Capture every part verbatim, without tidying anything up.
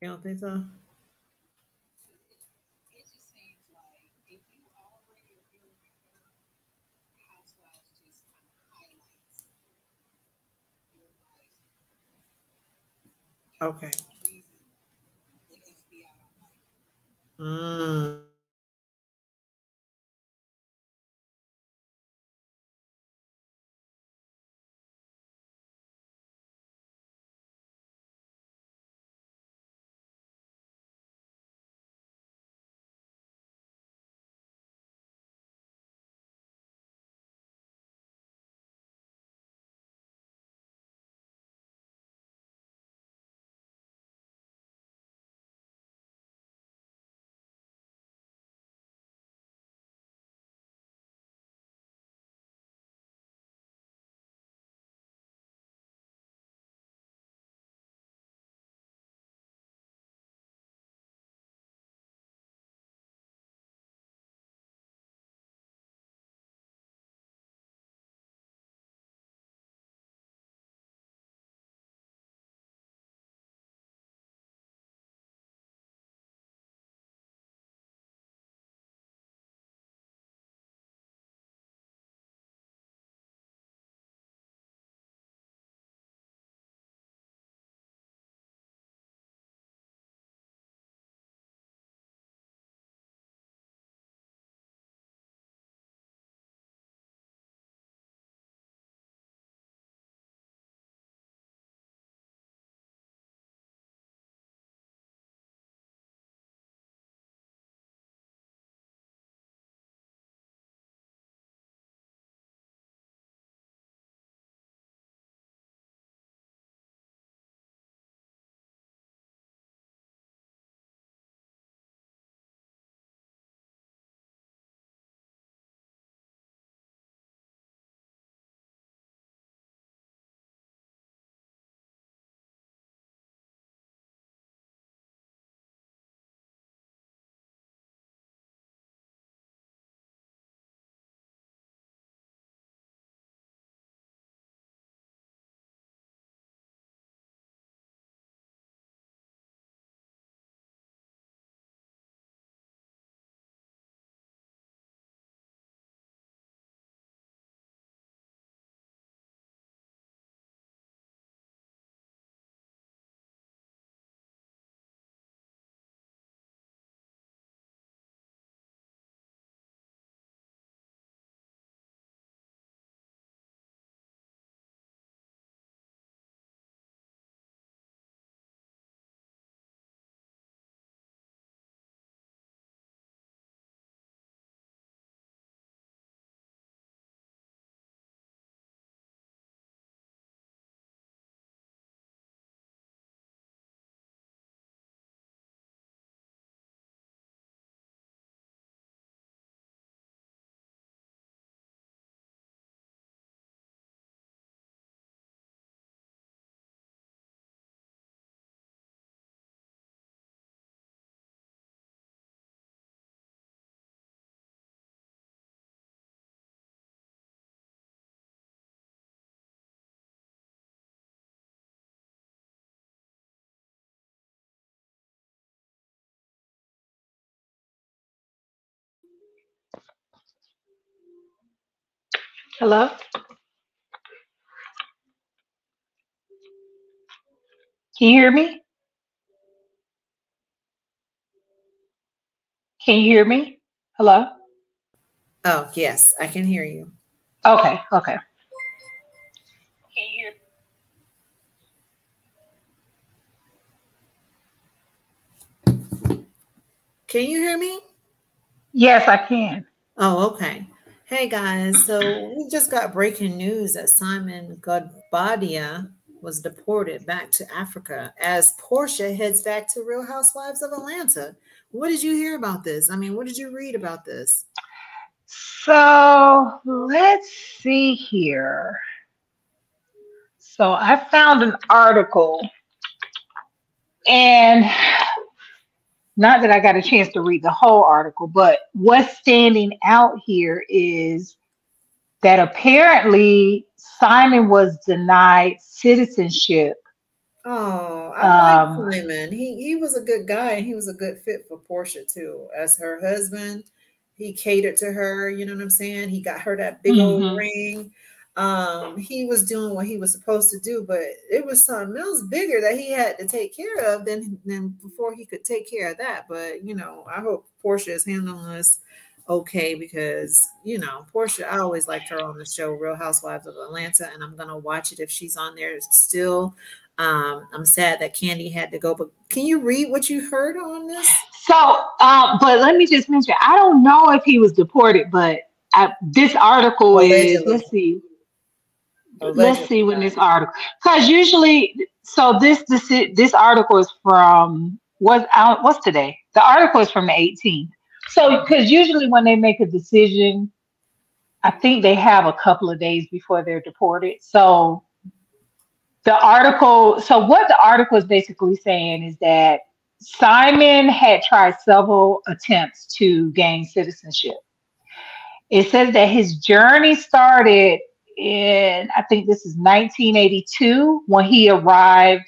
You don't think so? It just seems like if you already are doing it, Housewives just kind of highlights your life. Okay. Mm. Hello? Can you hear me? Can you hear me? Hello? Oh, yes, I can hear you. Okay, okay. Can you hear me? Can you hear me? Yes, I can. Oh, okay. Hey guys, so we just got breaking news that Simone Guobadia was deported back to Africa as Porsha heads back to Real Housewives of Atlanta. What did you hear about this? I mean, what did you read about this? So let's see here. So I found an article, and not that I got a chance to read the whole article, but what's standing out here is that apparently Simon was denied citizenship Oh, I um, like Clement. He he was a good guy, and he was a good fit for Porsha too. As her husband, he catered to her. You know what I'm saying? He got her that big mm-hmm. old ring. Um, he was doing what he was supposed to do, but it was something else bigger that he had to take care of than, than before he could take care of that. But, you know, I hope Porsha is handling this okay, because, you know, Porsha, I always liked her on the show, Real Housewives of Atlanta, and I'm going to watch it if she's on there still. Um, I'm sad that Kandi had to go, but can you read what you heard on this? So, um, but let me just mention, I don't know if he was deported, but I, this article is, let's see. Let's see when this article, because usually, so this this this article is from what out what's today? The article is from the eighteenth. So because usually when they make a decision, I think they have a couple of days before they're deported. So the article, so what the article is basically saying is that Simon had tried several attempts to gain citizenship. It says that his journey started in, I think this is nineteen eighty-two, when he arrived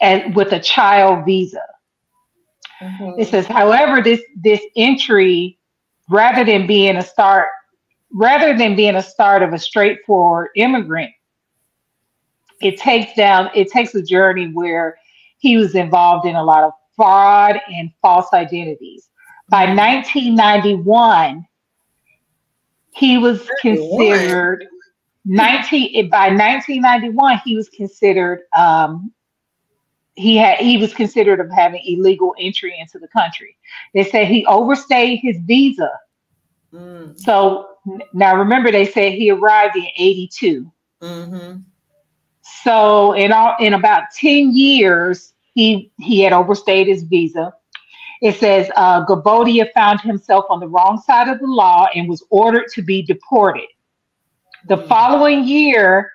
at, with a child visa. Mm-hmm. It says, however, this this entry, rather than being a start, rather than being a start of a straightforward immigrant, it takes down, it takes a journey where he was involved in a lot of fraud and false identities. By nineteen ninety-one. He was considered nineteen by nineteen ninety-one. He was considered um, he had he was considered of having illegal entry into the country. They said he overstayed his visa. Mm. So now remember, they said he arrived in eighty-two. Mm-hmm. So in all in about ten years, he he had overstayed his visa. It says uh, Guobadia found himself on the wrong side of the law and was ordered to be deported. The mm-hmm. following year,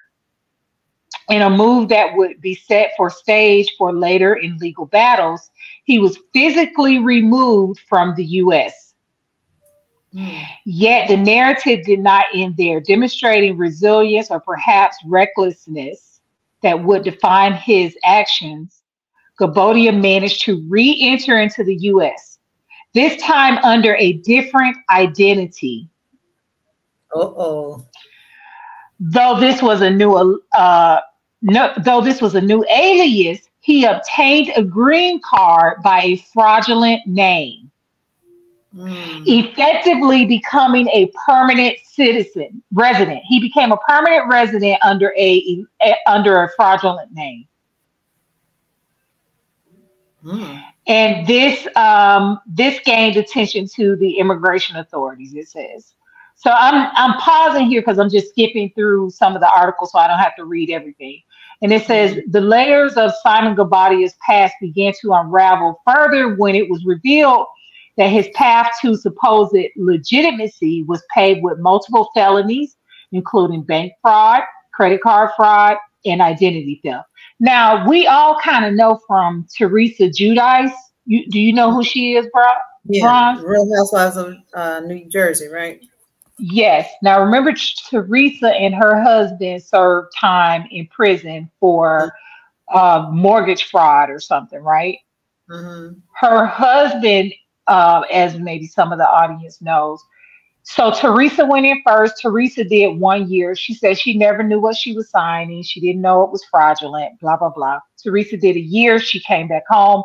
in a move that would be set for stage for later in legal battles, he was physically removed from the U S. Mm-hmm. Yet the narrative did not end there, demonstrating resilience or perhaps recklessness that would define his actions. Guobadia managed to re-enter into the U S, this time under a different identity. Uh-oh. Though this was a new, uh, no, though this was a new alias, he obtained a green card by a fraudulent name, mm. effectively becoming a permanent citizen resident. He became a permanent resident under a, a under a fraudulent name. Mm. And this um, this gained attention to the immigration authorities, it says. So I'm I'm pausing here because I'm just skipping through some of the articles, so I don't have to read everything. And it says the layers of Simon Guobadia's past began to unravel further when it was revealed that his path to supposed legitimacy was paved with multiple felonies, including bank fraud, credit card fraud, and identity theft. Now, we all kind of know from Teresa Giudice. You, do you know who she is, bro? Yeah, Bron? Real Housewives of uh, New Jersey, right? Yes. Now, remember, Teresa and her husband served time in prison for uh, mortgage fraud or something, right? Mm-hmm. Her husband, uh, as maybe some of the audience knows, so Teresa went in first. Teresa did one year. She said she never knew what she was signing. She didn't know it was fraudulent, blah, blah, blah. Teresa did a year. She came back home.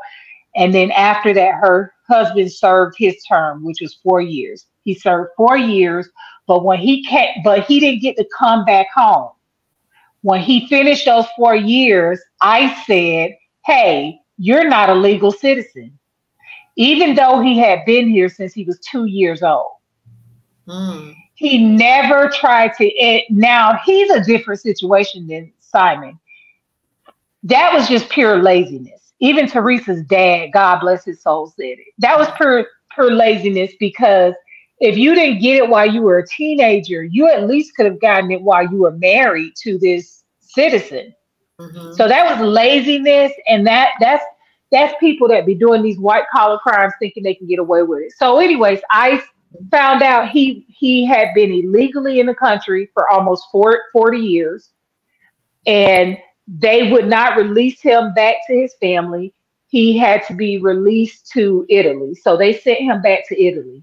And then after that, her husband served his term, which was four years. He served four years, but when he came, but he didn't get to come back home. When he finished those four years, I said, hey, you're not a legal citizen, even though he had been here since he was two years old. Mm. He never tried to it. Now he's a different situation than Simon. That was just pure laziness. Even Teresa's dad, God bless his soul, said it. That was pure, pure laziness, because if you didn't get it while you were a teenager, you at least could have gotten it while you were married to this citizen. Mm-hmm. So that was laziness, and that that's that's people that be doing these white collar crimes thinking they can get away with it. So, anyways, I. found out he he had been illegally in the country for almost forty years, and They would not release him back to his family. He had to be released to Italy. So they sent him back to Italy.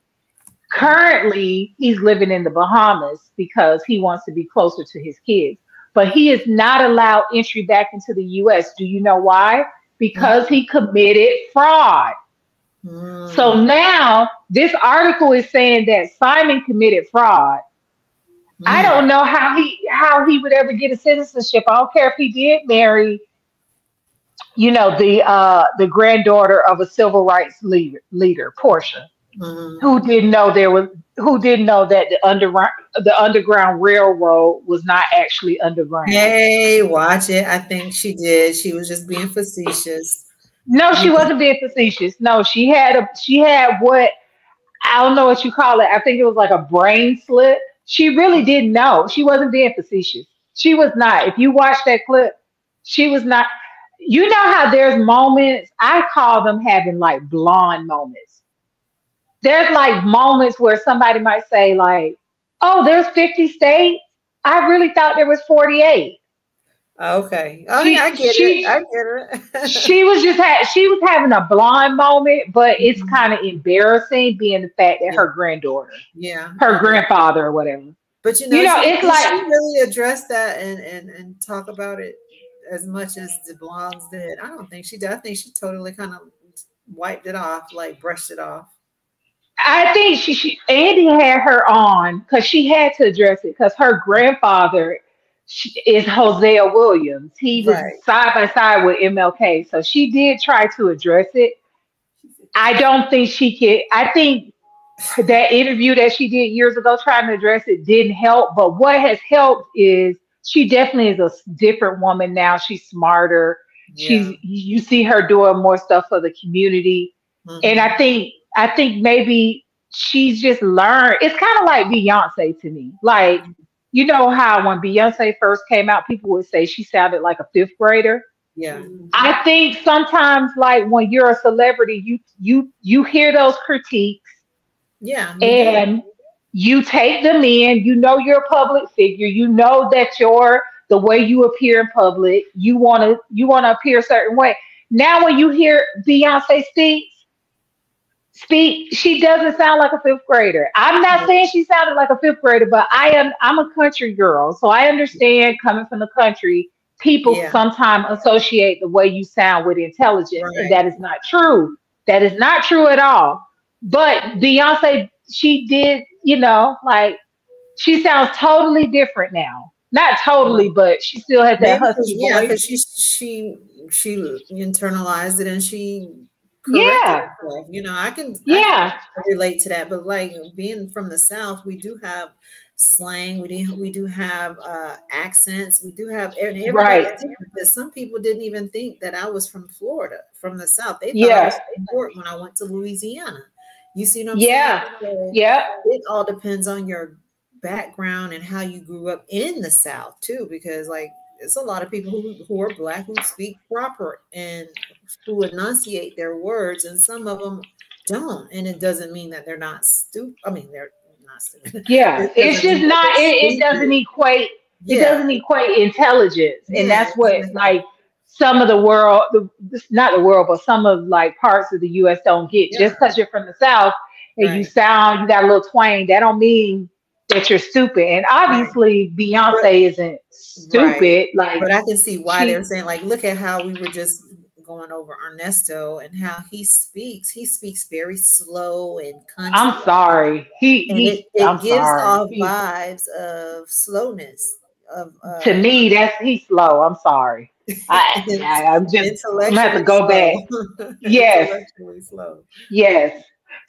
Currently, he's living in the Bahamas because he wants to be closer to his kids. But he is not allowed entry back into the U S. Do you know why? Because he committed fraud. Mm. So now this article is saying that Simon committed fraud. Mm. I don't know how he how he would ever get a citizenship. I don't care if he did marry, you know, the uh, the granddaughter of a civil rights leader, leader Porsha, mm. who didn't know there was who didn't know that the underground the Underground Railroad was not actually underground. Hey, watch it! I think she did. She was just being facetious. No, she wasn't being facetious. No, she had a she had what I don't know what you call it. I think it was like a brain slip. She really didn't know. She wasn't being facetious. She was not. If you watch that clip, she was not. You know how there's moments, I call them having like blonde moments. There's like moments where somebody might say like, oh, there's fifty states. I really thought there was forty-eight. Okay. Oh, she, yeah, I get she, it. I get it. she was just had she was having a blonde moment, but it's kind of embarrassing being the fact that yeah. her granddaughter, yeah, her grandfather or whatever. But you know, you know she, it's like she really addressed that and, and and talk about it as much as the blondes did. I don't think she did. I think she totally kind of wiped it off, like brushed it off. I think she, she Andy had her on because she had to address it because her grandfather is Hosea Williams. He was right. side by side with M L K. So she did try to address it. I don't think she could. I think that interview that she did years ago trying to address it didn't help. But what has helped is she definitely is a different woman now. She's smarter. Yeah. She's you see her doing more stuff for the community. Mm-hmm. And I think I think maybe she's just learned. It's kind of like Beyonce to me. Like, you know how when Beyonce first came out, people would say she sounded like a fifth grader. Yeah. I think sometimes like when you're a celebrity, you you you hear those critiques. Yeah. And yeah. you take them in. You know you're a public figure. You know that you're the way you appear in public. You wanna you wanna appear a certain way. Now when you hear Beyonce speak, Speak. She doesn't sound like a fifth grader. I'm not saying she sounded like a fifth grader, but I am. I'm a country girl, so I understand coming from the country, people yeah. sometimes associate the way you sound with intelligence, right. and that is not true. That is not true at all. But Beyonce, she did, you know, like she sounds totally different now. Not totally, but she still has that husky voice. Yeah, because she she she internalized it and she. Yeah, herself. You know, I can, yeah. I can relate to that. But like being from the South, we do have slang. We do, we do have uh, accents. We do have everything. Right. Some people didn't even think that I was from Florida, from the South. They thought yeah. I was from Florida when I went to Louisiana. You see what I'm yeah. saying? So yeah. It all depends on your background and how you grew up in the South too, because like it's a lot of people who, who are Black who speak proper and who enunciate their words, and some of them don't. And it doesn't mean that they're not stupid. I mean, they're not stupid. Yeah, it it's just not. It, it doesn't equate. Yeah. It doesn't equate intelligence, yeah. and that's what yeah. like some of the world, the, not the world, but some of like parts of the U S don't get. Yeah. Just because you're from the South and right. you sound, you got a little twang, that don't mean that you're stupid. And obviously Beyonce right. isn't stupid. Right. Like, but I can see why she, they're saying like, look at how we were just going over Ernesto and how he speaks. He speaks very slow and country. I'm sorry. He, and he it, it I'm gives sorry. off vibes of slowness. Of, uh, to me, that's he's slow. I'm sorry. I, I, I'm just I'm gonna have to go slow. back. Yes. Slow. Yes.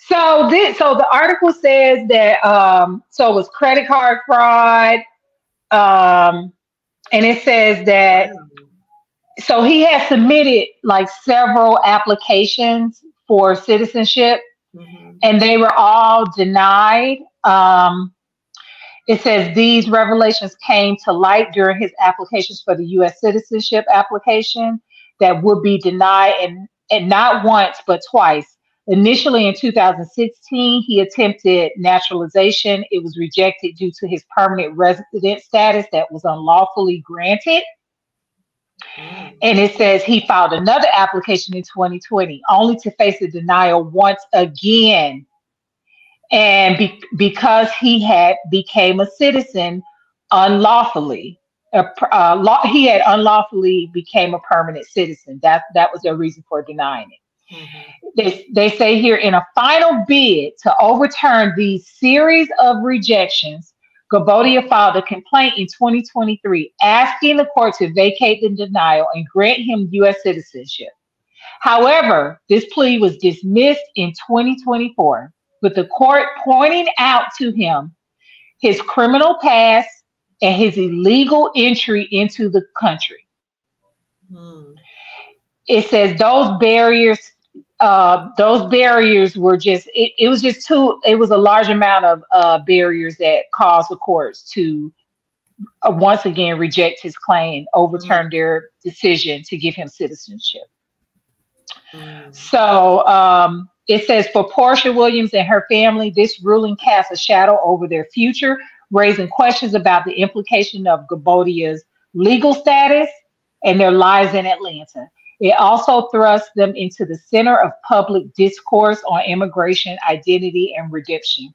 So this, so the article says that um, so it was credit card fraud, um, and it says that so he has submitted like several applications for citizenship, mm-hmm. and they were all denied. Um, it says these revelations came to light during his applications for the U S citizenship application that would be denied, and and not once but twice. Initially in two thousand sixteen, he attempted naturalization. It was rejected due to his permanent resident status that was unlawfully granted. Mm. And it says he filed another application in twenty twenty, only to face a denial once again. And be- because he had became a citizen unlawfully, a, uh, law- he had unlawfully became a permanent citizen. That, that was their reason for denying it. Mm-hmm. They, they say here, in a final bid to overturn these series of rejections, Guobadia filed a complaint in twenty twenty-three asking the court to vacate the denial and grant him U S citizenship. However, this plea was dismissed in twenty twenty-four, with the court pointing out to him his criminal past and his illegal entry into the country. Mm. It says those barriers Uh, those barriers were just, it, it was just too, it was a large amount of uh, barriers that caused the courts to uh, once again reject his claim, overturn mm. their decision to give him citizenship. Mm. So um, it says for Porsha Williams and her family, this ruling casts a shadow over their future, raising questions about the implication of Guobadia's legal status and their lives in Atlanta. It also thrusts them into the center of public discourse on immigration, identity, and redemption,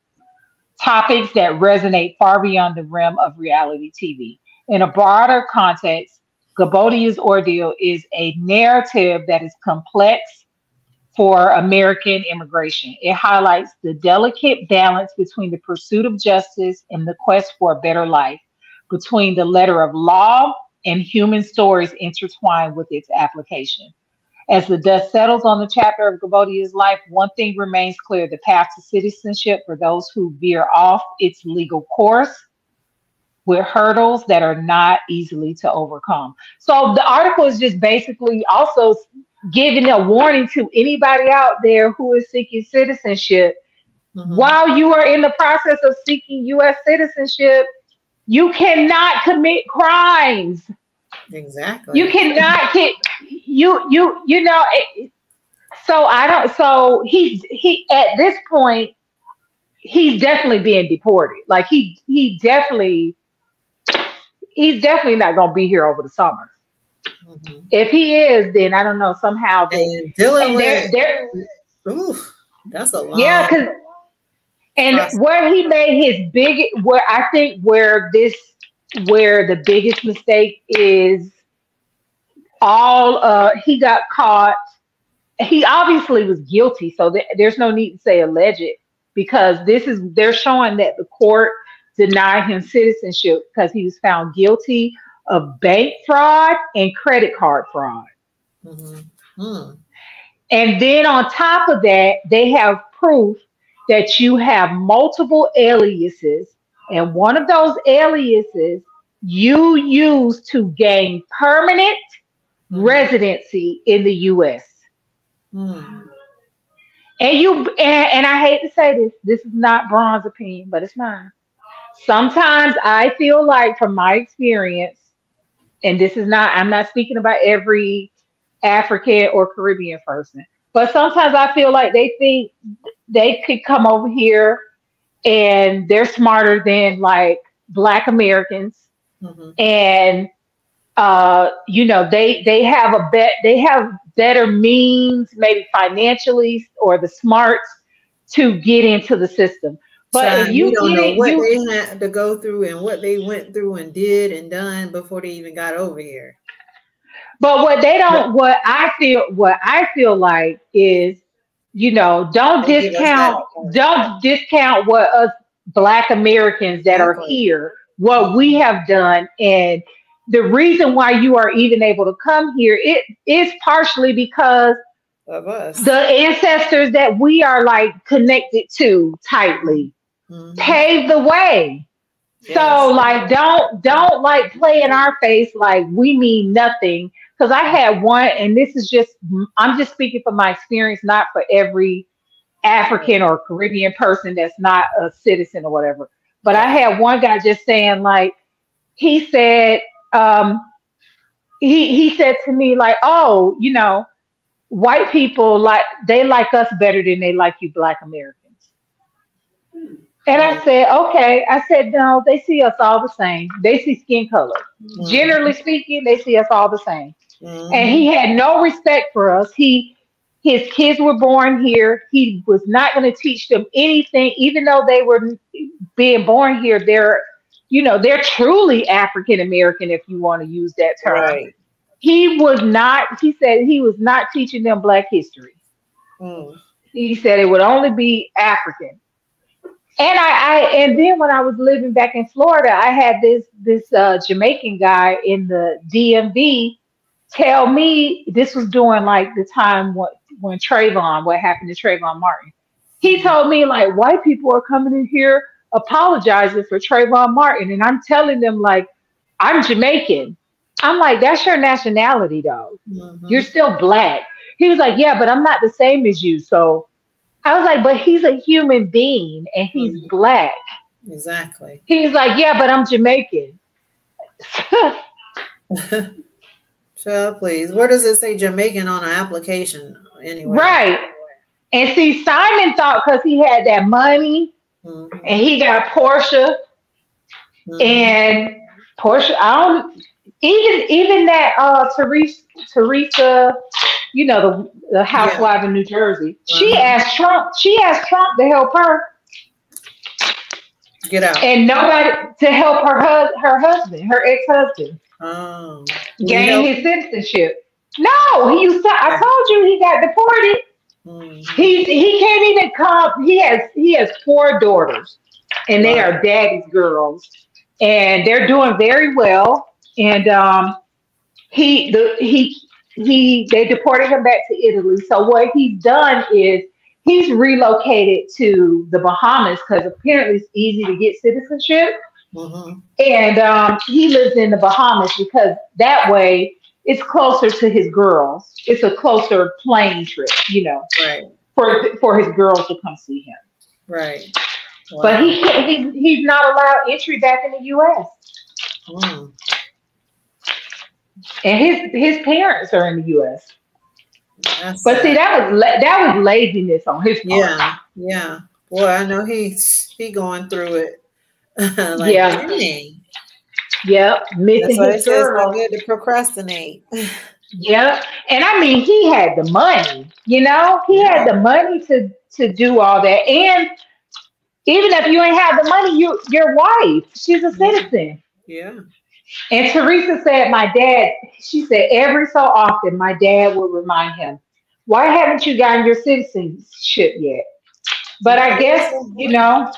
topics that resonate far beyond the realm of reality T V. In a broader context, Guobadia's ordeal is a narrative that is complex for American immigration. It highlights the delicate balance between the pursuit of justice and the quest for a better life, between the letter of law and human stories intertwined with its application. As the dust settles on the chapter of Guobadia's life, one thing remains clear: the path to citizenship for those who veer off its legal course with hurdles that are not easily to overcome. So the article is just basically also giving a warning to anybody out there who is seeking citizenship. Mm-hmm. While you are in the process of seeking U S citizenship, you cannot commit crimes. Exactly. You cannot get you you you know. It, so I don't. So he he at this point, he's definitely being deported. Like he he definitely he's definitely not gonna be here over the summer. Mm-hmm. If he is, then I don't know. Somehow they and dealing and with they're, they're, ooh, that's a lot. Yeah, because. And where he made his big, where I think where this, where the biggest mistake is all, uh, he got caught. He obviously was guilty. So th- there's no need to say alleged, because this is, they're showing that the court denied him citizenship because he was found guilty of bank fraud and credit card fraud. Mm-hmm. Mm. And then on top of that, they have proof that you have multiple aliases, and one of those aliases you use to gain permanent residency in the U S. Mm. And you, and, and I hate to say this, this is not Braun's opinion, but it's mine. Sometimes I feel like, from my experience, and this is not, I'm not speaking about every African or Caribbean person, but sometimes I feel like they think they could come over here and they're smarter than like Black Americans. Mm-hmm. And, uh, you know, they, they have a bet, they have better means, maybe financially or the smarts, to get into the system. But so if you, you don't know what you, they had to go through and what they went through and did and done before they even got over here. But what they don't, what I feel, what I feel like is, you know, don't discount, don't discount what us Black Americans that are here, what we have done. And the reason why you are even able to come here, it is partially because of us, the ancestors that we are like connected to tightly, mm-hmm, paved the way. Yes. So like, don't, don't like play in our face like we mean nothing. Because I had one, and this is just, I'm just speaking from my experience, not for every African or Caribbean person that's not a citizen or whatever. But I had one guy just saying, like, he said, um, he he said to me, like, oh, you know, white people, like, they like us better than they like you Black Americans. Hmm. And I said, okay. I said, no, they see us all the same. They see skin color. Mm-hmm. Generally speaking, they see us all the same. Mm-hmm. And he had no respect for us. He, his kids were born here. He was not going to teach them anything, even though they were being born here. They're, you know, they're truly African-American, if you want to use that term. Right. He was not, he said he was not teaching them Black history. Mm. He said it would only be African. And I, I, and then when I was living back in Florida, I had this, this uh, Jamaican guy in the D M V tell me, this was during like the time what, when Trayvon, what happened to Trayvon Martin. He told me like, white people are coming in here apologizing for Trayvon Martin. And I'm telling them like, I'm Jamaican. I'm like, that's your nationality though. Mm-hmm. You're still Black. He was like, yeah, but I'm not the same as you. So I was like, but he's a human being and he's mm-hmm. Black. Exactly. He's like, yeah, but I'm Jamaican. Child, please. Where does it say Jamaican on an application anyway? Right. And see, Simon thought because he had that money mm-hmm. and he got Porsha mm-hmm. and Porsha, I don't, even, even that uh, Teresa, Teresa, you know, the, the housewife yeah. in New Jersey. Uh-huh. She asked Trump, she asked Trump to help her. Get out. And nobody to help her hus her husband, her ex-husband. Oh. Gain his citizenship. No, he used to, I told you he got deported. Mm-hmm. He he can't even come. He has he has four daughters and they wow. are daddy's girls. And they're doing very well. And um he the he He, they deported him back to Italy. So what he's done is he's relocated to the Bahamas because apparently it's easy to get citizenship. Mm-hmm. And um, he lives in the Bahamas because that way it's closer to his girls. It's a closer plane trip, you know, right. for for his girls to come see him. Right. Wow. But he, he he's not allowed entry back in the U S. Mm. And his his parents are in the U S. That's but sad. See, that was that was laziness on his part. Yeah, yeah. Boy, I know he's he going through it. Like, yeah. Dang. Yep. Missing That's his girl. It's good to procrastinate. Yep. And I mean, he had the money. You know, he yeah. had the money to to do all that. And even if you ain't have the money, you your wife, she's a citizen. Yeah. yeah. And Teresa said, my dad, she said, every so often, my dad would remind him, why haven't you gotten your citizenship yet? But I guess, you know,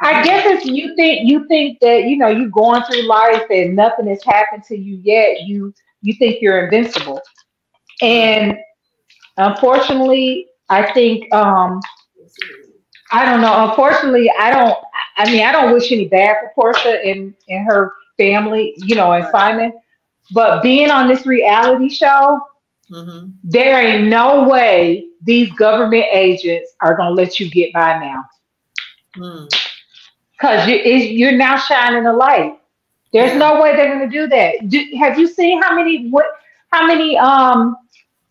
I guess if you think, you think that, you know, you're going through life and nothing has happened to you yet, you, you think you're invincible. And unfortunately, I think, um, I don't know, unfortunately, I don't, I mean, I don't wish any bad for Porsha and, and her family, you know, and Simon, but being on this reality show, mm-hmm. there ain't no way these government agents are gonna let you get by now, mm. cause you, it's, you're now shining a light. There's yeah. no way they're gonna do that. Do, have you seen how many what how many um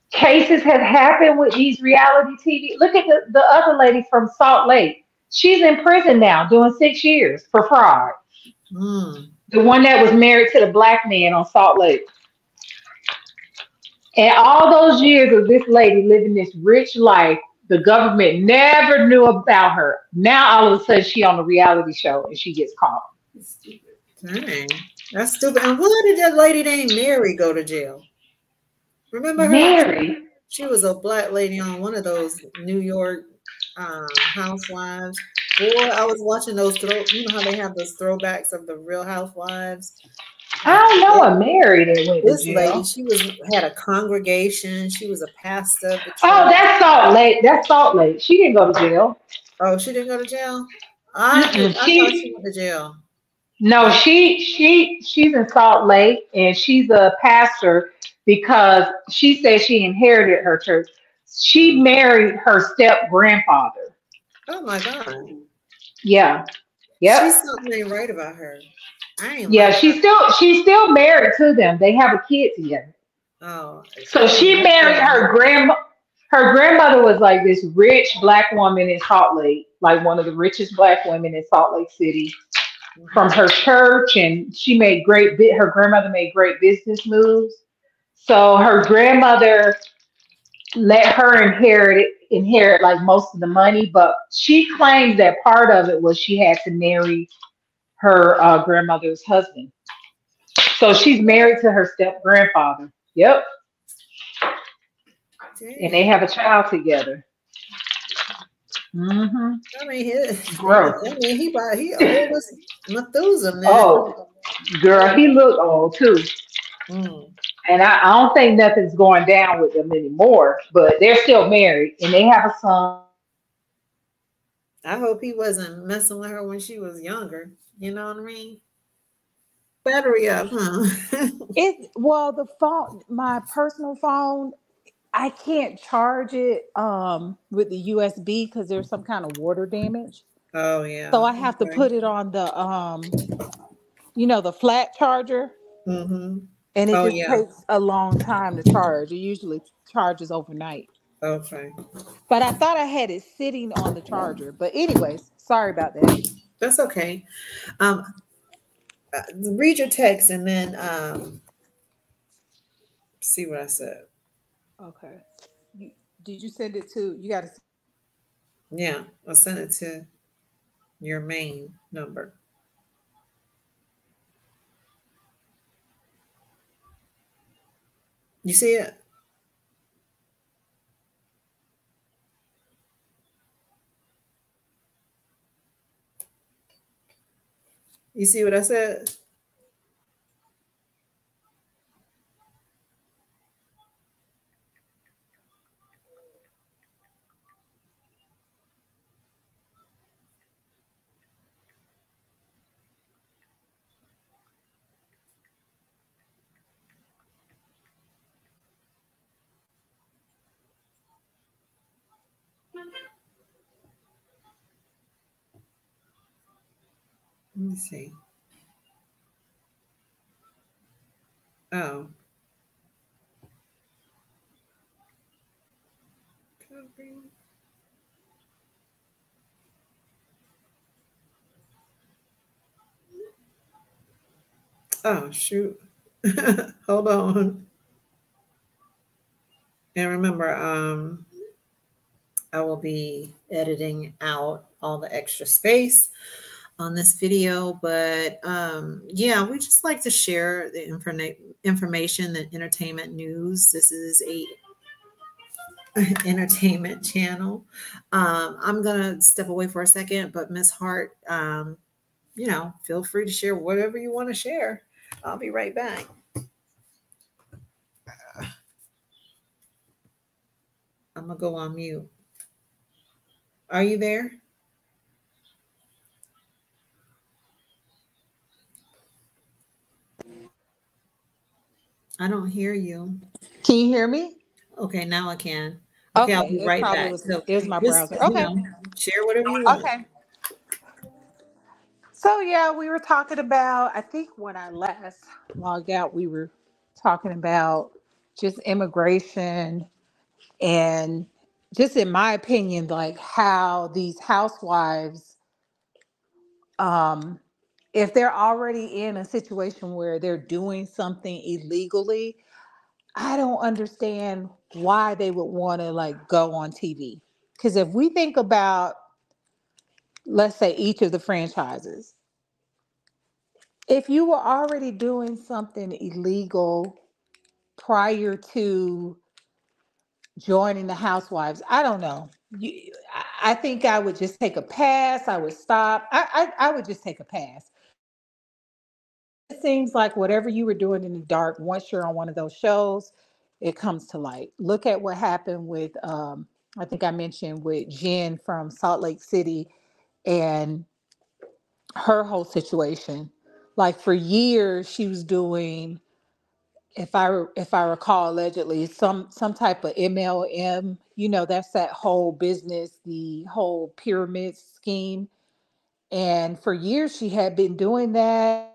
cases have happened with these reality T V? Look at the, the other lady from Salt Lake. She's in prison now, doing six years for fraud. Mm. The one that was married to the Black man on Salt Lake. And all those years of this lady living this rich life, the government never knew about her. Now all of a sudden she on a reality show and she gets caught. That's stupid. Dang, that's stupid. And why did that lady named Mary go to jail? Remember her? Mary? She was a Black lady on one of those New York um, housewives. Boy, I was watching those, throw, you know how they have those throwbacks of the Real Housewives? I don't know a Mary that went to jail. This lady, she was, had a congregation. She was a pastor. Oh, that's Salt Lake. That's Salt Lake. She didn't go to jail. Oh, she didn't go to jail? I, I thought she went to jail. No, she, she, she's in Salt Lake, and she's a pastor because she said she inherited her church. She married her step-grandfather. Oh, my God. Yeah. Yeah. She's something ain't right about her. I ain't yeah, right she's still she's still married to them. They have a kid together. Oh. So she married her grandma. Her grandmother was like this rich Black woman in Salt Lake, like one of the richest Black women in Salt Lake City mm-hmm. from her church. And she made great, her grandmother made great business moves. So her grandmother let her inherit inherit like most of the money, but she claimed that part of it was she had to marry her uh, grandmother's husband. So she's married to her step grandfather. Yep. Dang. And they have a child together. Mm-hmm. I mean, his, gross. I mean, he bought, he old as Methuselah. Oh, girl, he looked old too. Mm. And I, I don't think nothing's going down with them anymore, but they're still married and they have a son. I hope he wasn't messing with her when she was younger. You know what I mean? Battery up, huh? It, well, the phone, my personal phone, I can't charge it um, with the U S B because there's some kind of water damage. Oh, yeah. So I have okay. to put it on the, um, you know, the flat charger. Mm-hmm. And it oh, just yeah. takes a long time to charge. It usually charges overnight. Okay. But I thought I had it sitting on the charger. But anyways, sorry about that. That's okay. Um, read your text and then um, see what I said. Okay. You, did you send it to, you got to. Yeah, I'll send it to your main number. You see it? You see what I said? Let me see. Oh. Oh, shoot. Hold on. And remember, um, I will be editing out all the extra space on this video, but um, yeah, we just like to share the informa information and entertainment news. This is a entertainment channel. Um, I'm gonna step away for a second, but Miss Hart, um, you know, feel free to share whatever you wanna share. I'll be right back. I'm gonna go on mute. Are you there? I don't hear you. Can you hear me? Okay, now I can. Okay, okay I'll be right back. Was, so there's my browser. Just, okay. You know, share whatever you want. Okay. So yeah, we were talking about, I think when I last logged out, we were talking about just immigration and just in my opinion, like how these housewives, um, if they're already in a situation where they're doing something illegally, I don't understand why they would want to like go on T V. Because if we think about, let's say each of the franchises, if you were already doing something illegal prior to joining the Housewives, I don't know. You, I think I would just take a pass. I would stop. I, I, I would just take a pass. It seems like whatever you were doing in the dark, once you're on one of those shows, it comes to light. Look at what happened with, um, I think I mentioned with Jen from Salt Lake City and her whole situation. Like for years, she was doing, if I if I recall, allegedly some some type of M L M. You know, that's that whole business, the whole pyramid scheme. And for years, she had been doing that.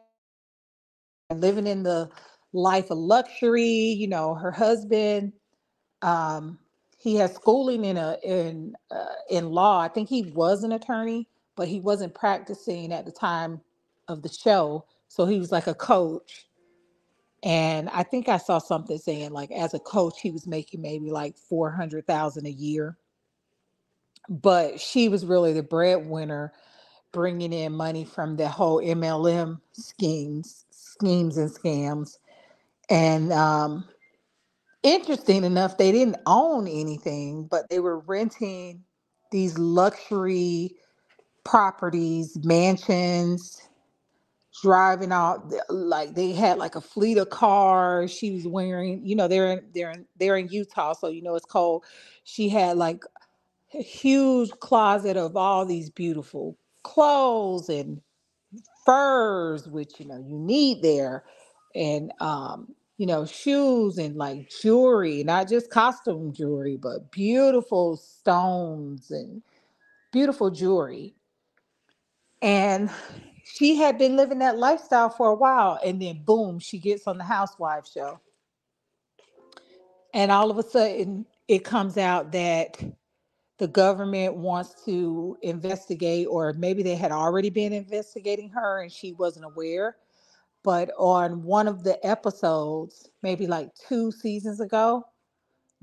Living in the life of luxury, you know, her husband, um, he has schooling in a in uh, in law. I think he was an attorney, but he wasn't practicing at the time of the show, so he was like a coach. And I think I saw something saying, like, as a coach, he was making maybe like four hundred thousand dollars a year. But she was really the breadwinner, bringing in money from the whole M L M schemes, schemes and scams. And um, interesting enough, they didn't own anything, but they were renting these luxury properties, mansions, driving out, like they had like a fleet of cars. She was wearing, you know, they're in, they're in, they're in Utah, so you know it's cold. She had like a huge closet of all these beautiful clothes and furs, which, you know, you need there, and um, you know, shoes and like jewelry, not just costume jewelry, but beautiful stones and beautiful jewelry. And she had been living that lifestyle for a while, and then boom, she gets on the Housewives show. And all of a sudden, it comes out that the government wants to investigate, or maybe they had already been investigating her and she wasn't aware. But on one of the episodes, maybe like two seasons ago,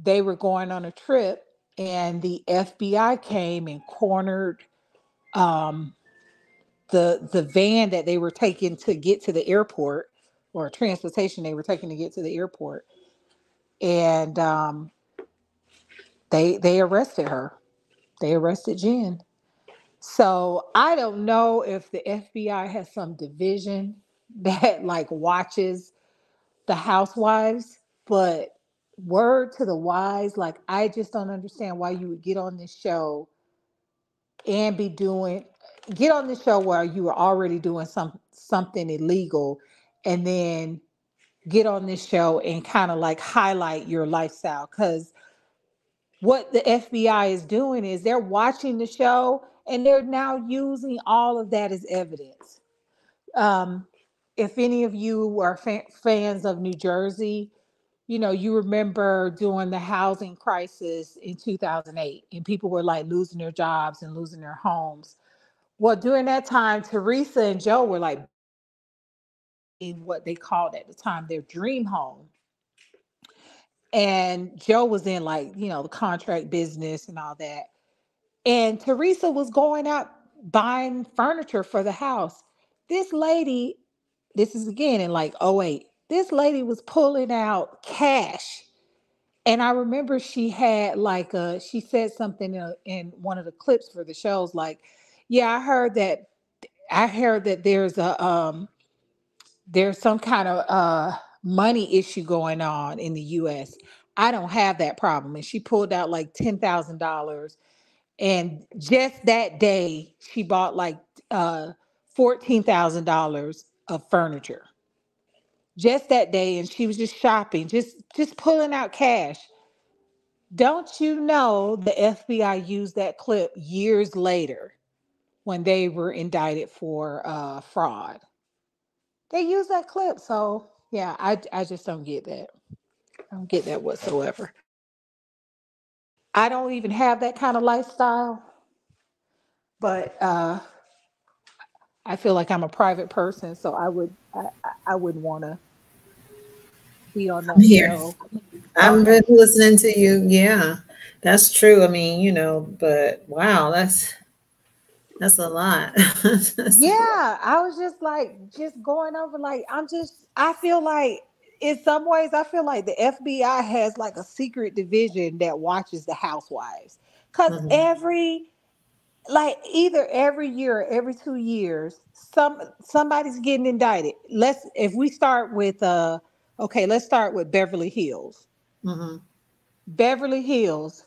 they were going on a trip and the F B I came and cornered um, the the van that they were taking to get to the airport, or transportation they were taking to get to the airport. And um, they they arrested her. They arrested Jen. So I don't know if the F B I has some division that like watches the Housewives, but word to the wise, like, I just don't understand why you would get on this show and be doing, get on this show where you were already doing some, something illegal, and then get on this show and kind of like highlight your lifestyle. Because what the F B I is doing is they're watching the show and they're now using all of that as evidence. Um, if any of you are fa- fans of New Jersey, you know, you remember during the housing crisis in two thousand eight, and people were like losing their jobs and losing their homes. Well, during that time, Teresa and Joe were like in what they called at the time their dream home. And Joe was in like, you know, the contract business and all that. And Teresa was going out buying furniture for the house. This lady, this is again in like oh eight, this lady was pulling out cash. And I remember she had like a, she said something in, a, in one of the clips for the shows, like, yeah, I heard that, I heard that there's a, um, there's some kind of uh, money issue going on in the U S. I don't have that problem. And she pulled out like ten thousand dollars. And just that day, she bought like uh, fourteen thousand dollars of furniture. Just that day, and she was just shopping, just, just pulling out cash. Don't you know the F B I used that clip years later when they were indicted for uh, fraud? They used that clip. So yeah, I, I just don't get that. I don't get that whatsoever. I don't even have that kind of lifestyle, but uh, I feel like I'm a private person, so I would I, I wouldn't want to be on that show. I've been listening to you. Yeah, that's true. I mean, you know, but wow, that's that's a lot. Yeah, I was just like, just going over, like, I'm just, I feel like in some ways, I feel like the F B I has like a secret division that watches the Housewives. Because mm-hmm. every, like either every year, or every two years, some somebody's getting indicted. Let's, if we start with, uh, okay, let's start with Beverly Hills. Mm-hmm. Beverly Hills,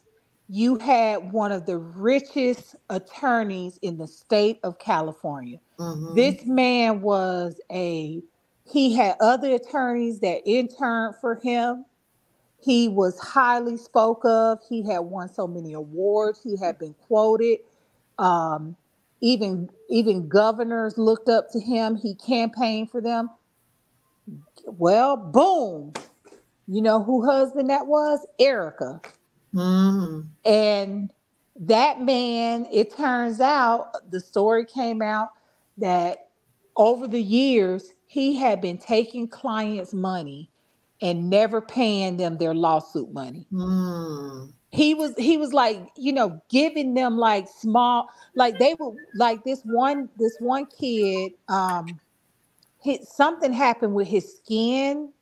you had one of the richest attorneys in the state of California. Mm-hmm. This man was a, he had other attorneys that interned for him. He was highly spoke of. He had won so many awards. He had been quoted. Um, even, even governors looked up to him. He campaigned for them. Well, boom. You know who husband that was? Erica. Mm-hmm. And that man, it turns out, the story came out that over the years, he had been taking clients' money and never paying them their lawsuit money. Mm. He was he was like, you know, giving them like small, like they were like this one, this one kid, um, hit, something happened with his skin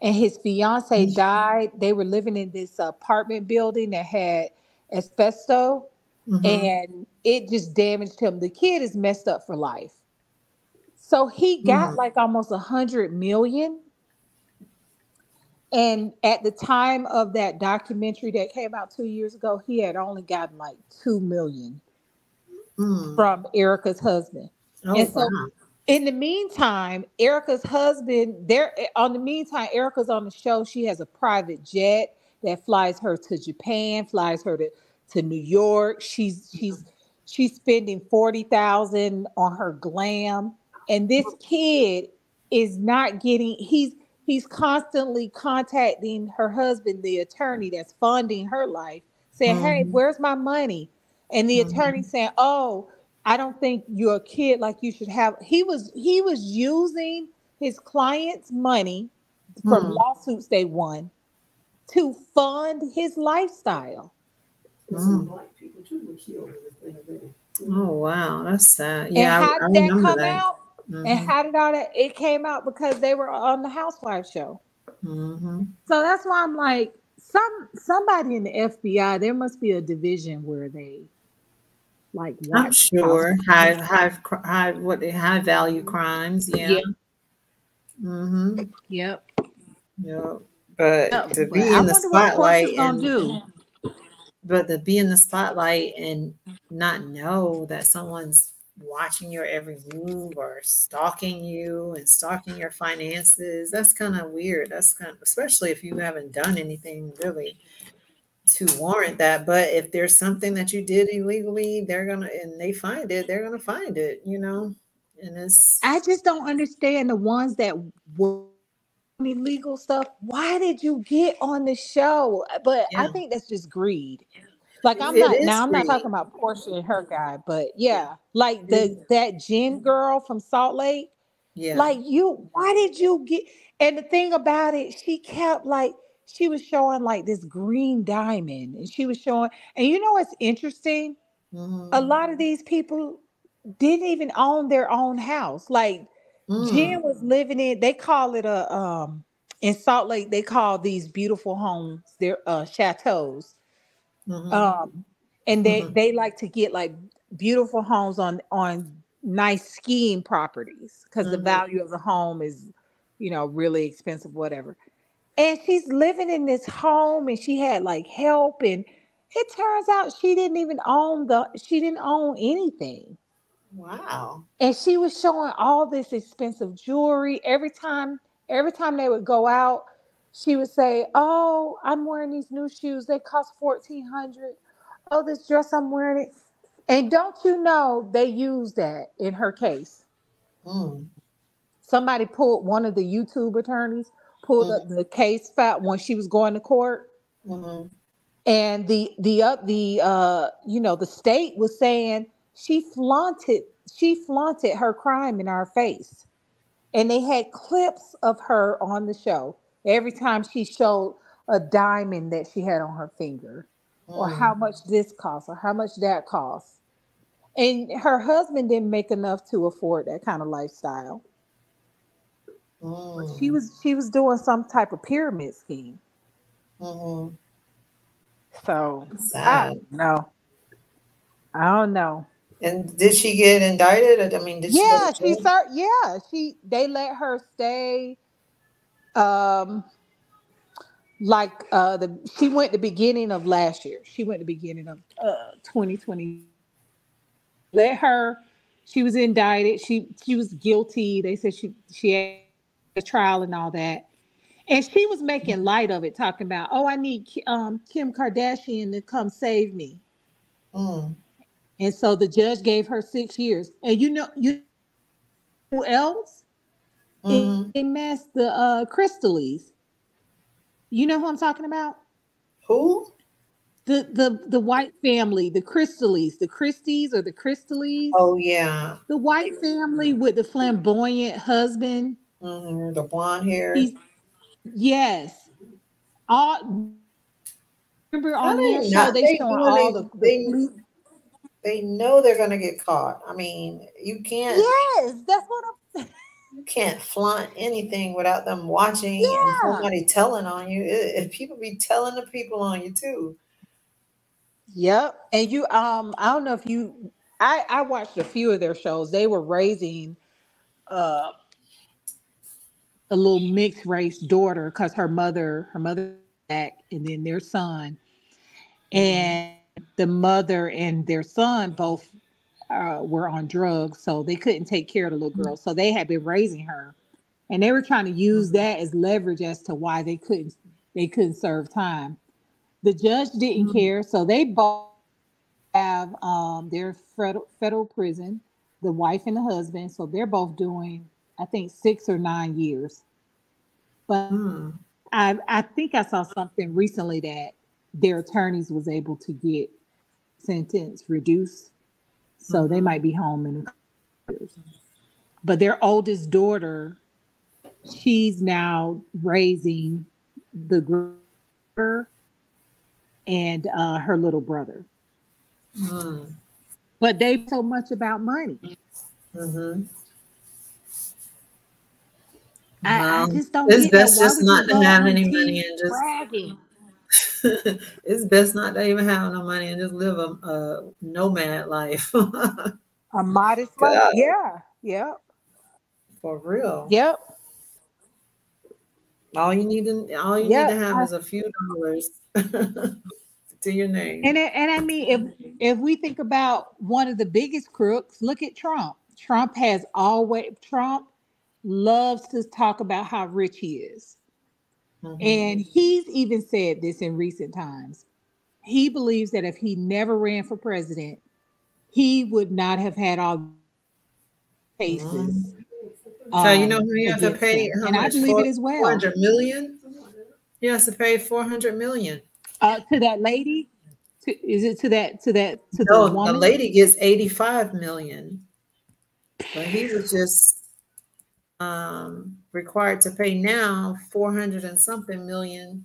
and his fiance died. They were living in this apartment building that had asbestos, mm-hmm. and it just damaged him. The kid is messed up for life. So he got mm-hmm. like almost a hundred million. And at the time of that documentary that came out two years ago, he had only gotten like two million dollars mm. from Erica's husband. Oh, and so wow. in the meantime, Erica's husband there, on the meantime, Erica's on the show. She has a private jet that flies her to Japan, flies her to, to New York. She's, she's, she's spending forty thousand dollars on her glam. And this kid is not getting, he's, He's constantly contacting her husband, the attorney that's funding her life, saying, mm-hmm. hey, where's my money? And the mm-hmm. attorney saying, oh, I don't think you're a kid like you should have. He was he was using his clients' money from mm-hmm. lawsuits they won to fund his lifestyle. Mm-hmm. Oh, wow. That's sad. Yeah, and how I, I did that come that. out? Mm-hmm. And how did all that? It came out because they were on the Housewives show. Mm-hmm. So that's why I'm like, some somebody in the F B I, there must be a division where they like. I'm sure high, high high what they high value crimes. Yeah. Yep. Mm-hmm. Yep. Yep. But yep. to be well, in I the spotlight and do. But to be in the spotlight and not know that someone's watching your every move or stalking you and stalking your finances, that's kind of weird. That's kind of, especially if you haven't done anything really to warrant that. But if there's something that you did illegally, they're gonna, and they find it, they're gonna find it, you know. And it's, I just don't understand the ones that were illegal stuff. Why did you get on the show? But yeah. I think that's just greed. Like I'm it not now. I'm great. Not talking about Porsha and her guy, but yeah, like the that gin girl from Salt Lake. Yeah, like you. Why did you get? And the thing about it, she kept like she was showing like this green diamond, and she was showing. And you know what's interesting? Mm-hmm. A lot of these people didn't even own their own house. Like mm. Jen was living in. They call it a um in Salt Lake. They call these beautiful homes their uh, chateaus. Mm-hmm. Um, and they, mm-hmm. they like to get like beautiful homes on, on nice skiing properties because mm-hmm. the value of the home is, you know, really expensive, whatever. And she's living in this home and she had like help, and it turns out she didn't even own the, she didn't own anything. Wow. And she was showing all this expensive jewelry. Every time, every time they would go out, she would say, oh, I'm wearing these new shoes. They cost fourteen hundred dollars. Oh, this dress I'm wearing it. And don't you know they used that in her case? Mm. Somebody pulled, one of the YouTube attorneys pulled mm. up the case file when she was going to court. Mm-hmm. And the, the, uh, the uh, you know, the state was saying she flaunted, she flaunted her crime in our face. And they had clips of her on the show. Every time she showed a diamond that she had on her finger, mm. or how much this costs, or how much that costs. And her husband didn't make enough to afford that kind of lifestyle. Mm. She was she was doing some type of pyramid scheme. Mm-hmm. So I don't know. I don't know. And did she get indicted? I mean, did yeah, she? she start, yeah, she. They let her stay. Um, like uh, the she went the beginning of last year. She went the beginning of uh, twenty twenty. Let her. She was indicted. She she was guilty. They said she she had a trial and all that, and she was making light of it, talking about, oh, I need um Kim Kardashian to come save me. Mm. And so the judge gave her six years. And you know you who else? Mm-hmm. It, it messed the uh Crystalese. You know who I'm talking about? Who? The the the white family, the Crystalese, the Christies or the Crystalese. Oh yeah. The white family with the flamboyant husband. Mm-hmm. The blonde hair. He's, yes. All. Remember on their show, they, they showing all the. They, they know they're going to get caught. I mean, you can't. Yes, that's what I'm. You can't flaunt anything without them watching yeah. and somebody telling on you. It, it, people be telling the people on you too. Yep. And you, um, I don't know if you, I, I watched a few of their shows. They were raising uh, a little mixed race daughter because her mother, her mother back, and then their son. And the mother and their son both Uh, were on drugs, so they couldn't take care of the little girl. So they had been raising her, and they were trying to use that as leverage as to why they couldn't they couldn't serve time. The judge didn't mm-hmm. care, so they both have um, their federal federal prison, the wife and the husband. So they're both doing, I think, six or nine years. But mm-hmm. I I think I saw something recently that their attorneys was able to get sentence reduced. So they might be home in a couple years. But their oldest daughter, she's now raising the girl and uh, her little brother. Mm. But they so much about money. Mm-hmm. I, um, I just don't it's get best that. Just not to have any money and just bragging. It's best not to even have no money and just live a, a nomad life. A modest life. God. Yeah. Yep. For real. Yep. All you need to all you yep. need to have I, is a few dollars to your name. And and I mean, if if we think about one of the biggest crooks, look at Trump. Trump has always Trump loves to talk about how rich he is. Mm-hmm. And he's even said this in recent times. He believes that if he never ran for president, he would not have had all cases. Mm-hmm. um, so you know who you have to pay? How and much? I believe Four, it as well. four hundred million? He has to pay four hundred million. Uh, to that lady? To, is it to that, to that, to no, the woman? The lady gets eighty-five million. But he was just... Um, required to pay now four hundred and something million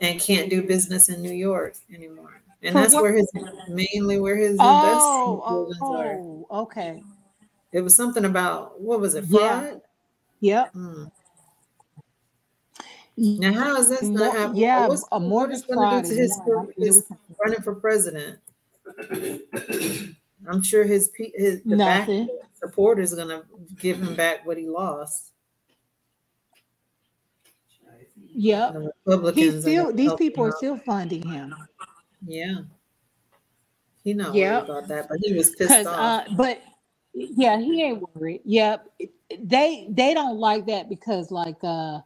and can't do business in New York anymore. And that's where his, mainly where his oh, investment oh, are. Okay. It was something about, what was it, fraud? Yeah. Yep. Mm. Now, how is this not happening? Yeah, what's, a mortgage fraud. To his, his running for president? I'm sure his, his the back supporters are going to give him back what he lost. Yeah. The Republicans still, these people are still funding him. Yeah. He not yep. worried about that, but he was pissed off. Uh, but yeah, he ain't worried. Yeah. They, they don't like that because like uh,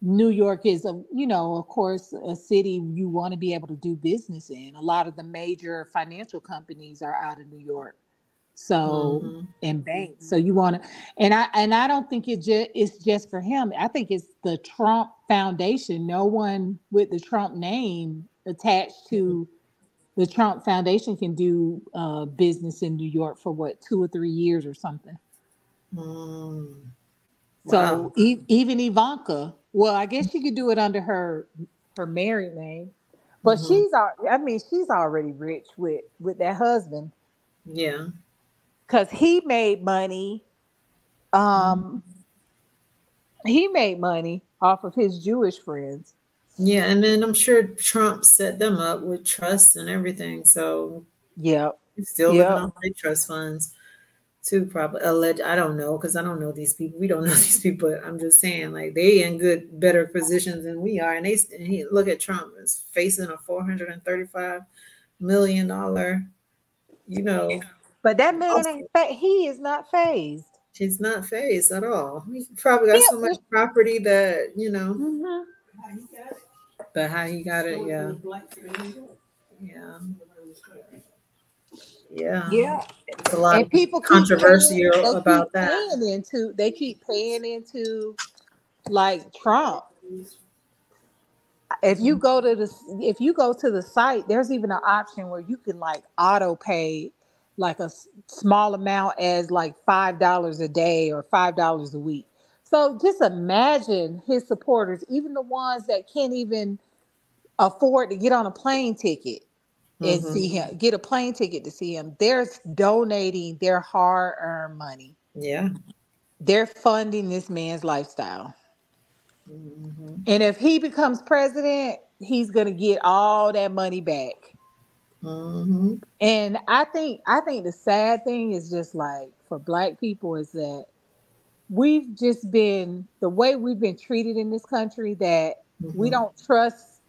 New York is, a you know, of course, a city you want to be able to do business in. A lot of the major financial companies are out of New York. So mm-hmm. and banks. So you want to, and I and I don't think it just it's just for him. I think it's the Trump Foundation. No one with the Trump name attached to the Trump Foundation can do uh, business in New York for what two or three years or something. Mm. Wow. So e even Ivanka, well, I guess she could do it under her her married name, but mm-hmm. she's I mean she's already rich with with that husband. Yeah. Because he made money, um, he made money off of his Jewish friends. Yeah, and then I'm sure Trump set them up with trust and everything. So yeah, still yep. looking on trust funds too. Probably alleged. I don't know because I don't know these people. We don't know these people. But I'm just saying, like they in good, better positions than we are. And they and he, look at Trump is facing a four hundred thirty-five million dollar, you know. Yeah. But that man ain't fa he is not phased. He's not phased at all. He probably got so much property that you know. Mm-hmm. But how he got it, yeah, yeah, yeah, yeah. It's a lot and people of controversial paying, about that. Into they keep paying into like Trump. If you go to the if you go to the site, there's even an option where you can like auto pay like a small amount as like five dollars a day or five dollars a week. So just imagine his supporters, even the ones that can't even afford to get on a plane ticket and mm-hmm. see him, get a plane ticket to see him. They're donating their hard-earned money. Yeah. They're funding this man's lifestyle. Mm-hmm. And if he becomes president, he's going to get all that money back. Mm-hmm. And I think, I think the sad thing is just like for Black people is that we've just been, the way we've been treated in this country, that mm-hmm. we don't trust,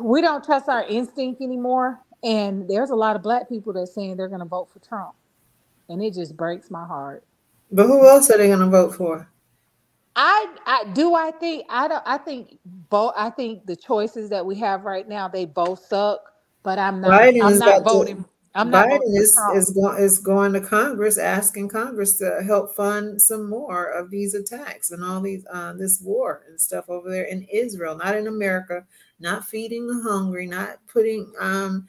we don't trust our instinct anymore. And there's a lot of Black people that's saying they're going to vote for Trump. And it just breaks my heart. But who else are they going to vote for? I, I do. I think, I don't, I think both, I think the choices that we have right now, they both suck, but I'm not, Biden I'm not voting. To, I'm not Biden voting is, is, go, is going to Congress, asking Congress to help fund some more of these attacks and all these, uh, this war and stuff over there in Israel, not in America, not feeding the hungry, not putting, um,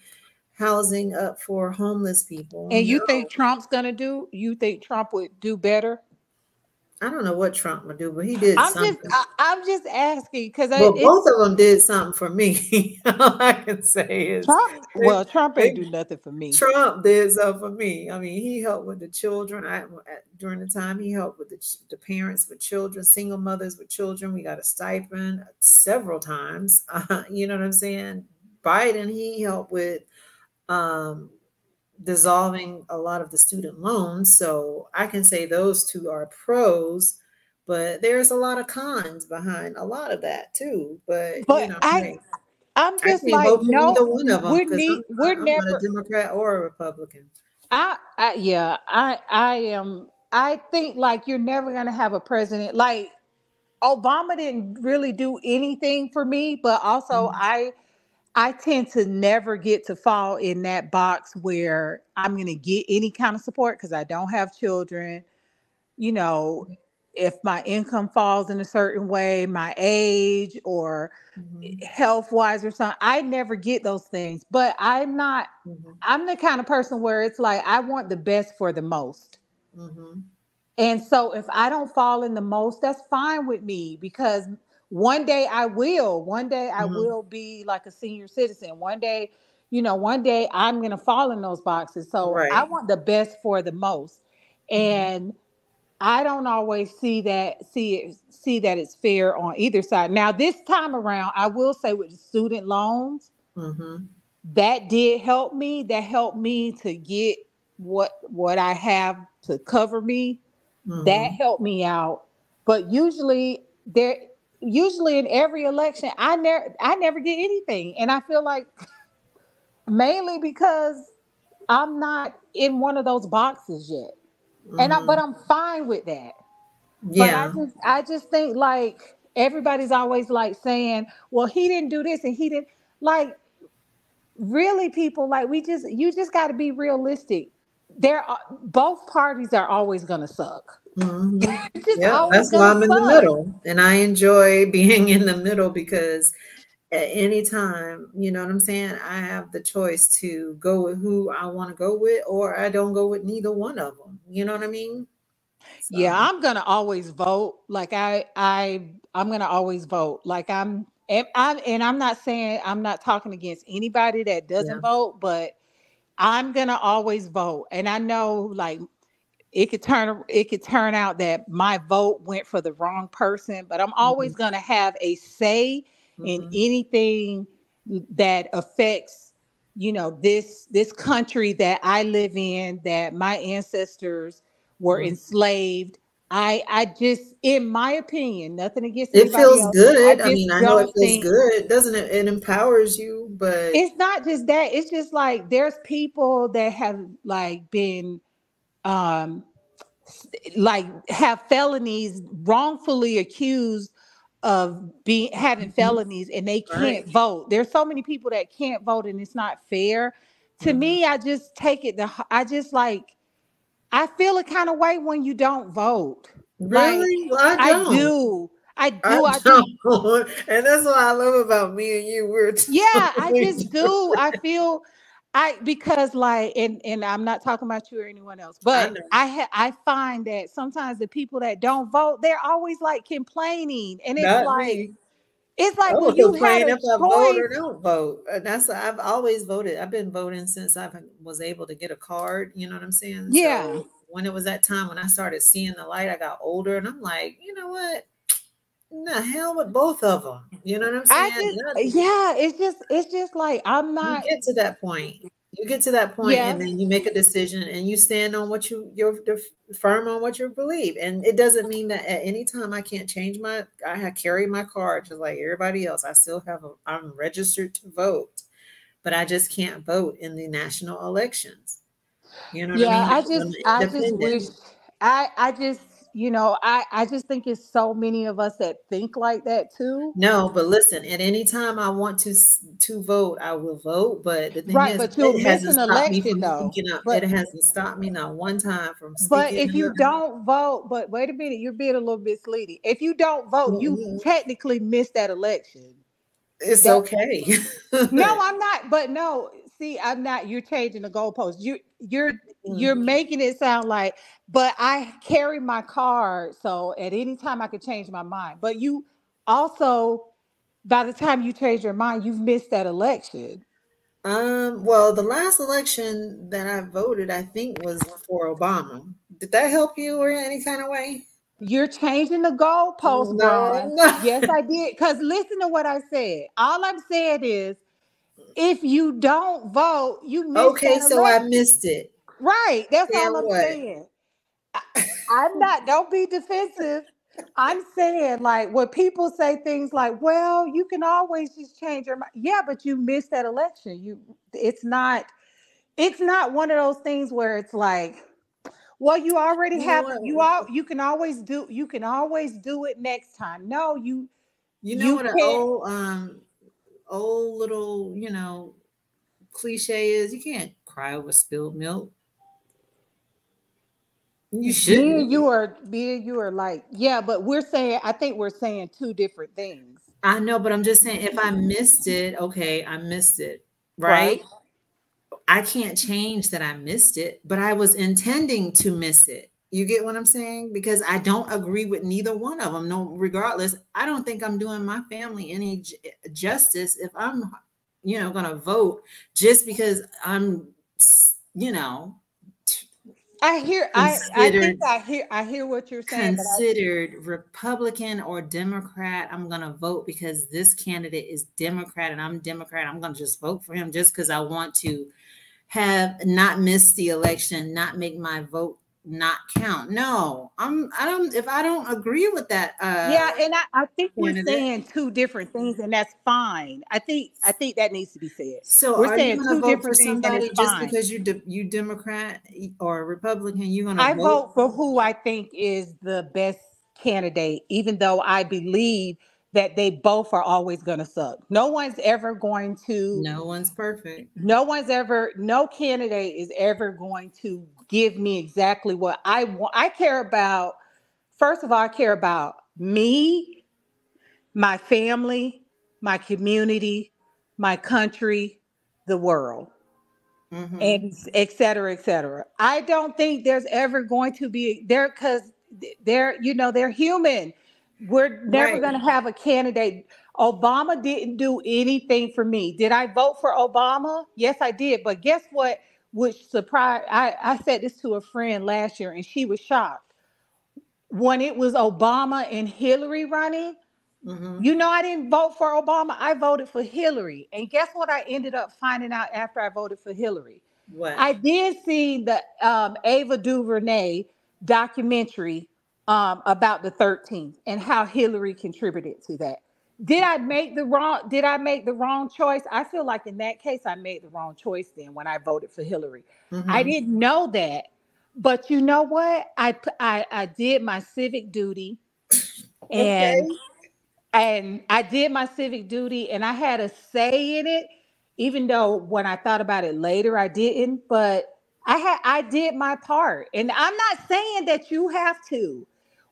housing up for homeless people. And you no. think Trump's going to do, you think Trump would do better? I don't know what Trump would do, but he did I'm something. Just, I, I'm just asking because well, both of them did something for me. All I can say is Trump. Well, Trump ain't they, do nothing for me. Trump did something for me. I mean, he helped with the children. I, during the time he helped with the, the parents with children, single mothers with children. We got a stipend several times. Uh, you know what I'm saying? Biden, he helped with um, dissolving a lot of the student loans. So I can say those two are pros, but there's a lot of cons behind a lot of that too. But, but you know, I, right. I'm just I like, no, one of them, we need, I'm, we're I'm never not a Democrat or a Republican. I, I, yeah, I, I am. I think like, you're never going to have a president. Like Obama didn't really do anything for me, but also mm-hmm. I, I tend to never get to fall in that box where I'm going to get any kind of support because I don't have children. You know, if my income falls in a certain way, my age or mm-hmm. health wise or something, I never get those things. But I'm not, mm-hmm. I'm the kind of person where it's like, I want the best for the most. Mm-hmm. And so if I don't fall in the most, that's fine with me because one day I will, one day I mm-hmm. will be like a senior citizen. One day, you know, one day I'm going to fall in those boxes. So right. I want the best for the most. Mm-hmm. And I don't always see that, see it, see that it's fair on either side. Now this time around, I will say with the student loans, mm-hmm. that did help me. That helped me to get what, what I have to cover me. Mm-hmm. That helped me out. But usually there, Usually in every election, I never, I never get anything. And I feel like mainly because I'm not in one of those boxes yet. Mm-hmm. And I, but I'm fine with that. Yeah. But I just, I just think like everybody's always like saying, well, he didn't do this and he didn't like really people like we just, you just got to be realistic. There are both parties are always going to suck. Mm-hmm. Yeah, that's why I'm in the middle, and I enjoy being in the middle because at any time, you know what I'm saying, I have the choice to go with who I want to go with, or I don't go with neither one of them. You know what I mean? So. Yeah, I'm gonna always vote. Like I, I, I'm gonna always vote. Like I'm, and I'm, and I'm not saying I'm not talking against anybody that doesn't yeah. vote, but I'm gonna always vote, and I know like. It could turn it could turn out that my vote went for the wrong person, but I'm always mm-hmm. going to have a say mm-hmm. in anything that affects, you know, this this country that I live in, that my ancestors were mm-hmm. enslaved. I I just, in my opinion, nothing against it feels else, good. I, I mean, I know it feels good, doesn't it? It empowers you, but it's not just that. It's just like there's people that have like been. Um, like have felonies wrongfully accused of being having felonies and they can't right. vote. There's so many people that can't vote and it's not fair. To mm-hmm. me, I just take it. The I just like I feel a kind of way when you don't vote. Really, like, I, don't. I do. I do. I, I do. And that's what I love about me and you. We're yeah. I just do. I feel. I because like and and I'm not talking about you or anyone else, but I I, ha I find that sometimes the people that don't vote, they're always like complaining, and it's not like me. It's like well, you had a if I vote or don't vote. And that's I've always voted. I've been voting since I was able to get a card. You know what I'm saying? Yeah. So when it was that time when I started seeing the light, I got older, and I'm like, you know what? The hell with both of them. You know what I'm saying? I just, yeah, it's just it's just like I'm not. You get to that point. You get to that point, yes. And then you make a decision, and you stand on what you you're firm on what you believe. And it doesn't mean that at any time I can't change my. I carry my card just like everybody else. I still have. A, I'm registered to vote, but I just can't vote in the national elections. You know what yeah, I mean? Yeah, I just I just wish I I just. You know, I, I just think it's so many of us that think like that too. No, but listen, at any time I want to to vote, I will vote. But the thing right, is, but you'll it hasn't an stopped election, me from speaking up. But, it hasn't stopped me not one time from speaking up. But if you don't vote, but wait a minute, you're being a little bit sleazy. If you don't vote, mm-hmm. you technically missed that election. It's That's, okay. No, I'm not. But no, see, I'm not. You're changing the goalpost. You you're. You're making it sound like, but I carry my card, so at any time I could change my mind. But you also, by the time you change your mind, you've missed that election. Um, well, the last election that I voted, I think, was for Obama. Did that help you in any kind of way? You're changing the goalpost, bro. No, no. Yes, I did. Because listen to what I said. All I'm saying is, if you don't vote, you missed okay, that so election. I missed it. Right, that's all I'm saying. I, I'm not. Don't be defensive. I'm saying like when people say things like, "Well, you can always just change your mind." Yeah, but you missed that election. You, it's not. It's not one of those things where it's like, "Well, you already have. You all. You can always do. You can always do it next time." No, you. You know what an old um, old little you know, cliche is. You can't cry over spilled milk. You should. Me and you are, me and you are like, yeah, but we're saying, I think we're saying two different things. I know, but I'm just saying if I missed it, okay, I missed it, right? right? I can't change that I missed it, but I was intending to miss it. You get what I'm saying? Because I don't agree with neither one of them. No, regardless, I don't think I'm doing my family any justice if I'm, you know, going to vote just because I'm, you know, I hear. I, I think I hear. I hear what you're saying. Considered but I, Republican or Democrat, I'm gonna vote because this candidate is Democrat and I'm Democrat. I'm gonna just vote for him just because I want to have not miss the election, not make my vote not count. No, I'm. I don't. If I don't agree with that, uh, yeah, and I, I think we're saying two different things, and that's fine. I think. I think that needs to be said. So we're are saying you going to vote for somebody just fine. because you de you Democrat or Republican? You're going to. I vote? vote for who I think is the best candidate, even though I believe that they both are always going to suck. No one's ever going to. No one's perfect. No one's ever. No candidate is ever going to. Give me exactly what I want. I care about, first of all, I care about me, my family, my community, my country, the world, mm-hmm. and et cetera, et cetera. I don't think there's ever going to be there because they're, you know, they're human. We're never right. going to have a candidate. Obama didn't do anything for me. Did I vote for Obama? Yes, I did. But guess what? Which surprised, I, I said this to a friend last year and she was shocked. When it was Obama and Hillary running, mm-hmm. you know, I didn't vote for Obama. I voted for Hillary. And guess what I ended up finding out after I voted for Hillary? What? I did see the um, Ava DuVernay documentary um, about the thirteenth and how Hillary contributed to that. Did I make the wrong? Did I make the wrong choice? I feel like in that case, I made the wrong choice then when I voted for Hillary. Mm-hmm. I didn't know that, but you know what? I I, I did my civic duty, and okay. and I did my civic duty, and I had a say in it. Even though when I thought about it later, I didn't. But I had I did my part, and I'm not saying that you have to.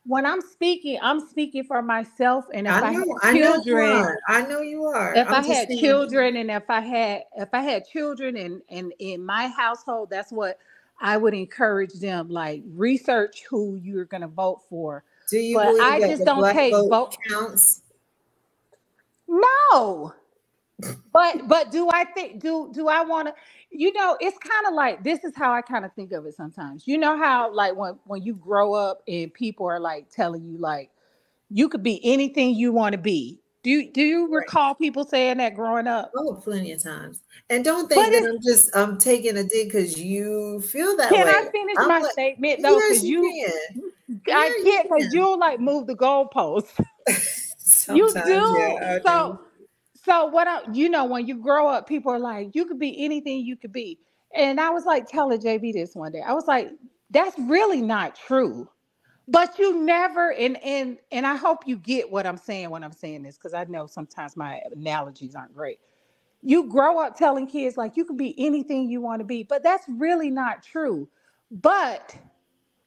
when I'm speaking, I'm speaking for myself. And if I, know, I had children, I know, I know you are. If I'm I had children, and if I had if I had children, and and in my household, that's what I would encourage them. Like, research who you're going to vote for. Do you? But believe I that just the don't black take vote, vote counts. No, but but do I think do do I want to? You know, it's kind of like, this is how I kind of think of it sometimes. You know how, like, when, when you grow up and people are like telling you, like, you could be anything you want to be. Do you, do you recall people saying that growing up? Oh, plenty of times. And don't think but that I'm just I'm taking a dig because you feel that can way. Can I finish I'm my like, statement though? Because you, you I can't because you you'll like move the goalposts. You do yeah, okay. so. So what I, you know, when you grow up, people are like, you could be anything you could be. And I was like telling J B this one day. I was like, that's really not true. But you never, and and and I hope you get what I'm saying when I'm saying this, because I know sometimes my analogies aren't great. You grow up telling kids like you can be anything you want to be, but that's really not true. But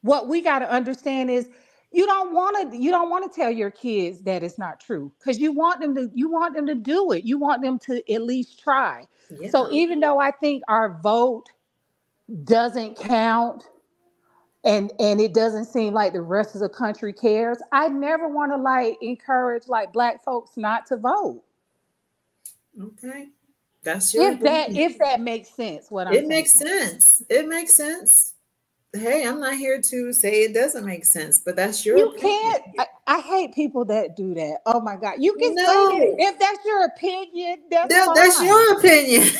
what we got to understand is, You don't want to. You don't want to tell your kids that it's not true, because you want them to. You want them to do it. You want them to at least try. Yeah. So even though I think our vote doesn't count, and and it doesn't seem like the rest of the country cares, I never want to like encourage like black folks not to vote. Okay, that's your if opinion. that if that makes sense. What I'm it saying. makes sense. It makes sense. Hey, I'm not here to say it doesn't make sense, but that's your you opinion. can't. I, I hate people that do that. Oh my God, you can no. say it. If that's your opinion, that's no, that's your opinion,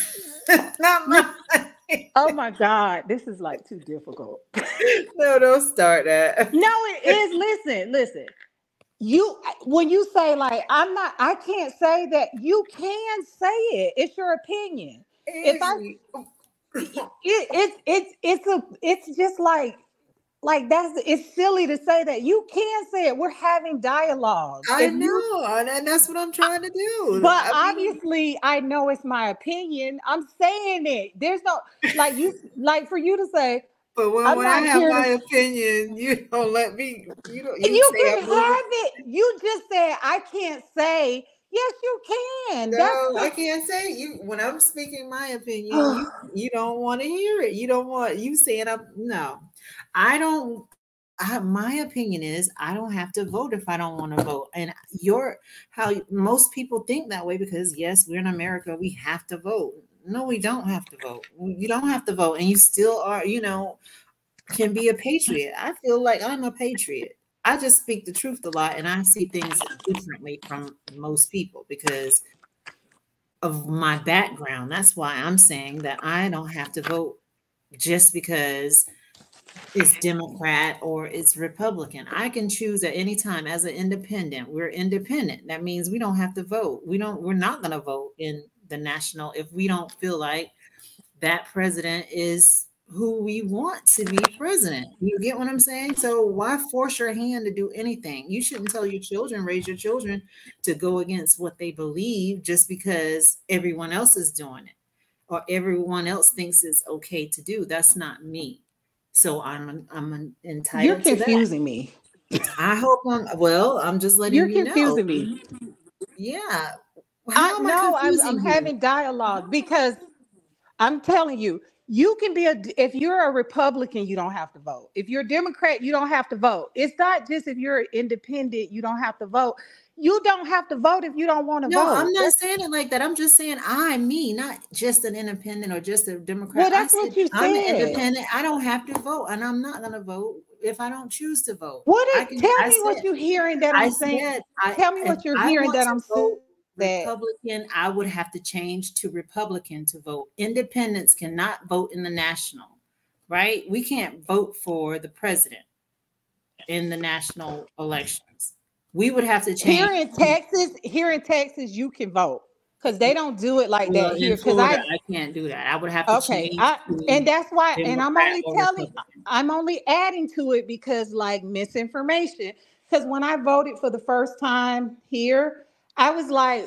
not mine. Oh my God, this is like too difficult. No, don't start that. No, it is. Listen, listen. You when you say like I'm not, I can't say that. You can say it. It's your opinion. Hey. If I. It, it, it, it's a, it's just like, like that's, it's silly to say that. You can say it. We're having dialogue. I if know. You, and that's what I'm trying to do. But I mean, obviously I know it's my opinion. I'm saying it. There's no, like you, like for you to say, but when, when I have my to, opinion, you don't let me, you don't, you, you can have it. You just said, I can't say. Yes, you can. No, That's I can't say you. When I'm speaking my opinion, you, you don't want to hear it. You don't want you saying up. No, I don't. I, my opinion is I don't have to vote if I don't want to vote. And your how most people think that way because yes, we're in America. We have to vote. No, we don't have to vote. You don't have to vote, and you still are. You know, can be a patriot. I feel like I'm a patriot. I just speak the truth a lot, and I see things differently from most people because of my background. That's why I'm saying that I don't have to vote just because it's Democrat or it's Republican. I can choose at any time as an independent. We're independent. That means we don't have to vote. We don't, we're not going to vote in the national if we don't feel like that president is who we want to be president. You get what I'm saying? So why force your hand to do anything? You shouldn't tell your children, raise your children to go against what they believe just because everyone else is doing it or everyone else thinks it's okay to do. That's not me. So I'm I'm entitled to that. You're confusing me. I hope I'm, well, I'm just letting you know. You're confusing me. Yeah. How I know I'm, I'm having dialogue because I'm telling you, you can be a, if you're a Republican, you don't have to vote. If you're a Democrat, you don't have to vote. It's not just if you're independent, you don't have to vote. You don't have to vote if you don't want to no, vote. No, I'm not saying it like that. I'm just saying I, me, not just an independent or just a Democrat. Well, that's said, what you said. I'm an independent. I don't have to vote, and I'm not going to vote if I don't choose to vote. What is, can, tell I me said, what you're hearing that I'm I saying. Said, I, tell me what you're I hearing that I'm saying. Republican, I would have to change to Republican to vote. Independents cannot vote in the national, right? We can't vote for the president in the national elections. We would have to change. Here in Texas, here in Texas, you can vote because they don't do it like well, that here. Because I, I can't do that. I would have to okay, change. I, to and that's why. Democrat and I'm only telling. Republican. I'm only adding to it because like misinformation. Because when I voted for the first time here, I was like,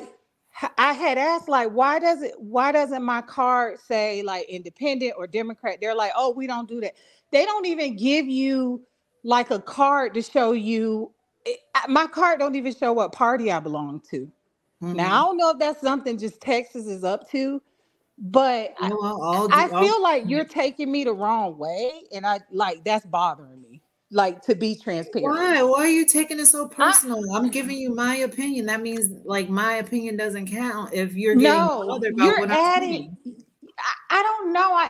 I had asked like, why does it, why doesn't my card say like independent or Democrat? They're like, oh, we don't do that. They don't even give you like a card to show you. It, my card don't even show what party I belong to. Mm-hmm. Now, I don't know if that's something just Texas is up to, but you know, I'll, I'll, I, I feel I'll, like you're taking me the wrong way. And I like, that's bothering me. Like, to be transparent. Why? Why are you taking it so personal? I, I'm giving you my opinion. That means like my opinion doesn't count if you're getting bothered about you're what adding, I'm saying. I, I don't know. I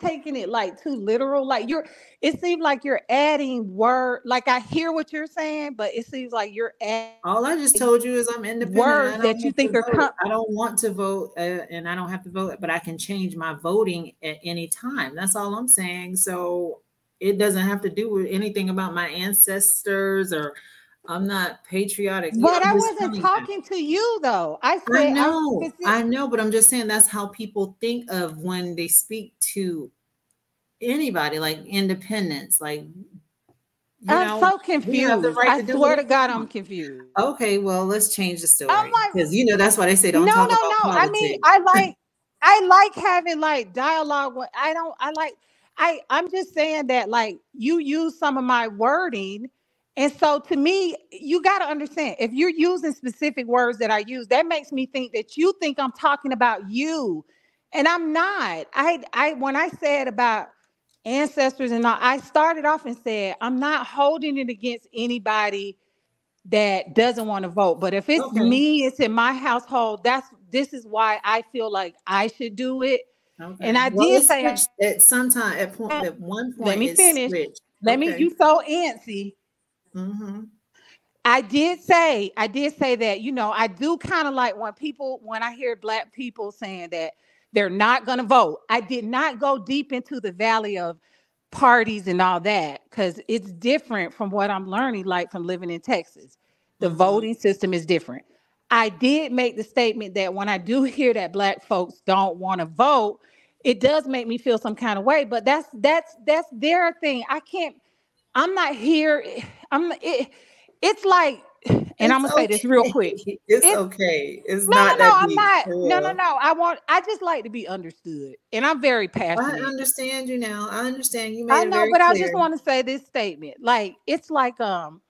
taking it like too literal. Like you're, it seems like you're adding word. Like I hear what you're saying, but it seems like you're adding. All I just told you is I'm independent. Words that you think are. Com- I don't want to vote, uh, and I don't have to vote, but I can change my voting at any time. That's all I'm saying. So. It doesn't have to do with anything about my ancestors or I'm not patriotic. But yeah, I wasn't talking to you though. I said, I know, I, I know, but I'm just saying that's how people think of when they speak to anybody, like independence, like. You I'm know, so confused. Right I to swear to God, I'm confused. Okay, well, let's change the story because like, you know that's why they say don't no, talk no, about no. politics. I mean, I like, I like having like dialogue. With, I don't. I like. I, I'm just saying that, like, you use some of my wording. And so to me, you got to understand, if you're using specific words that I use, that makes me think that you think I'm talking about you. And I'm not. I, I when I said about ancestors and all, I started off and said, I'm not holding it against anybody that doesn't want to vote. But if it's okay. me, it's in my household, that's this is why I feel like I should do it. Okay. And I well, did say at some time at point at one point. Let me finish. Switched. Let okay. me. You so antsy. Mm-hmm. I did say. I did say that. You know, I do kind of like when people when I hear Black people saying that they're not going to vote. I did not go deep into the valley of parties and all that because it's different from what I'm learning. Like from living in Texas, the mm-hmm. voting system is different. I did make the statement that when I do hear that Black folks don't want to vote, it does make me feel some kind of way, but that's, that's, that's their thing. I can't, I'm not here. I'm it, it's like, and it's I'm gonna okay. say this real quick. It's, it's okay. It's no, not no, no, I'm deep. not, cool. no, no, no. I want, I just like to be understood and I'm very passionate. I understand you now. I understand you. Made I know, it very but clear. I just want to say this statement. Like, it's like, um,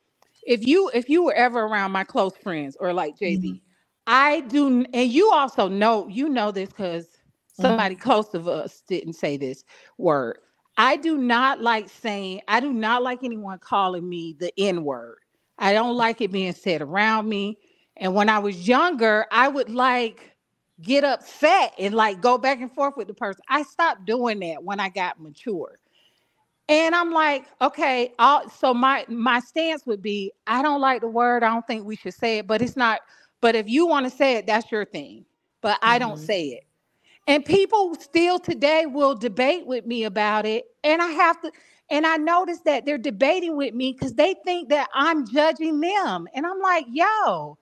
If you if you were ever around my close friends or like Jay-Z, mm-hmm. I do, and you also know, you know this because somebody mm-hmm. close to us didn't say this word. I do not like saying, I do not like anyone calling me the N-word. I don't like it being said around me. And when I was younger, I would like get upset and like go back and forth with the person. I stopped doing that when I got mature. And I'm like, okay, I'll, so my my stance would be, I don't like the word. I don't think we should say it, but it's not. But if you want to say it, that's your thing. But mm-hmm. I don't say it. And people still today will debate with me about it. And I have to, and I notice that they're debating with me because they think that I'm judging them. And I'm like, yo,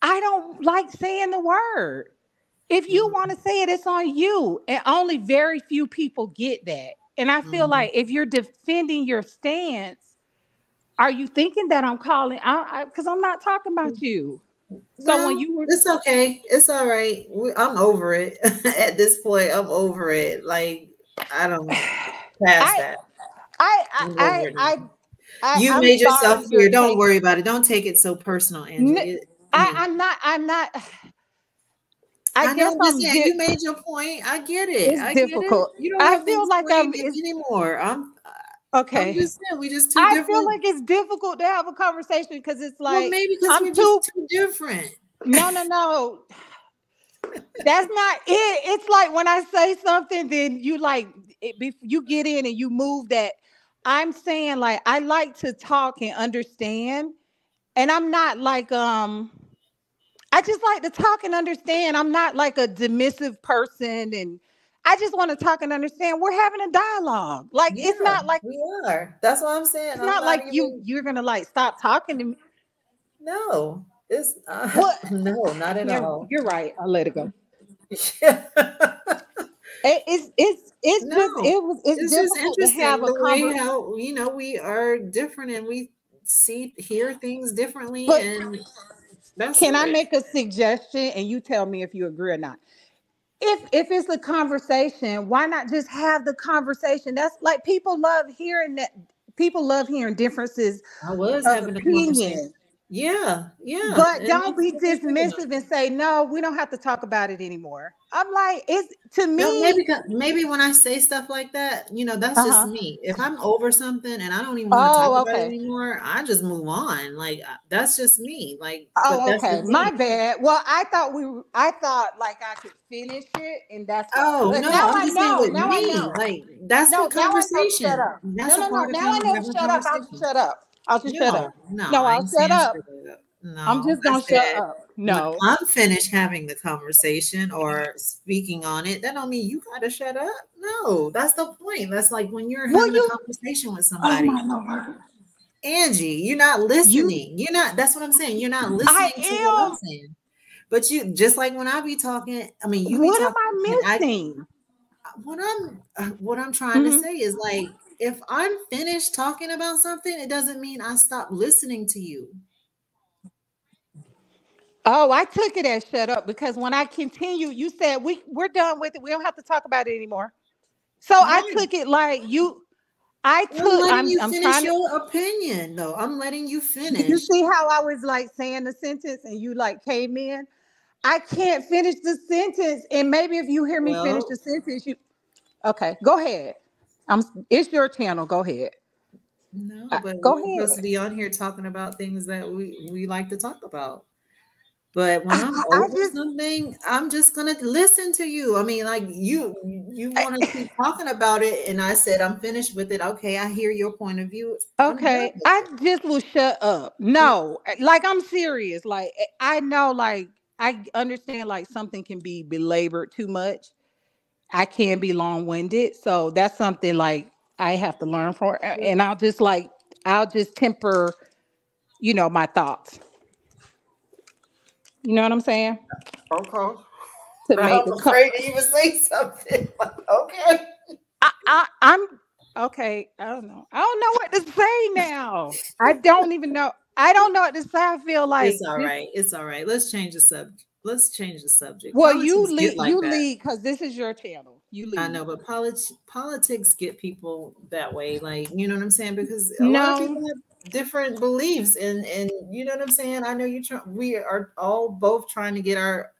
I don't like saying the word. If you want to say it, it's on you. And only very few people get that. And I feel mm-hmm. like if you're defending your stance, are you thinking that I'm calling out? Because I'm not talking about you. So no, when you were, it's okay, it's all right. We, I'm over it at this point. I'm over it. Like I don't pass I, that. I I I, I I you I, made I'm yourself clear. Don't taking, worry about it. Don't take it so personal, Angie. N- it, I, I mean, I'm not. I'm not. I, I guess I'm get, you made your point. I get it. It's I get difficult. It. You don't I feel like I'm it's, anymore. I'm okay. I'm just saying, we just too I different. feel like it's difficult to have a conversation because it's like well, maybe because I'm we're too, just too different. No, no, no. That's not it. It's like when I say something, then you like it, you get in and you move that. I'm saying like I like to talk and understand, and I'm not like um. I just like to talk and understand. I'm not like a dismissive person. And I just want to talk and understand. We're having a dialogue. Like, yeah, it's not like we are. That's what I'm saying. It's I'm not, not like even... you, you're going to like stop talking to me. No, it's uh, what? no, not at you're, all. You're right. I'll let it go. Yeah. It, it's it's it's no, just it was it's, it's just interesting to have a conversation. How, you know, we are different and we see hear things differently but, and. That's Can weird. I make a suggestion and you tell me if you agree or not? If if it's a conversation, why not just have the conversation? That's like people love hearing that people love hearing differences. I was having opinions. a conversation. Yeah, yeah. But and don't be dismissive and say, no, we don't have to talk about it anymore. I'm like, it's to me. No, maybe, maybe when I say stuff like that, you know, that's uh-huh. just me. If I'm over something and I don't even want to oh, talk okay. about it anymore, I just move on. Like, that's just me. Like, oh, that's okay. My bad. Well, I thought we, I thought like I could finish it and that's. Oh, no, now I'm just saying with now me. Like, that's no, the conversation. Now I shut up. That's no, no, no. Now I know shut up. I'll shut up. I'll just no, shut up. No, no I'll shut up. up. No, I'm just going to shut up. No. I'm finished having the conversation or speaking on it. That don't mean you got to shut up. No, that's the point. That's like when you're having well, you, a conversation with somebody. Oh my Lord. Angie, you're not listening. You, you're not. That's what I'm saying. You're not listening I to am. what I'm saying. But you, just like when I be talking, I mean, you What talking, am I missing? I, what, I'm, what I'm trying mm-hmm. to say is like, if I'm finished talking about something, it doesn't mean I stop listening to you. Oh, I took it as shut up because when I continue, you said we, we're done with it. We don't have to talk about it anymore. So right. I took it like you, I took, I'm, I'm, you I'm trying your to, opinion though. I'm letting you finish. You see how I was like saying the sentence and you like came in? I can't finish the sentence. And maybe if you hear me well, finish the sentence, you, okay, go ahead. I'm, it's your channel. Go ahead. No, but Go we're ahead. supposed to be on here talking about things that we, we like to talk about. But when I'm I, over I just, something, I'm just going to listen to you. I mean, like you, you want to keep talking about it. And I said, I'm finished with it. Okay. I hear your point of view. Okay. I just will shut up. No, like I'm serious. Like I know, like I understand like something can be belabored too much. I can be long-winded, so that's something like I have to learn from, and I'll just like I'll just temper, you know, my thoughts. You know what I'm saying? Okay. To make I'm afraid to even say something. Okay. I, I I'm okay. I don't know. I don't know what to say now. I don't even know. I don't know what to say. I feel like it's all right. It's all right. Let's change the subject. Let's change the subject. Well, politics you lead, like you that. lead, because this is your channel. You lead. I know, but politics politics get people that way. Like, you know what I'm saying? Because a no. lot of people have different beliefs, and and you know what I'm saying. I know you. We are all both trying to get our,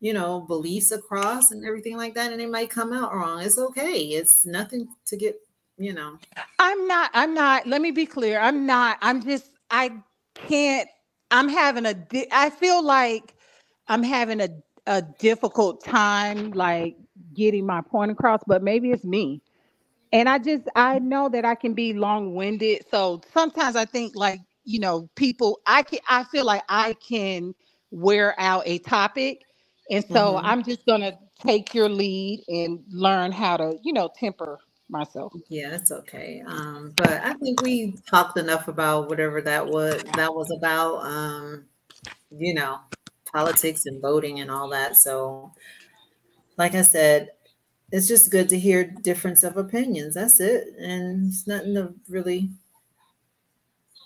you know, beliefs across and everything like that, and it might come out wrong. It's okay. It's nothing to get. You know. I'm not. I'm not. Let me be clear. I'm not. I'm just. I can't. I'm having a. I feel like. I'm having a, a difficult time, like getting my point across, but maybe it's me. And I just, I know that I can be long-winded. So sometimes I think like, you know, people, I can, I feel like I can wear out a topic. And so mm-hmm. I'm just going to take your lead and learn how to, you know, temper myself. Yeah, that's okay. Um, but I think we talked enough about whatever that was, that was about, um, you know, politics and voting and all that. So like I said, it's just good to hear difference of opinions. That's it. And it's nothing to really,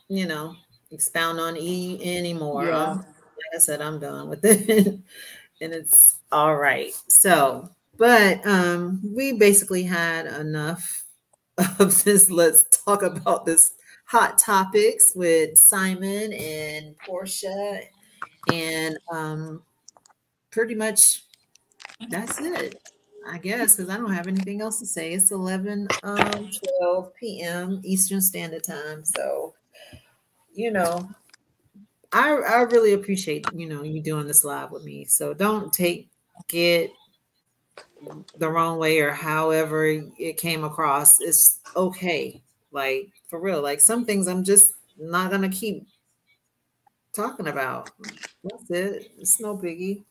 you know, expound on e anymore. Yeah. Um, like I said, I'm done with it. And it's all right. So, but um, we basically had enough of this. Let's talk about this hot topics with Simon and Porsha. And um, pretty much that's it, I guess, because I don't have anything else to say. It's eleven, twelve p m Eastern Standard Time. So, you know, I, I really appreciate, you know, you doing this live with me. So don't take it the wrong way or however it came across. It's okay. Like, for real. Like, some things I'm just not going to keep talking about. That's it. It's no biggie.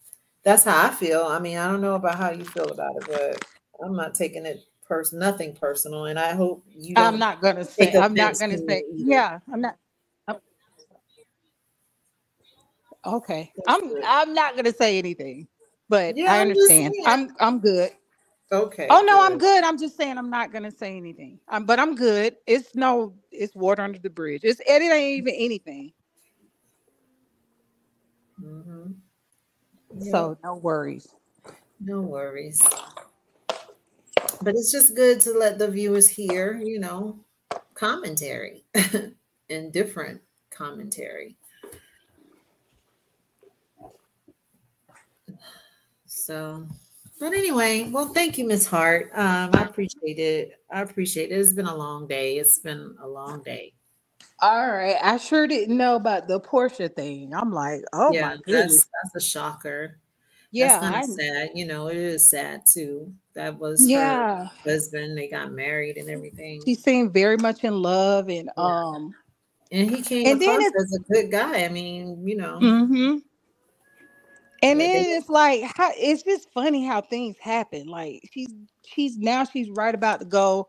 That's how I feel. I mean, I don't know about how you feel about it, but I'm not taking it pers- nothing personal. And I hope you. I'm not gonna say. I'm not gonna say. Yeah, I'm not. I'm, okay, I'm. I'm not gonna say anything. But yeah, I understand. I'm. I'm good. Okay. Oh no, good. I'm good. I'm just saying I'm not gonna say anything. Um, but I'm good. It's no. It's water under the bridge. It's it ain't even anything. Mm-hmm. Yeah. So no worries, no worries. But it's just good to let the viewers hear, you know, commentary and different commentary. So, but anyway, well, thank you, Miss Hart. Um, I appreciate it. I appreciate it. It's been a long day. It's been a long day. All right. I sure didn't know about the Porsha thing. I'm like, oh yeah, my goodness. That's, that's a shocker. Yeah. That's sad. You know, it is sad too. That was yeah. her husband. They got married and everything. She seemed very much in love and yeah. um and he came and across then as a good guy. I mean, you know. Mm-hmm. And yeah, then it's like how it's just funny how things happen. Like she's she's now she's right about to go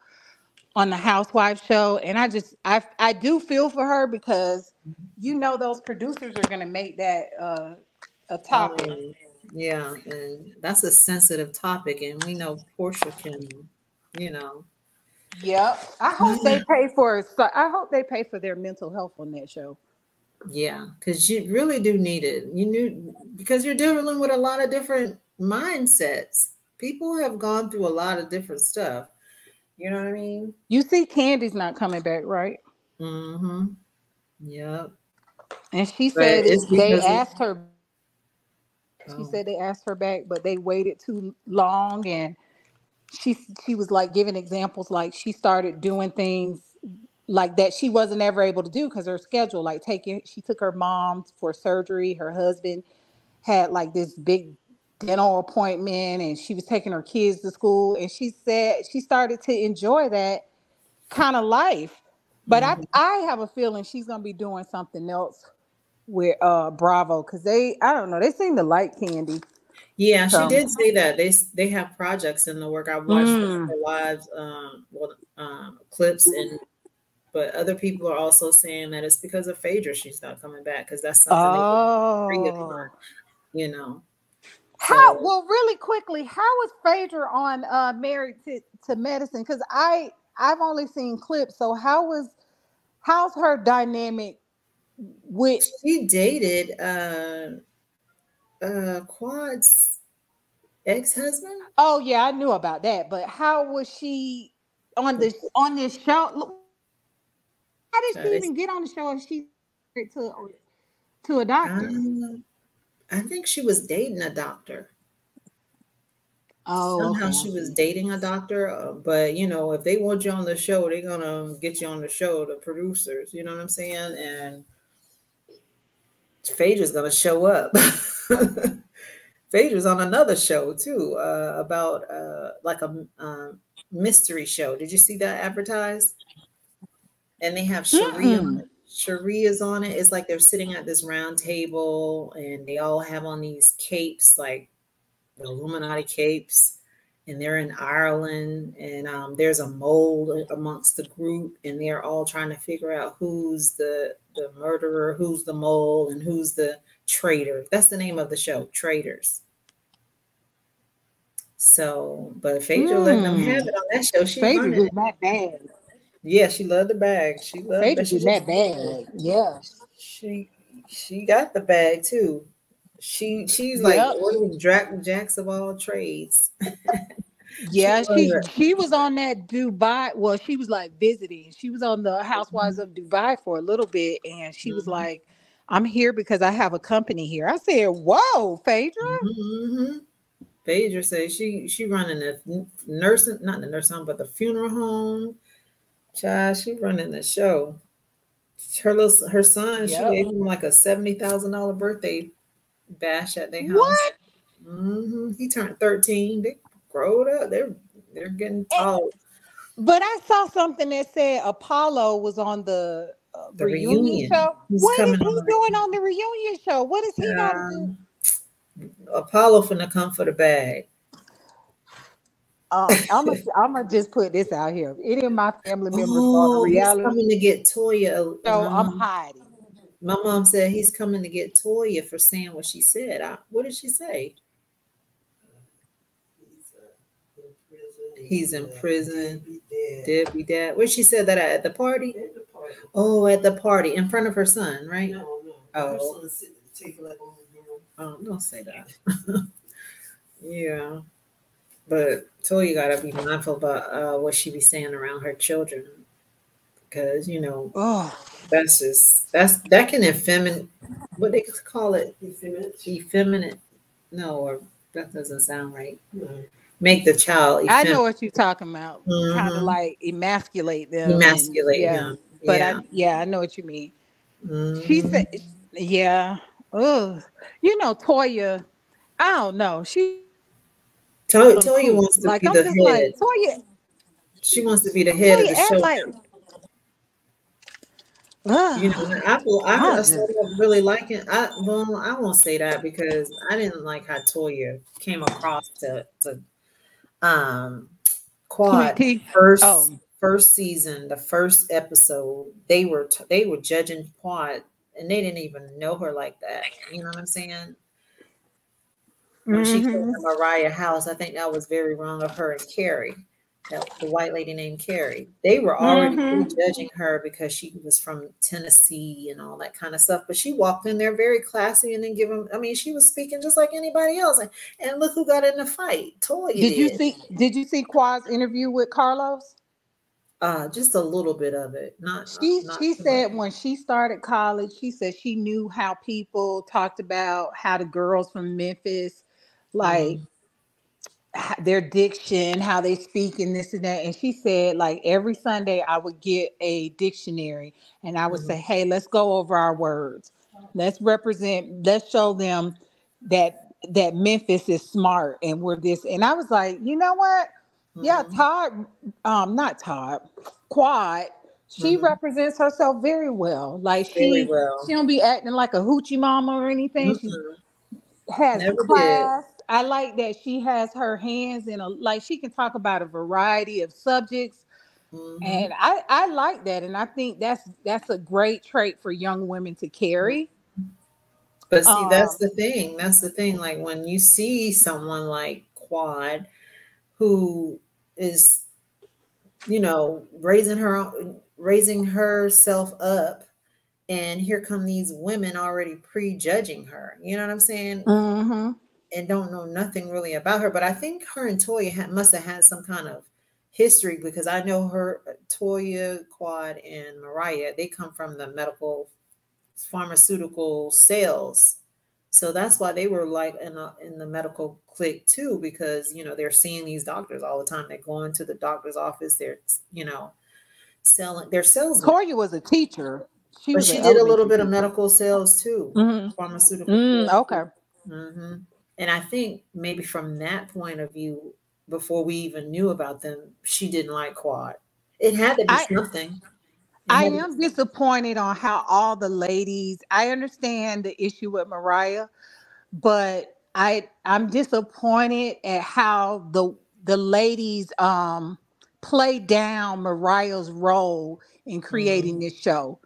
on the Housewives show, and I just I I do feel for her because you know those producers are gonna make that uh, a topic. Um, yeah, and that's a sensitive topic, and we know Porsha can, you know. Yep, I hope they pay for. I hope they pay for their mental health on that show. Yeah, because you really do need it. You knew because you're dealing with a lot of different mindsets. People have gone through a lot of different stuff. You know what I mean? You see Candy's not coming back, right? Mm-hmm. Yep. And she said they asked her. She oh. said they asked her back, but they waited too long. And she she was like giving examples, like she started doing things like that she wasn't ever able to do because her schedule, like taking she took her mom for surgery. Her husband had like this big dental appointment and she was taking her kids to school, and she said she started to enjoy that kind of life. But mm-hmm. I, I have a feeling she's gonna be doing something else with uh Bravo because they I don't know they seem to like Kandi. Yeah, so. She did say that they they have projects in the work. I watched mm. the live um, well, um clips, and but other people are also saying that it's because of Phaedra she's not coming back because that's something oh. they can bring her, you know. How well, really quickly, how is Phaedra on uh Married to, to Medicine? Because I I've only seen clips. So how was how's her dynamic with she dated uh uh Quad's ex-husband? Oh yeah, I knew about that, but how was she on this on this show? How did she uh, even get on the show if she to to a doctor? Um, I think she was dating a doctor. Oh, somehow okay. she was dating a doctor. But you know, if they want you on the show, they're gonna get you on the show. The producers, you know what I'm saying? And Phaedra's gonna show up. Phaedra's on another show too, uh, about uh, like a uh, mystery show. Did you see that advertised? And they have Sharia mm-hmm. on it. Sharia's on it. It's like they're sitting at this round table and they all have on these capes, like the Illuminati capes, and they're in Ireland, and um, there's a mold amongst the group, and they're all trying to figure out who's the, the murderer, who's the mole, and who's the traitor. That's the name of the show, Traitors. So, but Phaedra mm. let them have it on that show. She Phaedra was not bad. Yeah, she loved the bag. She loved Phaedra she that bag. Yeah, she she got the bag too. She she's like yep. one of the jacks of all trades. Yeah, she she, she was on that Dubai. Well, she was like visiting. She was on the Housewives mm-hmm. of Dubai for a little bit, and she mm-hmm. was like, "I'm here because I have a company here." I said, "Whoa, Phaedra." Mm-hmm. Phaedra says she she running the nursing, not the nursing home, but the funeral home. Child, she running the show. Her little, her son, yep. she gave him like a seventy thousand dollar birthday bash at their house. What? Mm-hmm. He turned thirteen. They growed up. They're they're getting tall. But I saw something that said Apollo was on the, uh, the reunion. reunion show. He's what is he on doing on the reunion show? What is he um, got to do? Apollo finna come for the bag. Um, I'm gonna I'm just put this out here. Any of my family members oh, on the reality, he's coming to get Toya. So mom, I'm hiding. My mom said he's coming to get Toya for saying what she said. I, what did she say? He's in prison. Debbie dad. Where she said that at, at the party? At the party. Oh, at the party in front of her son, right? No, no. Oh, her son sitting at the table at home, you know? Oh, don't say that. Yeah. But Toya gotta be mindful about uh, what she be saying around her children. because, you know, oh, that's just, that's, that can effeminate, what they call it? Effeminate. Effeminate. No, or that doesn't sound right. Mm-hmm. Make the child effeminate. I know what you're talking about. Mm-hmm. Kind of like emasculate them. Emasculate and, yeah, them. But yeah. I, yeah, I know what you mean. Mm-hmm. She said, yeah. Oh, you know, Toya, I don't know. She Toya, Toya wants to like, be I'm the head. Like, Toya, she wants to be the head Toya of the show. Like, uh, you know, I, I, I started really liking. I well, I won't say that because I didn't like how Toya came across to to um Quad first oh. first season, the first episode. They were they were judging Quad. And they didn't even know her like that. You know what I'm saying? When mm-hmm. she came to Mariah House, I think that was very wrong of her and Carrie, that, the white lady named Carrie. They were already mm-hmm. judging her because she was from Tennessee and all that kind of stuff. But she walked in there very classy and then give them, I mean, she was speaking just like anybody else. And, and look who got in the fight. Toya. Did you see did you see Quad's interview with Carlos? Uh, just a little bit of it. Not she. Not she said much. When she started college, she said she knew how people talked about how the girls from Memphis, like mm. their diction, how they speak, and this and that. And she said, like every Sunday, I would get a dictionary, and I would mm. say, "Hey, let's go over our words. Let's represent. Let's show them that that Memphis is smart, and we're this." And I was like, you know what? Yeah, Todd, um, not Todd, Quad, she mm-hmm. represents herself very well. Like she, really well. She don't be acting like a hoochie mama or anything. Mm-hmm. She has Never class. Did. I like that she has her hands in a, like she can talk about a variety of subjects. Mm-hmm. And I, I like that. And I think that's, that's a great trait for young women to carry. But see, um, that's the thing. That's the thing. Like when you see someone like Quad, who is, you know, raising her, raising herself up, and here come these women already prejudging her. You know what I'm saying? Mm-hmm. And don't know nothing really about her. But I think her and Toya ha- must have had some kind of history because I know her, Toya, Quad, and Mariah. They come from the medical, pharmaceutical sales. So that's why they were like in, a, in the medical clique too, because, you know, they're seeing these doctors all the time. They go into the doctor's office. They're, you know, selling their salesmen. Toya was a teacher. She but was she did a little teacher. bit of medical sales too. Mm-hmm. Pharmaceutical. Mm, okay. Mm-hmm. And I think maybe from that point of view, before we even knew about them, she didn't like Quad. It had to be I, something. I am disappointed on how all the ladies, I understand the issue with Mariah, but I, I'm disappointed at how the the ladies um, play down Mariah's role in creating mm-hmm. this show.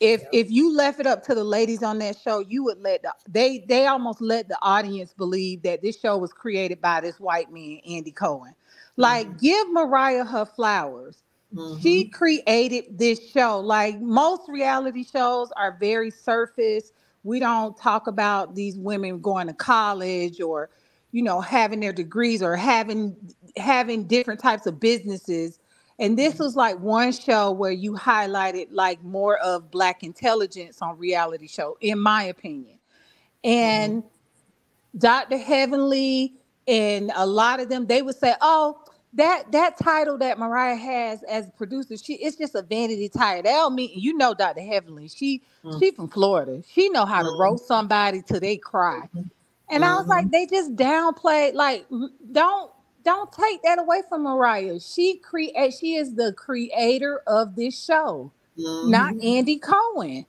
If yep. if you left it up to the ladies on that show, you would let the, they they almost let the audience believe that this show was created by this white man, Andy Cohen. Like, mm-hmm. give Mariah her flowers. Mm-hmm. She created this show. Like most reality shows are very surface. We don't talk about these women going to college or, you know, having their degrees or having having different types of businesses. And this was like one show where you highlighted like more of Black intelligence on reality show, in my opinion. And mm-hmm. Doctor Heavenly and a lot of them, they would say, oh, That that title that Mariah has as producer, she it's just a vanity title. That'll mean, you know, Doctor Heavenly, she mm. she from Florida. She know how to mm. roast somebody till they cry. Mm-hmm. And mm-hmm. I was like, they just downplayed. Like, don't don't take that away from Mariah. She create. She is the creator of this show, mm-hmm. not Andy Cohen.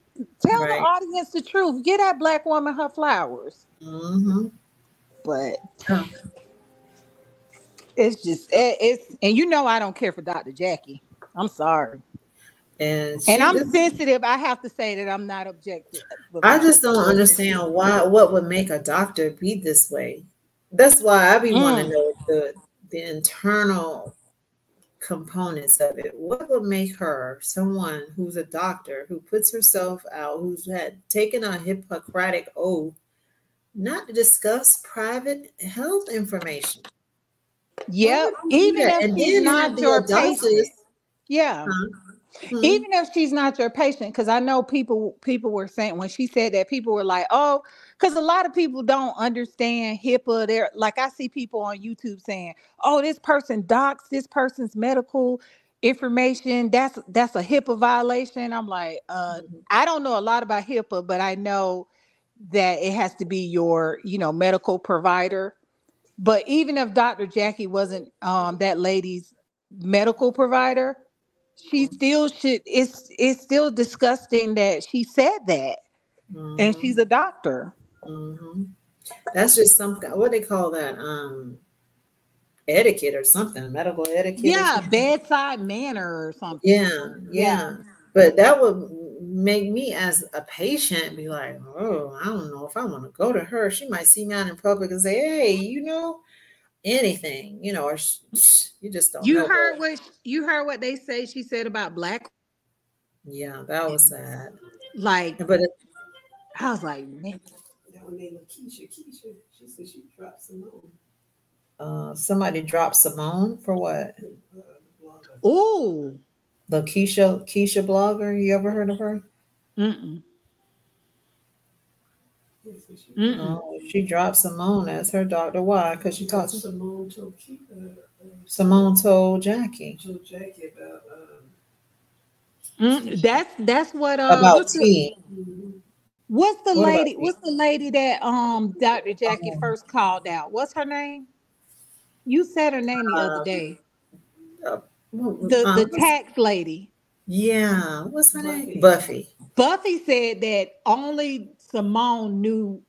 Tell right. the audience the truth. Give that Black woman her flowers. Mm-hmm. But. Huh. It's just it, it's and you know I don't care for Doctor Jackie. I'm sorry, and and I'm just, sensitive. I have to say that I'm not objective. I just don't understand why. What would make a doctor be this way? That's why I be mm. wanting to know the the internal components of it. What would make her someone who's a doctor who puts herself out, who's had taken a Hippocratic oath not to discuss private health information? Yep, even if and she's not your doctor. Yeah, huh? Mm-hmm. Even if she's not your patient, because I know people people were saying when she said that, people were like, oh, because a lot of people don't understand HIPAA. They're like, I see people on YouTube saying, oh, this person docs this person's medical information. That's that's a HIPAA violation. I'm like, uh, mm-hmm. I don't know a lot about HIPAA, but I know that it has to be your, you know, medical provider. But even if Doctor Jackie wasn't um, that lady's medical provider, she still should. It's it's still disgusting that she said that, mm-hmm. and she's a doctor. Mm-hmm. That's just some, what they call that, um, etiquette or something, medical etiquette. Yeah, bedside manner or something. Yeah, yeah, yeah. But that would make me as a patient be like, oh, I don't know if I want to go to her. She might see me out in public and say, hey, you know, anything, you know, or sh- sh- you just don't. You know heard what you heard what they say she said about black. Yeah, that was sad. Like, but it, I was like, man, that was named Keisha. Keisha. She said she dropped Simone. Uh, somebody dropped Simone for what? Oh. The Keisha Keisha blogger, you ever heard of her? Mm-mm. Mm-mm. Oh, she dropped Simone as her doctor. Why? Because she talked. Simone told uh, Simone told Jackie. Told Jackie about. Um, mm, that's that's what uh, about what's tea. The, what's the what lady? What's the lady that um Doctor Jackie um, first called out? What's her name? You said her name the uh, other day. Uh, The um, the tax lady. Yeah. What's her Buffy. name? Buffy. Buffy said that only Simone knew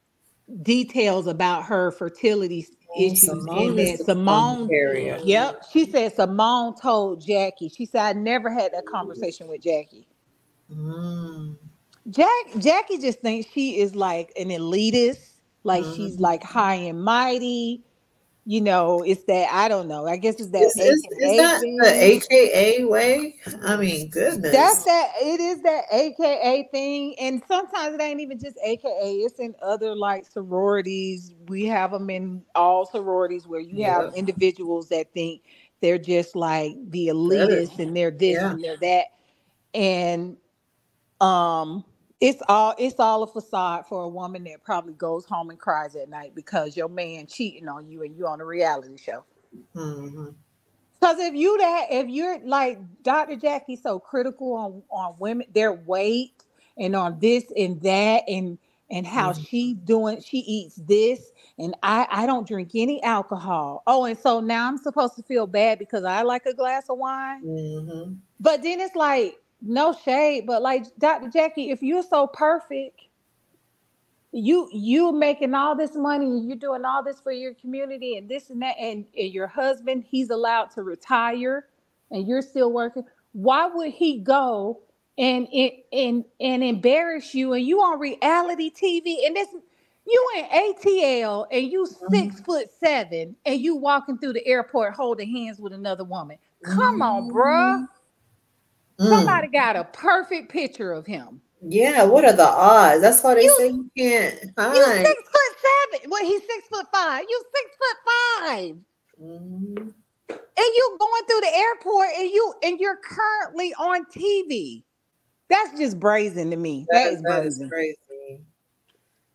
details about her fertility oh, issues. Simone and that Simone area. Yep. She said Simone told Jackie. She said, I never had that conversation with Jackie. Mm. Jack Jackie just thinks she is like an elitist, like mm. she's like high and mighty. You know, it's that, I don't know. I guess it's that. Is, is, is that the A K A way? I mean, goodness. That's that. It is that A K A thing. And sometimes it ain't even just A K A. It's in other, like, sororities. We have them in all sororities where you yeah. have individuals that think they're just, like, the elitist and they're this yeah. and they're that. And um, it's all it's all a facade for a woman that probably goes home and cries at night because your man cheating on you and you on a reality show. Mm-hmm. Because if you that if you're like Doctor Jackie, so critical on, on women, their weight and on this and that and and how mm-hmm. she doing, she eats this and I I don't drink any alcohol. Oh, and so now I'm supposed to feel bad because I like a glass of wine. Mm-hmm. But then it's like. No shade, but like Doctor Jackie, if you're so perfect, you you making all this money and you're doing all this for your community and this and that, and, and your husband, he's allowed to retire and you're still working. Why would he go and and and embarrass you and you on reality T V and this you in A T L and you six foot seven and you walking through the airport holding hands with another woman? Come on, bruh. Somebody mm. got a perfect picture of him. Yeah, what are the odds? That's why they you, say you can't find. You six foot seven. Well, he's six foot five. You six foot five. Mm. And you going through the airport and you and you're currently on T V. That's just brazen to me. That, that is that brazen. Is crazy.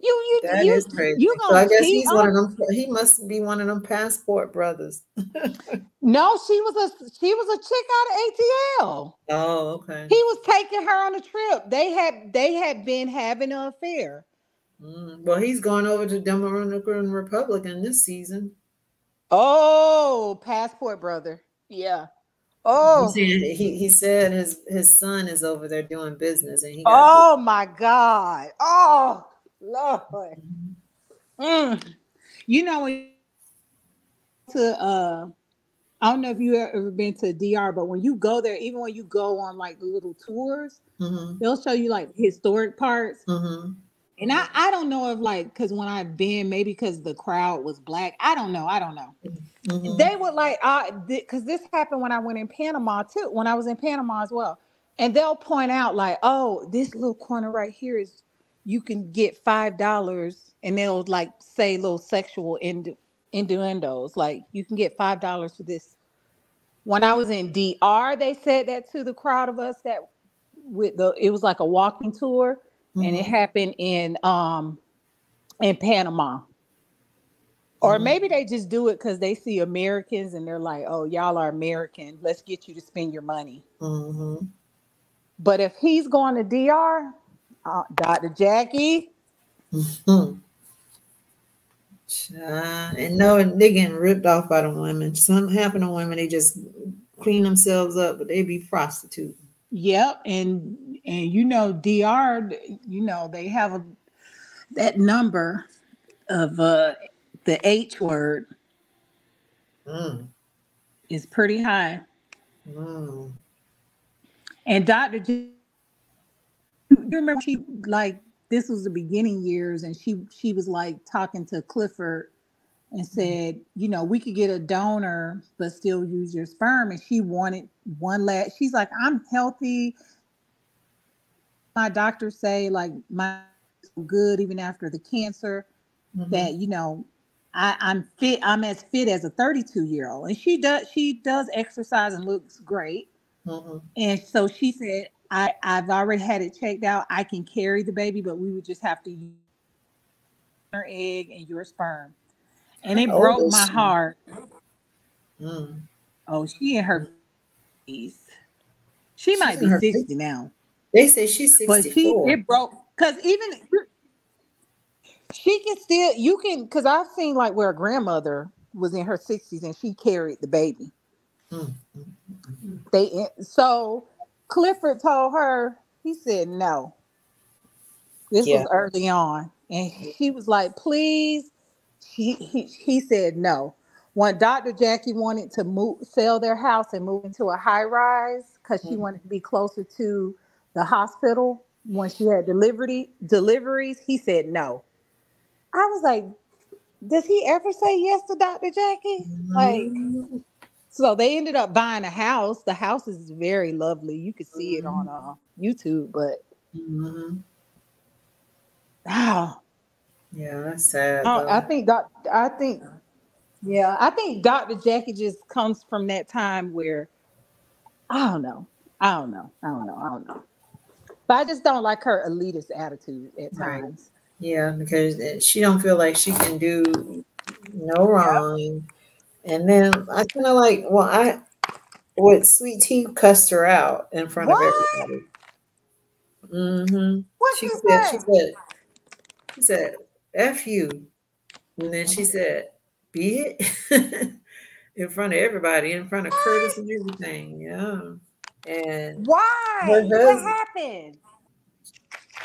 You you that you, is crazy. You so I guess he's on. one of them. He must be one of them passport brothers. No, she was a she was a chick out of A T L. Oh, okay. He was taking her on a trip. They had they had been having an affair. Mm, well, he's going over to Dominican Republic in this season. Oh, passport brother. Yeah. Oh, he, he he said his his son is over there doing business, and he. Got oh to- my God! Oh. Lord, mm. You know when to uh, I don't know if you ever been to D R, but when you go there, even when you go on like little tours, mm-hmm. they'll show you like historic parts. Mm-hmm. And I, I don't know if like because when I've been, maybe because the crowd was black, I don't know, I don't know. Mm-hmm. They would like I because this happened when I went in Panama too. When I was in Panama as well, and they'll point out like, oh, this little corner right here is. You can get five dollars and they'll like say little sexual innu- innuendos. Like you can get five dollars for this When I was in D R, they said that to the crowd of us that with the it was like a walking tour, mm-hmm. and it happened in um in Panama. Or mm-hmm. maybe they just do it because they see Americans and they're like, "Oh, y'all are American. Let's get you to spend your money." Mm-hmm. But if he's going to D R, uh, Doctor Jackie, mm-hmm. uh, and no, they're getting ripped off by the women. Something happened to women; they just clean themselves up, but they be prostitutes. Yep, and and you know, D R, you know, they have a that number of uh. The H word mm. is pretty high. Mm. And Doctor G, you remember she like this was the beginning years, and she she was like talking to Clifford and said, you know, we could get a donor but still use your sperm. And she wanted one last. She's like, I'm healthy. My doctors say like my good even after the cancer, mm-hmm. that you know. I, I'm fit. I'm as fit as a thirty-two year old, and she does. She does exercise and looks great. Mm-mm. And so she said, I, "I've already had it checked out. I can carry the baby, but we would just have to use her egg and your sperm." And it oh, broke my heart. Mm. Oh, she and her babies. She she's might be sixty fifty now. They say she's sixty-four. But she, it broke because even. She can still, you can, because I've seen like where a grandmother was in her sixties and she carried the baby. Mm. They so Clifford told her, he said no. This yeah. was early on, and she was like, "Please." He, he he said no. When Doctor Jackie wanted to move, sell their house and move into a high rise because she mm. wanted to be closer to the hospital when she had delivery deliveries, he said no. I was like, does he ever say yes to Doctor Jackie? Like, so they ended up buying a house. The house is very lovely. You could see it on uh, YouTube, but mm-hmm. wow, yeah, that's sad. Oh, I think doc, I think, yeah, I think Doctor Jackie just comes from that time where I don't know, I don't know, I don't know, I don't know. But I just don't like her elitist attitude at right. times. Yeah, because she don't feel like she can do no wrong. And then I kind of like, well, I, what Sweet Tea cussed her out in front what? of everybody. Mm-hmm. What she said, that? she said, she said, F you. And then she said, be it. In front of everybody, in front of what? Curtis and everything. Yeah. And why? Husband, what happened?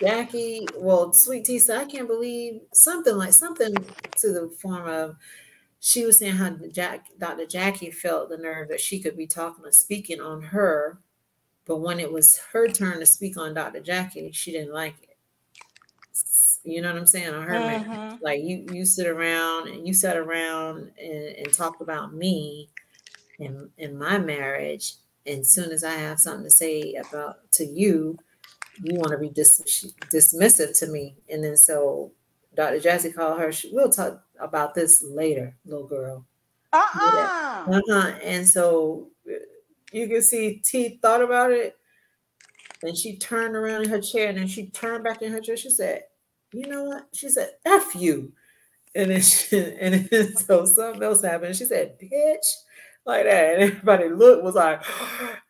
Jackie, well, Sweet Tea said, I can't believe something like something to the form of she was saying how Jack, Doctor Jackie felt the nerve that she could be talking and speaking on her, but when it was her turn to speak on Doctor Jackie, she didn't like it. You know what I'm saying? On her, uh-huh. man, like you, you sit around and you sat around and, and talked about me and, and my marriage. And as soon as I have something to say about to you, you want to be dis dismissive to me. And then so Doctor Jackie called her, she, we'll talk about this later, little girl. Uh-uh. Yeah. Uh-uh. And so you can see T thought about it. And she turned around in her chair, and then she turned back in her chair. She said, you know what? She said, F you. And then, she, and then so something else happened. She said, bitch. Like that, and everybody looked was like,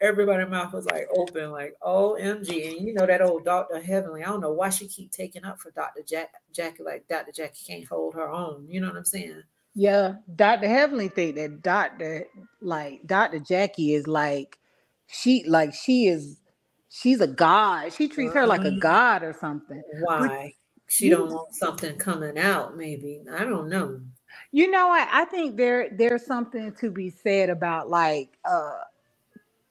everybody's mouth was like open, like O M G. And you know that old Doctor Heavenly. I don't know why she keep taking up for Doctor Jack Jackie. Like Doctor Jackie can't hold her own. You know what I'm saying? Yeah, Doctor Heavenly think that Doctor like Doctor Jackie is like she like she is she's a god. She treats her like a god or something. Why she don't want something coming out? Maybe I don't know. You know, I, I think there there's something to be said about like, uh,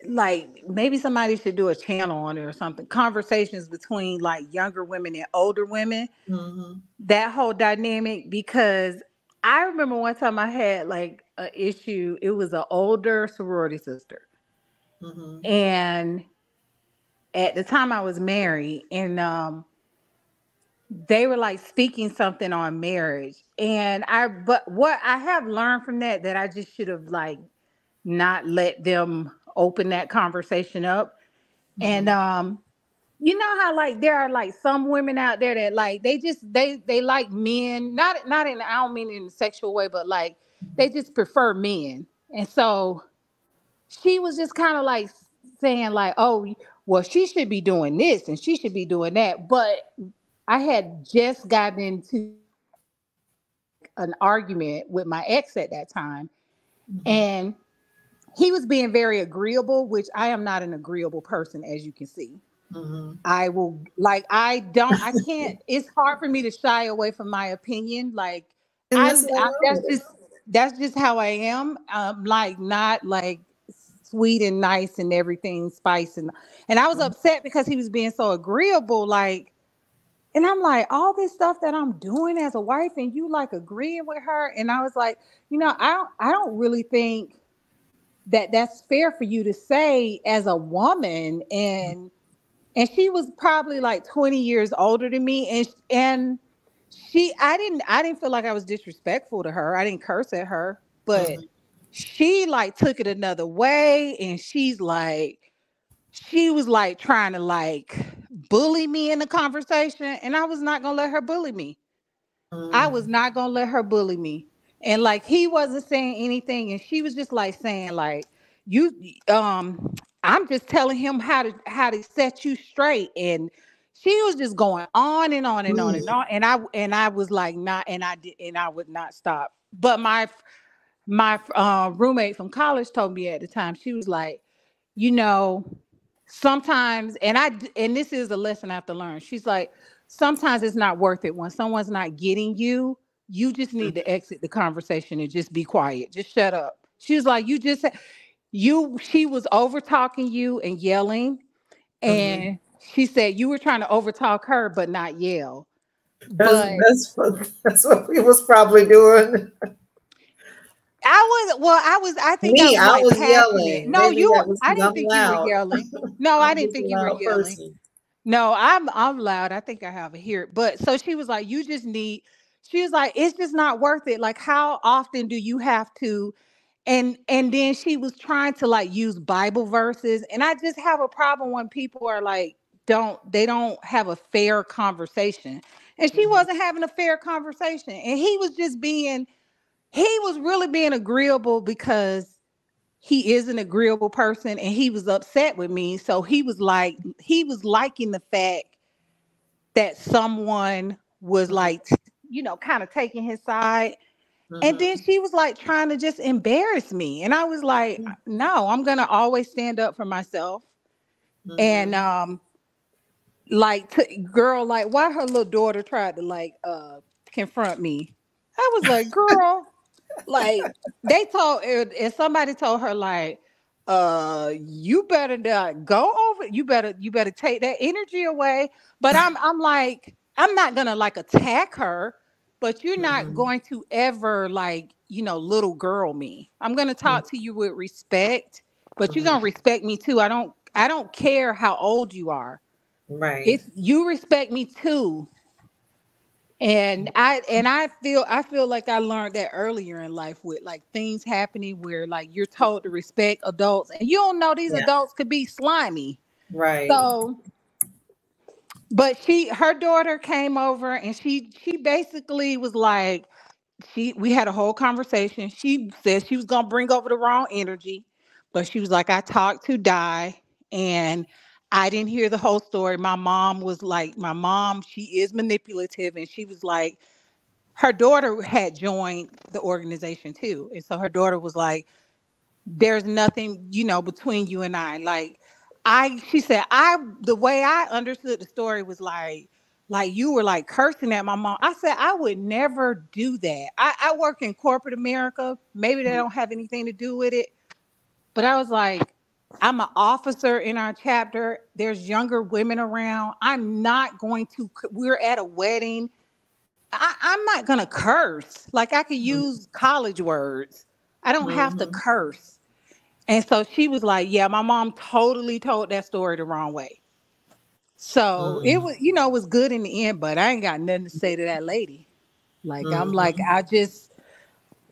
like maybe somebody should do a channel on it or something. Conversations between like younger women and older women. Mm-hmm. That whole dynamic, because I remember one time I had like an issue. It was an older sorority sister. Mm-hmm. And at the time I was married, and um, they were like speaking something on marriage, and I but what I have learned from that that I just should have like not let them open that conversation up. Mm-hmm. And um, you know how like there are like some women out there that like they just they they like men, not not in I don't mean in a sexual way, but like they just prefer men. And so she was just kind of like saying like, oh, well, she should be doing this and she should be doing that. But I had just gotten into an argument with my ex at that time. Mm-hmm. And he was being very agreeable, which I am not an agreeable person, as you can see. Mm-hmm. I will like, I don't, I can't, it's hard for me to shy away from my opinion. Like, I, I, that's just, that's just how I am. Um, like, not like sweet and nice and everything, spice. And, and I was mm-hmm. upset because he was being so agreeable. Like, and I'm like, all this stuff that I'm doing as a wife and you like agreeing with her. And I was like, you know, I don't, I don't really think that that's fair for you to say as a woman. And, and she was probably like twenty years older than me. And, and she, I didn't, I didn't feel like I was disrespectful to her. I didn't curse at her, but mm-hmm. she like took it another way. And she's like, she was like trying to like bully me in the conversation, and I was not gonna let her bully me. Mm. I was not gonna let her bully me. And like he wasn't saying anything, and she was just like saying like, you um I'm just telling him how to how to set you straight. And she was just going on and on and mm. on and on. And I and I was like not and I did and I would not stop. But my my uh, roommate from college told me at the time, she was like, you know, sometimes, and I, and this is a lesson I have to learn. She's like, sometimes it's not worth it. When someone's not getting you, you just need to exit the conversation and just be quiet. Just shut up. She was like, you just, you, she was over talking you and yelling. And mm-hmm. she said, you were trying to over talk her, but not yell. That's, but, that's, what, that's what we was probably doing. I was well. I was. I think Me, I was, like I was yelling. No, Maybe you. Was, I didn't think loud. you were yelling. No, I didn't think you were yelling. Person. No, I'm. I'm loud. I think I have a hear. But so she was like, "You just need." She was like, "It's just not worth it. Like, how often do you have to?" And and then she was trying to like use Bible verses, and I just have a problem when people are like, don't they don't have a fair conversation, and she wasn't having a fair conversation, and he was just being. He was really being agreeable because he is an agreeable person, and he was upset with me. So he was like, he was liking the fact that someone was like, you know, kind of taking his side. Mm-hmm. And then she was like trying to just embarrass me. And I was like, mm-hmm. no, I'm going to always stand up for myself. Mm-hmm. And um, like, t- girl, like why her little daughter tried to like uh, confront me. I was like, girl. Like they told, and somebody told her like, "Uh, you better not go over. You better, you better take that energy away." But I'm, I'm like, I'm not gonna like attack her, but you're not mm-hmm. going to ever like, you know, little girl me. I'm gonna talk mm-hmm. to you with respect, but mm-hmm. you're gonna respect me too. I don't, I don't care how old you are. Right. It's you respect me too. And I and I feel I feel like I learned that earlier in life with like things happening where like you're told to respect adults and you don't know these yeah. adults could be slimy. Right. So but she her daughter came over and she she basically was like she we had a whole conversation. She said she was gonna bring over the wrong energy, but she was like, I talked to Di and I didn't hear the whole story. My mom was like, my mom, she is manipulative. And she was like, her daughter had joined the organization too. And so her daughter was like, there's nothing, you know, between you and I. Like I, she said, I, the way I understood the story was like, like you were like cursing at my mom. I said, I would never do that. I, I work in corporate America. Maybe they don't have anything to do with it. But I was like, I'm an officer in our chapter. There's younger women around. I'm not going to, we're at a wedding. I, I'm not going to curse. Like I could use college words. I don't mm-hmm. have to curse. And so she was like, yeah, my mom totally told that story the wrong way. So mm-hmm. it was, you know, it was good in the end, but I ain't got nothing to say to that lady. Like, mm-hmm. I'm like, I just,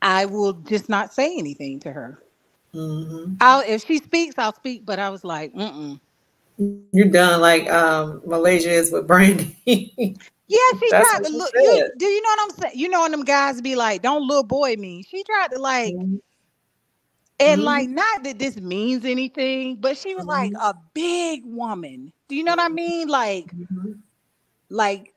I will just not say anything to her. Mm-hmm. I'll, if she speaks, I'll speak, but I was like, mm-mm. You're done like um, Malaysia is with Brandy. Yeah, she tried to look. You, do you know what I'm saying? You know, and them guys be like, don't little boy me. She tried to like, mm-hmm. and like, not that this means anything, but she was mm-hmm. like a big woman. Do you know what I mean? Like, mm-hmm. like,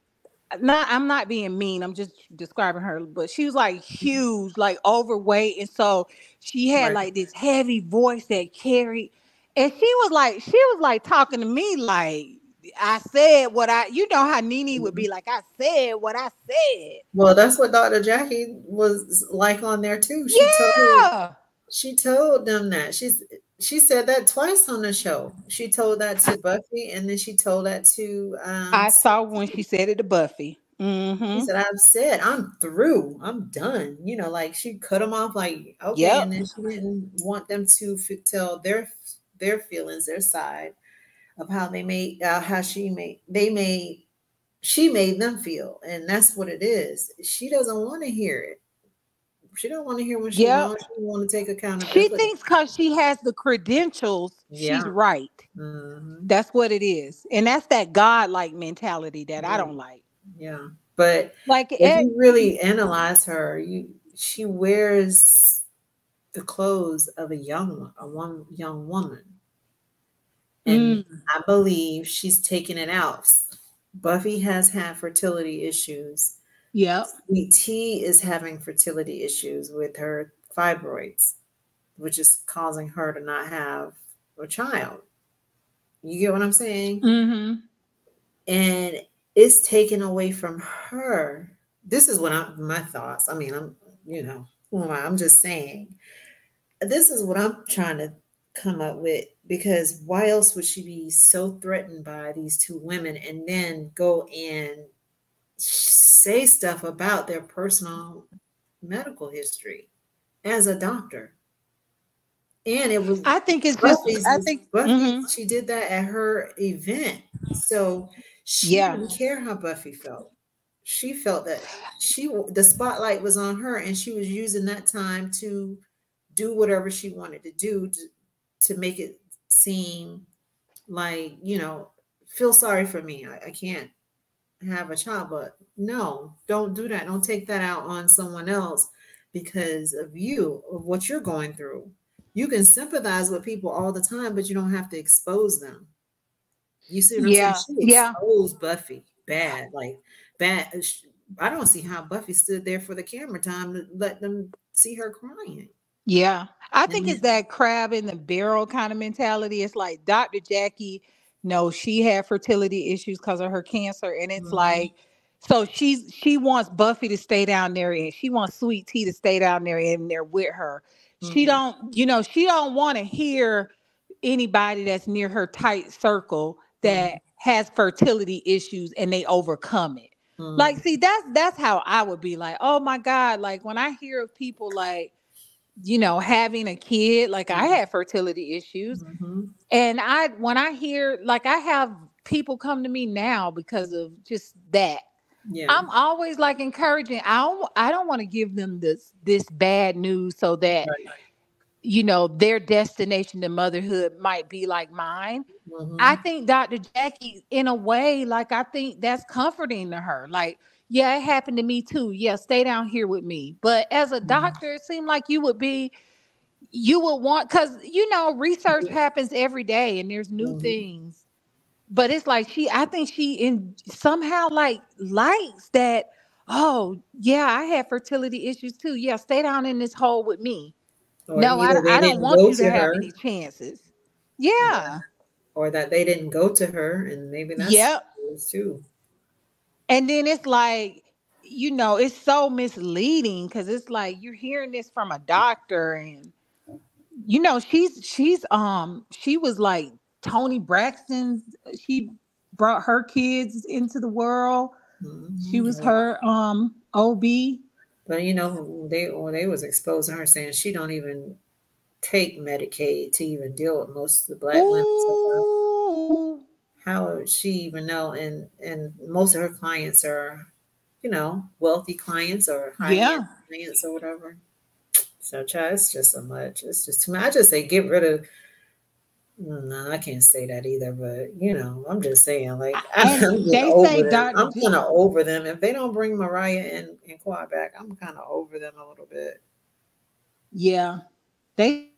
not, I'm not being mean. I'm just describing her, but she was like huge, like overweight. And so she had right. like this heavy voice that carried. And she was like, she was like talking to me like, I said what I, you know how Nene would be like, I said what I said. Well, that's what Doctor Jackie was like on there too. She yeah. told, she told them that. She's, she said that twice on the show. She told that to Buffy, and then she told that to. Um, I saw when she said it to Buffy. Mm-hmm. She said, I've said, I'm through. I'm done. You know, like she cut them off like, okay. Yep. And then she didn't want them to f- tell their their feelings, their side of how they made, uh, how she made, they made, she made them feel. And that's what it is. She doesn't want to hear it. She don't want to hear when she yep. wants. She want to take accountability. She thinks because she has the credentials, yeah. she's right. Mm-hmm. That's what it is. And that's that God-like mentality that yeah. I don't like. Yeah. But like, if it, you really analyze her, you, she wears the clothes of a young, a one young woman. And mm. I believe she's taking it out. Buffy has had fertility issues. Yeah. Sweet Tea is having fertility issues with her fibroids, which is causing her to not have a child. You get what I'm saying? Mm-hmm. And it's taken away from her. This is what I'm, my thoughts. I mean, I'm, you know, I'm just saying, this is what I'm trying to come up with, because why else would she be so threatened by these two women and then go and say stuff about their personal medical history as a doctor? And it was, I think it's Buffy's, just, I think Buffy, mm-hmm. she did that at her event. So she yeah. didn't care how Buffy felt. She felt that she, the spotlight was on her, and she was using that time to do whatever she wanted to do to, to make it seem like, you know, feel sorry for me. I, I can't have a child, but no, don't do that. Don't take that out on someone else because of you, of what you're going through. You can sympathize with people all the time, but you don't have to expose them. You see what I'm yeah. saying? She exposed yeah. Buffy bad, like bad. I don't see how Buffy stood there for the camera time to let them see her crying. Yeah, I think mm-hmm. it's that crab in the barrel kind of mentality. It's like Doctor Jackie, no, she had fertility issues because of her cancer. And it's mm-hmm. like, so she's she wants Buffy to stay down there, and she wants Sweet Tea to stay down there and they're with her. Mm-hmm. She don't, you know, she don't want to hear anybody that's near her tight circle that mm-hmm. has fertility issues and they overcome it. Mm-hmm. Like, see, that's that's how I would be like, oh my God, like when I hear of people like, you know, having a kid, like I had fertility issues. Mm-hmm. And I, when I hear, like I have people come to me now because of just that, yeah. I'm always like encouraging. I don't, I don't want to give them this, this bad news so that, right. you know, their destination to motherhood might be like mine. Mm-hmm. I think Doctor Jackie, in a way, like, I think that's comforting to her. Like, yeah, it happened to me too. Yeah, stay down here with me. But as a doctor, it seemed like you would be, you would want, because, you know, research happens every day and there's new mm-hmm. things. But it's like she, I think she in somehow like likes that, oh, yeah, I had fertility issues too. Yeah, stay down in this hole with me. Or no, I, I don't want you to, to have any chances. Yeah. yeah. Or that they didn't go to her, and maybe that's yep. too. And then it's like, you know, it's so misleading because it's like you're hearing this from a doctor, and you know she's she's um she was like Toni Braxton. She brought her kids into the world. Mm-hmm. She was her um O B. But you know they or they was exposing her, saying she don't even take Medicaid to even deal with most of the Black Ooh. women. How would she even know? And and most of her clients are, you know, wealthy clients or high yeah. clients or whatever. So, child, it's just so much. It's just too much. I just say get rid of. No, I can't say that either. But you know, I'm just saying, like, I'm kind of over them. If they don't bring Mariah and, and Quad back, I'm kind of over them a little bit. Yeah, they.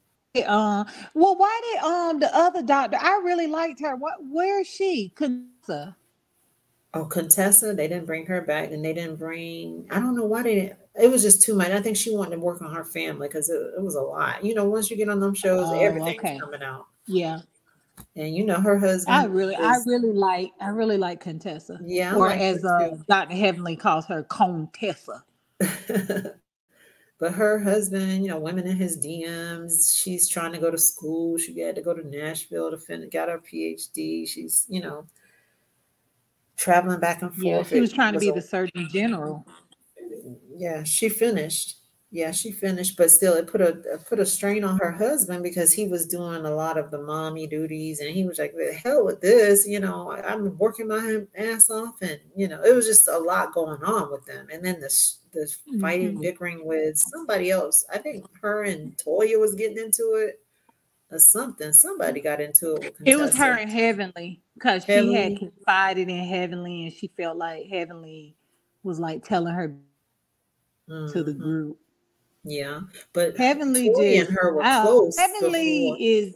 Uh, well, why did um the other doctor? I really liked her. What? Where is she? Contessa. Oh, Contessa. They didn't bring her back, and they didn't bring. I don't know why they didn't. It was just too much. I think she wanted to work on her family because it, it was a lot. You know, once you get on them shows, oh, everything's okay. coming out. Yeah. And you know, her husband. I really, is, I really like, I really like Contessa. Yeah. I or like as uh, Doctor Heavenly calls her, Contessa. But her husband, you know, women in his D Ms. She's trying to go to school. She had to go to Nashville to finish, got her P H D. She's, you know, traveling back and forth. Yeah, she was trying to be the Surgeon General. Yeah, she finished. Yeah, she finished, but still, it put a it put a strain on her husband because he was doing a lot of the mommy duties, and he was like, "The hell with this," you know. I'm working my ass off, and you know, it was just a lot going on with them. And then the the fighting, mm-hmm. bickering with somebody else. I think her and Toya was getting into it or something. Somebody got into it. With Contessa. It was her and Heavenly because she had confided in Heavenly, and she felt like Heavenly was like telling her. Mm-hmm. To the group, yeah, but Heavenly did, and her were wow. close. Heavenly is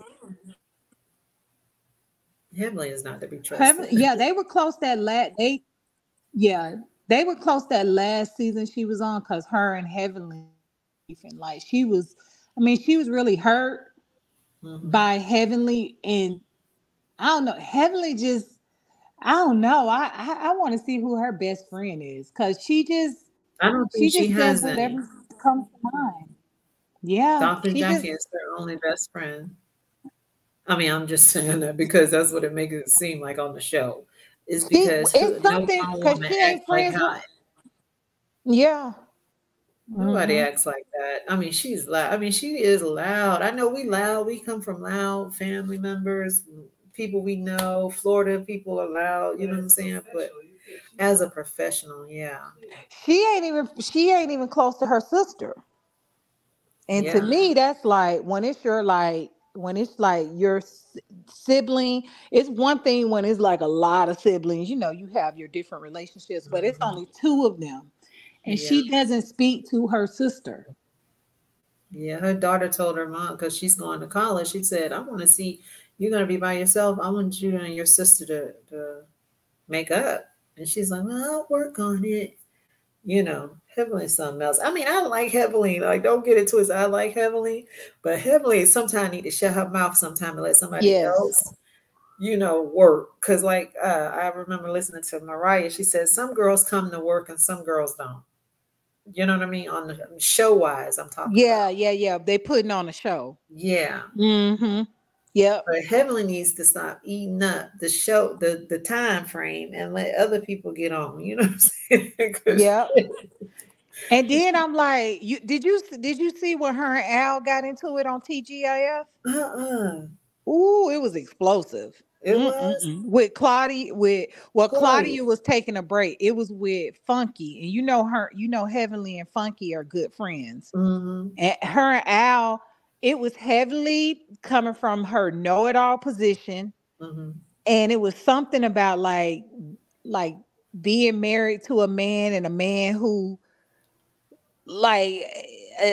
Heavenly is not to be trusted. Heaven, yeah, they were close that last. They, yeah, they were close that last season she was on because her and Heavenly, like she was, I mean, she was really hurt mm-hmm. by Heavenly, and I don't know, Heavenly just, I don't know. I I, I want to see who her best friend is because she just. I don't think she, she has any. Comes to mind. Yeah. Doctor Jackie just... is their only best friend. I mean, I'm just saying that because that's what it makes it seem like on the show. It's because she, it's no something because she ain't friends like with... Yeah. Nobody mm-hmm. acts like that. I mean, she's loud. I mean, she is loud. I know we loud. We come from loud family members, people we know. Florida people are loud. You know what I'm saying? But as a professional, yeah, she ain't even she ain't even close to her sister, and yeah. to me, that's like when it's your like when it's like your sibling. It's one thing when it's like a lot of siblings. You know, you have your different relationships, but it's only two of them, and yeah. she doesn't speak to her sister. Yeah, her daughter told her mom because she's going to college. She said, "I want to see you're going to be by yourself. I want you and your sister to to make up." And she's like, well, I'll work on it. You know, Heavenly is something else. I mean, I like Heavenly. Like, don't get it twisted. I like Heavenly. But Heavenly sometimes need to shut her mouth sometime and let somebody yes. else, you know, work. Because, like, uh, I remember listening to Mariah. She said, some girls come to work and some girls don't. You know what I mean? On the show-wise, I'm talking Yeah, about. yeah, yeah. They putting on a show. Yeah. Mm-hmm. Yeah, but Heavenly needs to stop eating up the show, the the time frame, and let other people get on. You know what I'm saying? Yeah. And then I'm like, you did you did you see when her and Al got into it on T G I F? Uh uh. Ooh, it was explosive. It mm-mm-mm. was with Claudia. With well, Claudia. Claudia was taking a break. It was with Funky, and you know her. You know Heavenly and Funky are good friends, mm-hmm. and her and Al. It was Heavenly coming from her know-it-all position. Mm-hmm. And it was something about like, like being married to a man and a man who like,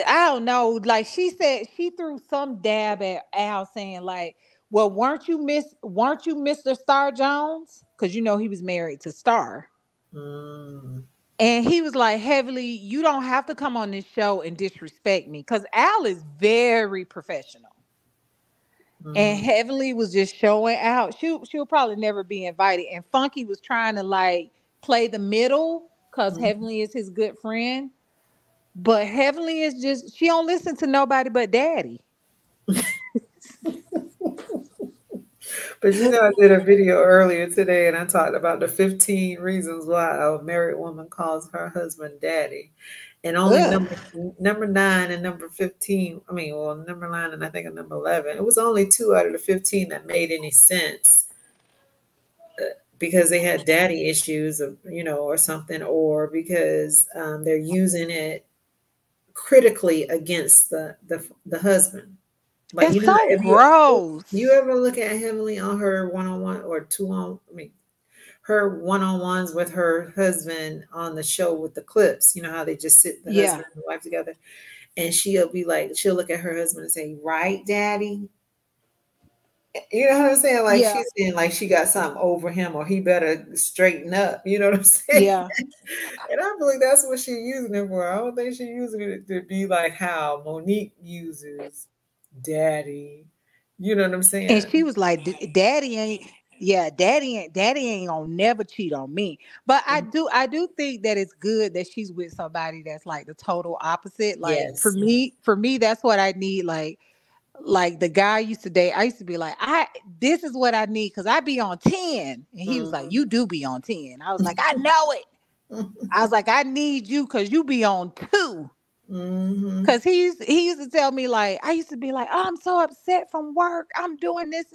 I don't know. Like she said, she threw some dab at Al saying like, well, weren't you miss, weren't you Mister Star Jones? Cause you know, he was married to Star. Mm. And he was like, Heavenly, you don't have to come on this show and disrespect me. Because Al is very professional. Mm-hmm. And Heavenly was just showing out. She, she'll probably never be invited. And Funky was trying to, like, play the middle. Because mm-hmm. Heavenly is his good friend. But Heavenly is just, she don't listen to nobody but Daddy. But you know, I did a video earlier today and I talked about the fifteen reasons why a married woman calls her husband daddy. And only Ugh. number number nine and number fifteen, I mean, well, number nine and I think number eleven, it was only two out of the fifteen that made any sense because they had daddy issues, of, you know, or something, or because um, they're using it critically against the the, the husband. Like, it's you know, so if gross. You, you ever look at Heavenly on her one-on-one or two-on, I mean, her one-on-ones with her husband on the show with the clips, you know how they just sit the yeah. husband and the wife together, and she'll be like, she'll look at her husband and say, right, daddy? You know what I'm saying? Like yeah. she's saying like she got something over him or he better straighten up. You know what I'm saying? Yeah. And I believe that's what she's using it for. I don't think she's using it to be like how Monique uses daddy. You know what I'm saying? And she was like, daddy ain't, yeah, daddy ain't, daddy ain't gonna never cheat on me. But mm-hmm. I do, I do think that it's good that she's with somebody that's like the total opposite. Like yes. for me, for me, that's what I need. Like, Like the guy I used to date, I used to be like, I this is what I need because I be on ten. And he mm-hmm. was like, you do be on ten. I was like, I know it. I was like, I need you because you be on two. Mm-hmm. Cause he used, he used to tell me, like, I used to be like, oh, I'm so upset from work. I'm doing this.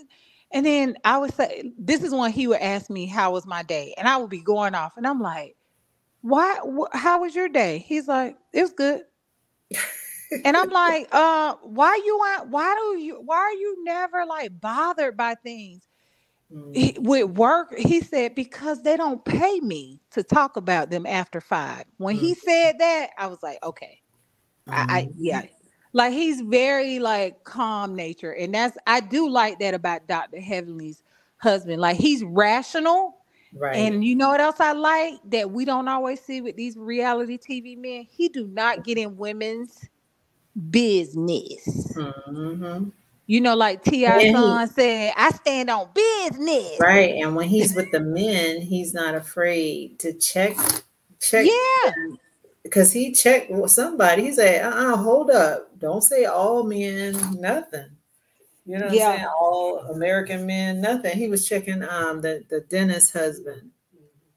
And then I would say, this is when he would ask me, how was my day? And I would be going off. And I'm like, why? Wh- how was your day? He's like, it was good. And I'm like, uh, why you want, why do you, why are you never like bothered by things mm. he, with work? He said, because they don't pay me to talk about them after five. When mm. he said that, I was like, okay, mm. I, I, yeah. Like he's very like calm nature. And that's, I do like that about Doctor Heavenly's husband. Like he's rational. Right. And you know what else I like that we don't always see with these reality T V men? He do not get in women's business. Mm-hmm. You know, like T I Son said, I stand on business. Right. And when he's with the men, he's not afraid to check, check. Yeah. Them. Because he checked somebody. He said, uh-uh, hold up. Don't say all men, nothing. You know what yeah. I'm saying? All American men, nothing. He was checking um the, the dentist husband.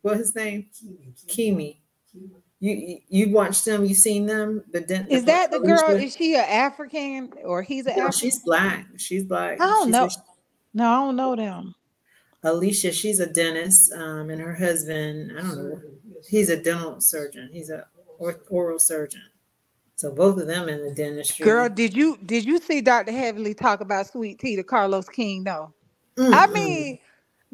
What's his name? Kimi. You you watched them? You seen them? The dentist. Is that the girl? Is she an African or he's an? No, African? She's black. She's black. I don't she's know. A, no, I don't know them. Alicia, she's a dentist, um, and her husband. I don't know. He's a dental surgeon. He's a or, oral surgeon. So both of them in the dentistry. Girl, did you did you see Doctor Heavenly talk about Sweet Tea to Carlos King though? Mm-hmm. I mean,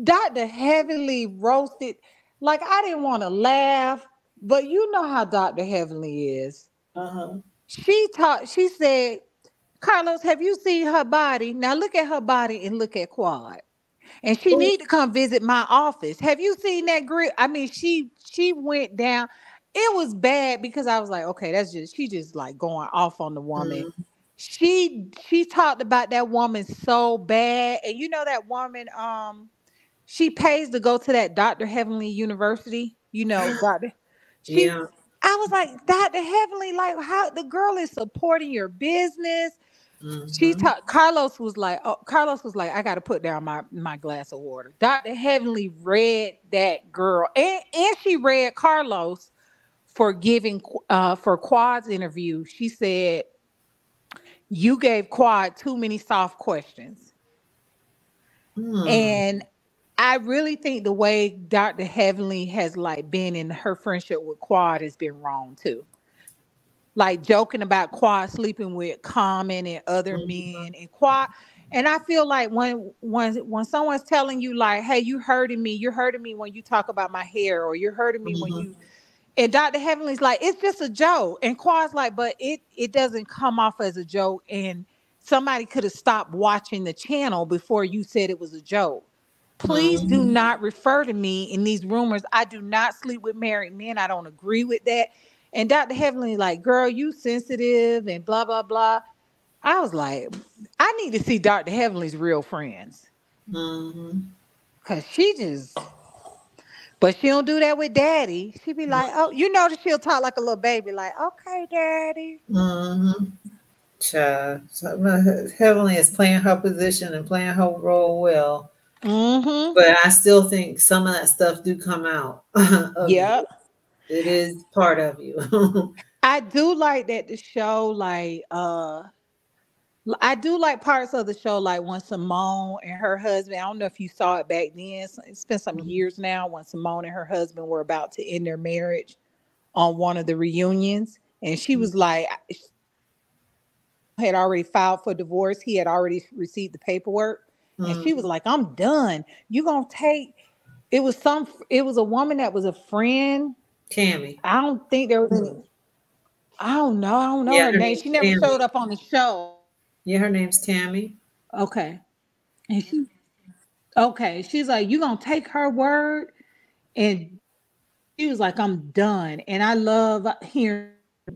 Doctor Heavenly roasted. Like I didn't want to laugh. But you know how Doctor Heavenly is. Uh-huh. She taught, she said, Carlos, have you seen her body? Now look at her body and look at Quad. And she Ooh. Need to come visit my office. Have you seen that grip? I mean, she she went down. It was bad because I was like, okay, that's just, she just like going off on the woman. Mm-hmm. She she talked about that woman so bad. And you know that woman, um, she pays to go to that Doctor Heavenly University. You know, Doctor She, yeah. I was like, Doctor Heavenly, like how the girl is supporting your business. Mm-hmm. She talked. Carlos was like, oh, Carlos was like, I got to put down my, my glass of water. Doctor Heavenly read that girl, and, and she read Carlos for giving uh, for Quad's interview. She said, "You gave Quad too many soft questions," mm. and. I really think the way Doctor Heavenly has like been in her friendship with Quad has been wrong too. Like joking about Quad sleeping with Common and other mm-hmm. men and Quad. And I feel like when, when, when someone's telling you like, hey, you hurting me, you're hurting me when you talk about my hair or you're hurting me mm-hmm. when you, and Doctor Heavenly's like, it's just a joke. And Quad's like, but it, it doesn't come off as a joke. And somebody could have stopped watching the channel before you said it was a joke. Please do not refer to me in these rumors. I do not sleep with married men. I don't agree with that. And Doctor Heavenly like, girl, you sensitive and blah, blah, blah. I was like, I need to see Doctor Heavenly's real friends. Mm-hmm. Cause she just, but she don't do that with daddy. She be like, oh, you know, she'll talk like a little baby. Like, okay, daddy. Mm-hmm. Child. Heavenly is playing her position and playing her role well. Mm-hmm. But I still think some of that stuff do come out. Yep. You. It is part of you. I do like that the show, like, uh, I do like parts of the show, like when Simone and her husband, I don't know if you saw it back then, it's been some years now, when Simone and her husband were about to end their marriage on one of the reunions. And she was like, had already filed for divorce. He had already received the paperwork. Mm. And she was like, I'm done. You're going to take, it was some, it was a woman that was a friend. Tammy. I don't think there was any, I don't know. I don't know yeah, her, her name. She never Tammy. showed up on the show. Yeah, her name's Tammy. Okay. And she, okay. She's like, you're going to take her word. And she was like, I'm done. And I love hearing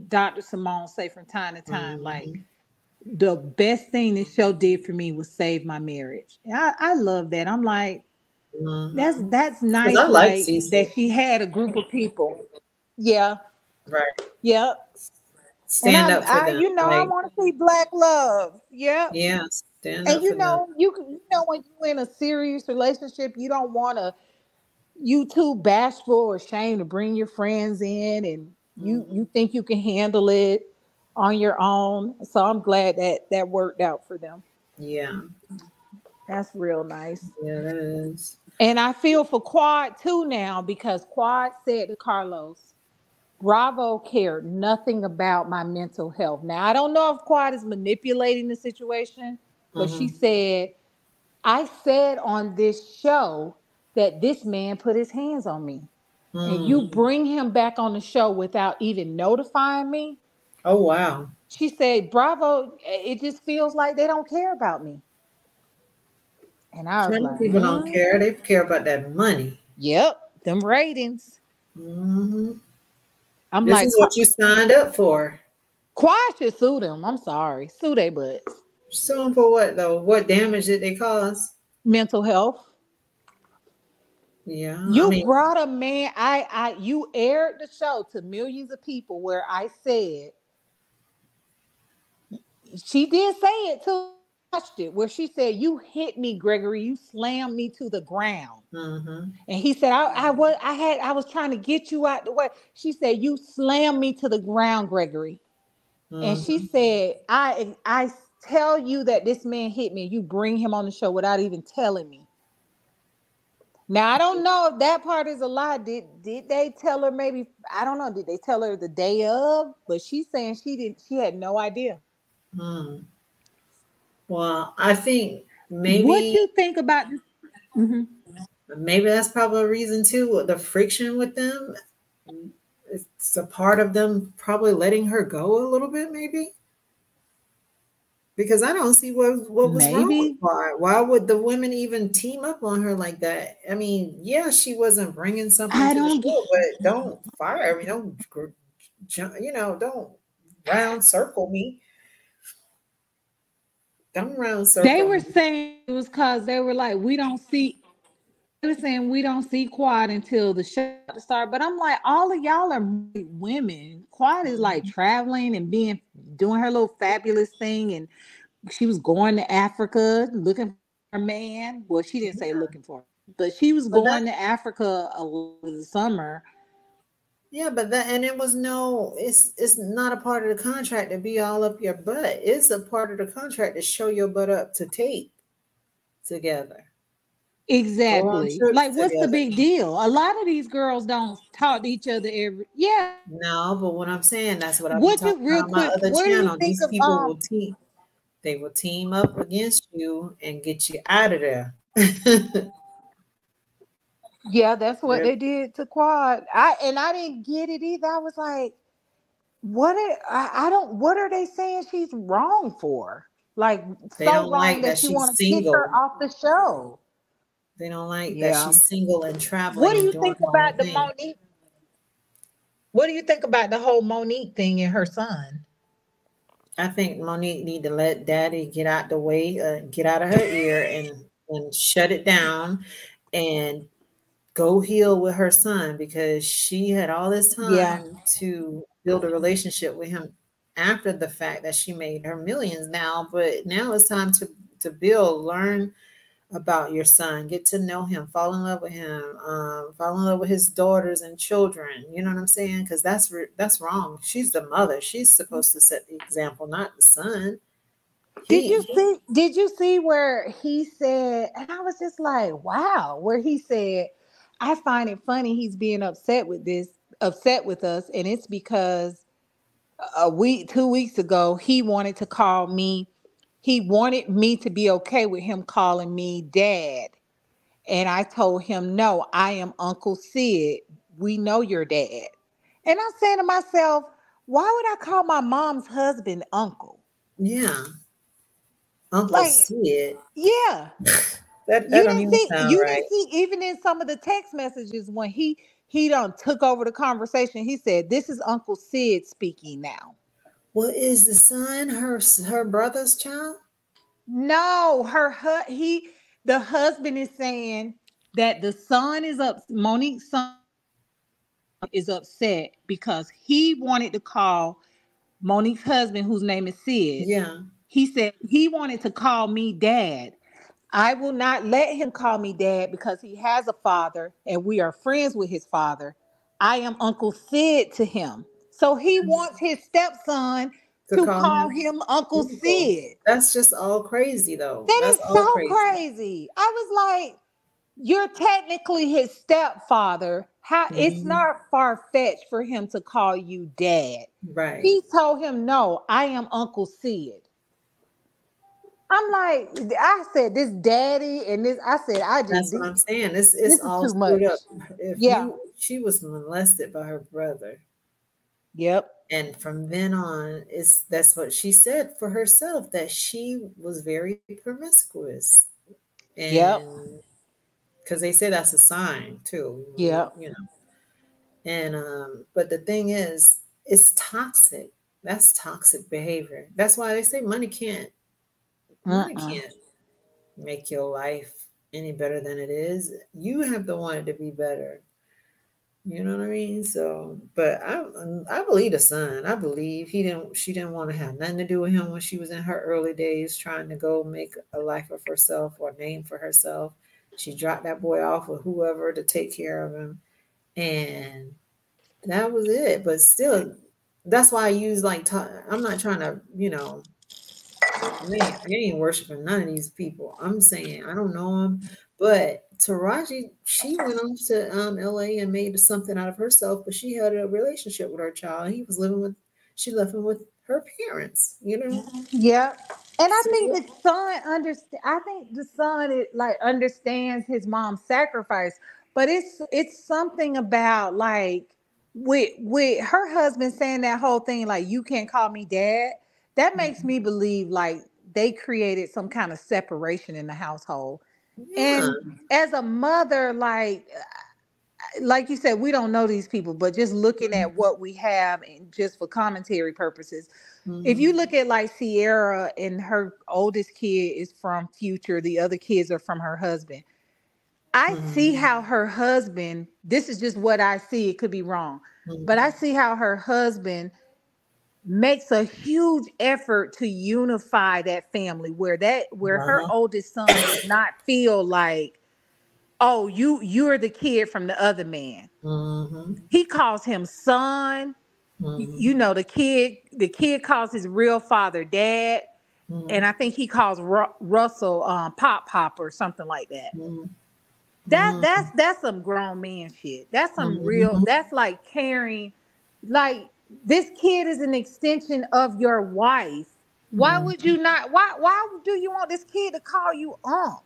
Doctor Simone say from time to time, mm-hmm. like, the best thing this show did for me was save my marriage. I, I love that. I'm like, mm-hmm. that's that's nice. I like that she had a group of people. Yeah. Right. Yep. Stand up for I, them. You know, right. I want to see Black love. Yep. Yeah. Stand and up you for know, them. you you know, when you're in a serious relationship, you don't want to. You too bashful or ashamed to bring your friends in, and you mm-hmm. you think you can handle it on your own. So I'm glad that that worked out for them. Yeah. That's real nice. Yeah, that is. And I feel for Quad too now, because Quad said to Carlos, Bravo cared nothing about my mental health. Now, I don't know if Quad is manipulating the situation, but mm-hmm. she said, I said on this show that this man put his hands on me. Mm. And you bring him back on the show without even notifying me. Oh, wow. She said, Bravo, it just feels like they don't care about me. And I was like, people don't care. They care about that money. Yep. Them ratings. Mm-hmm. I'm like, this is what you signed up for. Quad should sue them. I'm sorry. Sue they butts. Sue them for what, though? What damage did they cause? Mental health. Yeah. You I mean, brought a man. I, I, you aired the show to millions of people where I said, she did say it too. Watched it where she said, "You hit me, Gregory. You slammed me to the ground." Mm-hmm. And he said, I, "I was, I had, I was trying to get you out the way." She said, "You slammed me to the ground, Gregory." Mm-hmm. And she said, "I, I tell you that this man hit me. You bring him on the show without even telling me." Now I don't know if that part is a lie. Did did they tell her? Maybe I don't know. Did they tell her the day of? But she's saying she didn't. She had no idea. Hmm. Well, I think maybe. What do you think about? Mm-hmm. Maybe that's probably a reason too. The friction with them. It's a part of them probably letting her go a little bit, maybe. Because I don't see what what was maybe. wrong with her. Why would the women even team up on her like that? I mean, yeah, she wasn't bringing something. I to don't the show, but don't fire me. Don't you know? Don't round circle me. They were saying it was because they were like, we don't see, they were saying we don't see Quad until the show starts. But I'm like, all of y'all are women. Quad is like traveling and being, doing her little fabulous thing. And she was going to Africa looking for her man. Well, she didn't say yeah. looking for her, but she was but going that, to Africa over the summer. Yeah, but that, and it was no, it's it's not a part of the contract to be all up your butt. It's a part of the contract to show your butt up to tape together. Exactly. Like, what's together. the big deal? A lot of these girls don't talk to each other every, yeah. No, but what I'm saying, that's what I'm talking you, real about quick, my other channel. These of, people um, will team, they will team up against you and get you out of there. Yeah, that's what they did to Quad. I and I didn't get it either. I was like, what are, I, I don't what are they saying she's wrong for? Like, they so don't wrong like that, that you want to kick her off the show. They don't like yeah. that she's single and traveling. What do you think about the thing? Monique? What do you think about the whole Monique thing and her son? I think Monique need to let daddy get out the way, uh, get out of her ear and and shut it down and go heal with her son, because she had all this time yeah. to build a relationship with him after the fact that she made her millions now, but now it's time to, to build, learn about your son, get to know him, fall in love with him, um, fall in love with his daughters and children. You know what I'm saying? Because that's, that's wrong. She's the mother. She's supposed to set the example, not the son. Did he, you see, did you see where he said, and I was just like, wow, where he said, I find it funny he's being upset with this, upset with us, and it's because a week, two weeks ago, he wanted to call me. He wanted me to be okay with him calling me dad. And I told him, no, I am Uncle Sid. We know your dad. And I'm saying to myself, why would I call my mom's husband uncle? Yeah. Uncle like, Sid. Yeah. That, that you didn't see, you right. didn't see, even in some of the text messages when he he done took over the conversation, he said, "This is Uncle Sid speaking now." Well, is the son her her brother's child? No, her hu- he the husband is saying that the son is up. Monique's son is upset because he wanted to call Monique's husband, whose name is Sid. Yeah, he said he wanted to call me dad. I will not let him call me dad because he has a father and we are friends with his father. I am Uncle Sid to him. So he wants his stepson to, to call, call him, him Uncle Sid. That's just all crazy though. That That's is so crazy. crazy. I was like, you're technically his stepfather. How mm-hmm. It's not far-fetched for him to call you dad. Right. He told him, no, I am Uncle Sid. I'm like, I said this daddy and this, I said, I just. That's what I'm saying. It's, it's all screwed up. If yeah. You, she was molested by her brother. Yep. And from then on, it's, that's what she said for herself, that she was very promiscuous. And yep. Because they say that's a sign too. Yeah. You know. And, um, but the thing is, it's toxic. That's toxic behavior. That's why they say money can't. I can't make your life any better than it is. You have to want it to be better. You know what I mean? So, but I, I believe the son. I believe he didn't. She didn't want to have nothing to do with him when she was in her early days, trying to go make a life of herself or a name for herself. She dropped that boy off with whoever to take care of him, and that was it. But still, that's why I use like I'm not trying to, you know. We ain't, we ain't worshiping none of these people. I'm saying I don't know them, but Taraji, she went off to um, L A and made something out of herself, but she had a relationship with her child. He was living with, she left him with her parents, you know? Yeah. And I so, think the son understand. I think the son it, like understands his mom's sacrifice, but it's it's something about like with with her husband saying that whole thing like you can't call me dad. That makes me believe like they created some kind of separation in the household. Yeah. And as a mother, like, like you said, we don't know these people, but just looking at what we have and just for commentary purposes, mm-hmm. if you look at like Sierra and her oldest kid is from Future, the other kids are from her husband. I mm-hmm. see how her husband, this is just what I see, it could be wrong, mm-hmm. but I see how her husband makes a huge effort to unify that family where that where uh-huh. her oldest son does not feel like, oh, you you're the kid from the other man. Uh-huh. He calls him son. Uh-huh. You know, the kid the kid calls his real father dad. Uh-huh. And I think he calls Ru- Russell um, Pop Pop or something like that. Uh-huh. That that's that's some grown man shit. That's some uh-huh. real that's like caring, like this kid is an extension of your wife. Why mm-hmm. would you not? Why why do you want this kid to call you Unc?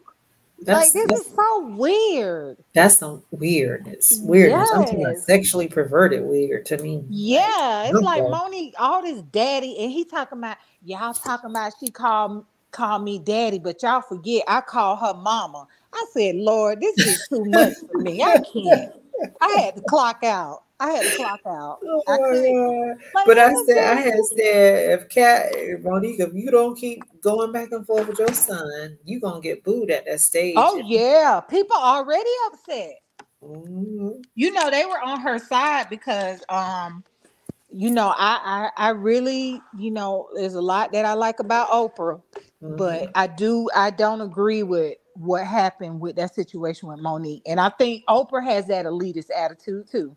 That's, like, this that's, is so weird. That's some weirdness. Weirdness. Yes. I'm talking about sexually perverted weird to me. Yeah, it's like Monique, all this daddy, and he talking about, y'all talking about she called, called me daddy, but y'all forget I call her mama. I said, Lord, this is too much for me. I can't. I had to clock out. I had to clock out. Oh, I like, but I said, I had said, if Kat, Monique, if you don't keep going back and forth with your son, you're going to get booed at that stage. Oh, yeah. People already upset. Mm-hmm. You know, they were on her side because, um, you know, I, I, I really, you know, there's a lot that I like about Oprah, mm-hmm. but I do, I don't agree with what happened with that situation with Monique. And I think Oprah has that elitist attitude, too.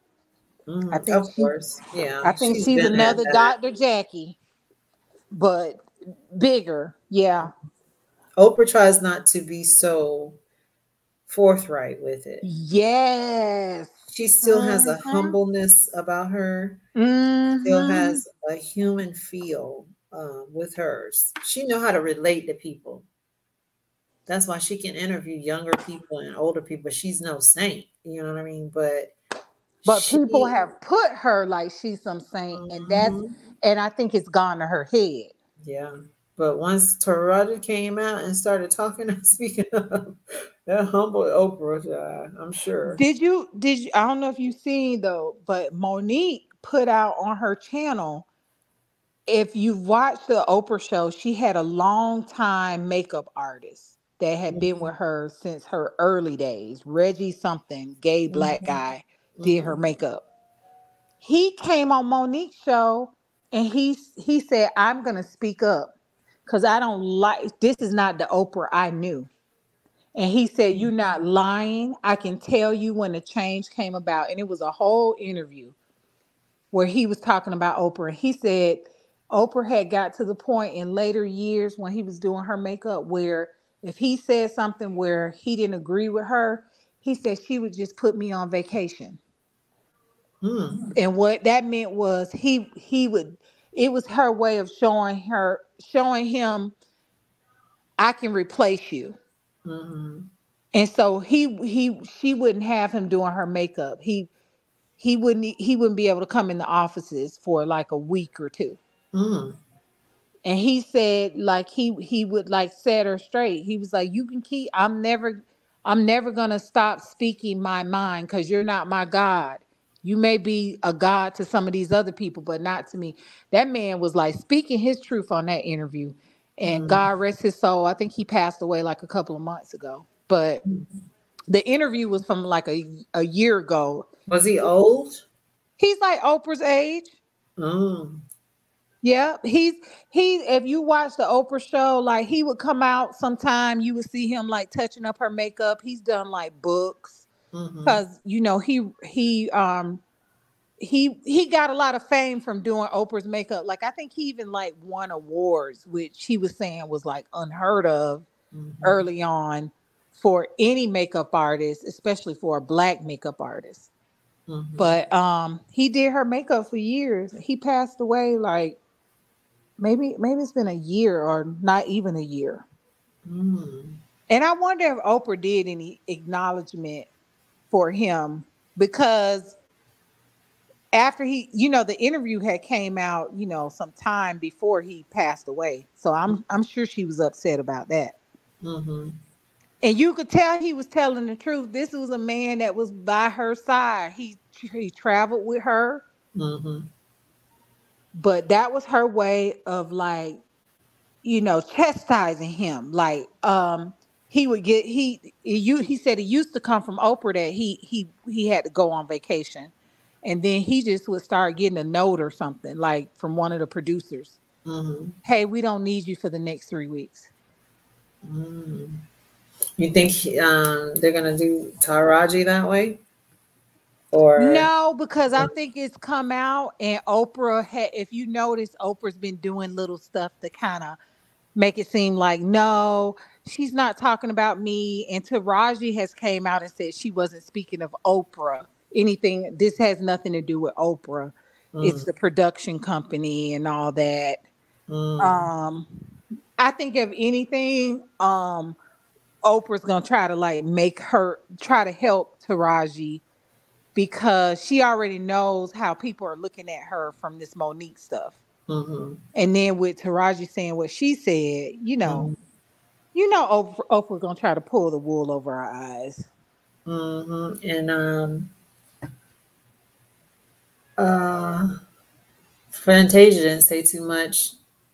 Mm, I think of she, course. Yeah. I think she's, she's another Doctor Jackie, but bigger. Yeah. Oprah tries not to be so forthright with it. Yes. She still uh-huh. has a humbleness about her. Mm-hmm. Still has a human feel uh, with hers. She know how to relate to people. That's why she can interview younger people and older people. She's no saint, you know what I mean? But but she, people have put her like she's some saint, mm-hmm. and that's and I think it's gone to her head. Yeah. But once Taraji came out and started talking and speaking up, that humbled Oprah, I'm sure. Did you, did you, I don't know if you've seen though, but Monique put out on her channel, if you've watched the Oprah show, she had a long time makeup artist that had mm-hmm. been with her since her early days. Reggie something, gay black mm-hmm. guy, mm-hmm. did her makeup. He came on Monique's show and he, he said, I'm going to speak up. Because I don't like, this is not the Oprah I knew. And he said, you're not lying. I can tell you when the change came about. And it was a whole interview where he was talking about Oprah. And he said, Oprah had got to the point in later years when he was doing her makeup where if he said something where he didn't agree with her, he said she would just put me on vacation. Hmm. And what that meant was he he would, it was her way of showing her, showing him, I can replace you. Mm-hmm. And so he, he, she wouldn't have him doing her makeup. He, he wouldn't, he wouldn't be able to come in the offices for like a week or two. Mm. And he said, like, he, he would like set her straight. He was like, you can keep, I'm never, I'm never going to stop speaking my mind. 'Cause you're not my God. You may be a god to some of these other people, but not to me. That man was like speaking his truth on that interview, and mm-hmm. God rest his soul. I think he passed away like a couple of months ago, but the interview was from like a, a year ago. Was he old? He's like Oprah's age. Mm. Yeah. He's, he, if you watch the Oprah show, like he would come out sometime, you would see him like touching up her makeup. He's done like books. Because mm-hmm. you know he he um he he got a lot of fame from doing Oprah's makeup. Like I think he even like won awards, which he was saying was like unheard of mm-hmm. early on for any makeup artist, especially for a black makeup artist. Mm-hmm. But um he did her makeup for years. He passed away like maybe maybe it's been a year or not even a year. Mm-hmm. And I wonder if Oprah did any acknowledgement for him, because after he, you know, the interview had came out, you know, some time before he passed away. So I'm, I'm sure she was upset about that. Mm-hmm. And you could tell he was telling the truth. This was a man that was by her side. He, he traveled with her, mm-hmm. but that was her way of like, you know, chastising him. Like, um, He would get he you he said it used to come from Oprah that he he he had to go on vacation, and then he just would start getting a note or something like from one of the producers, mm-hmm. hey, we don't need you for the next three weeks. Mm. You think um, they're gonna do Taraji that way, or no? Because I think it's come out, and Oprah had, if you notice, Oprah's been doing little stuff to kind of make it seem like no. She's not talking about me. And Taraji has came out and said she wasn't speaking of Oprah. Anything, this has nothing to do with Oprah. Mm. It's the production company and all that. Mm. Um, I think if anything, um, Oprah's gonna try to like make her, try to help Taraji, because she already knows how people are looking at her from this Monique stuff. Mm-hmm. And then with Taraji saying what she said, you know, mm. You know, Oprah, Oprah's gonna try to pull the wool over our eyes. Mm-hmm. And um, uh, Fantasia didn't say too much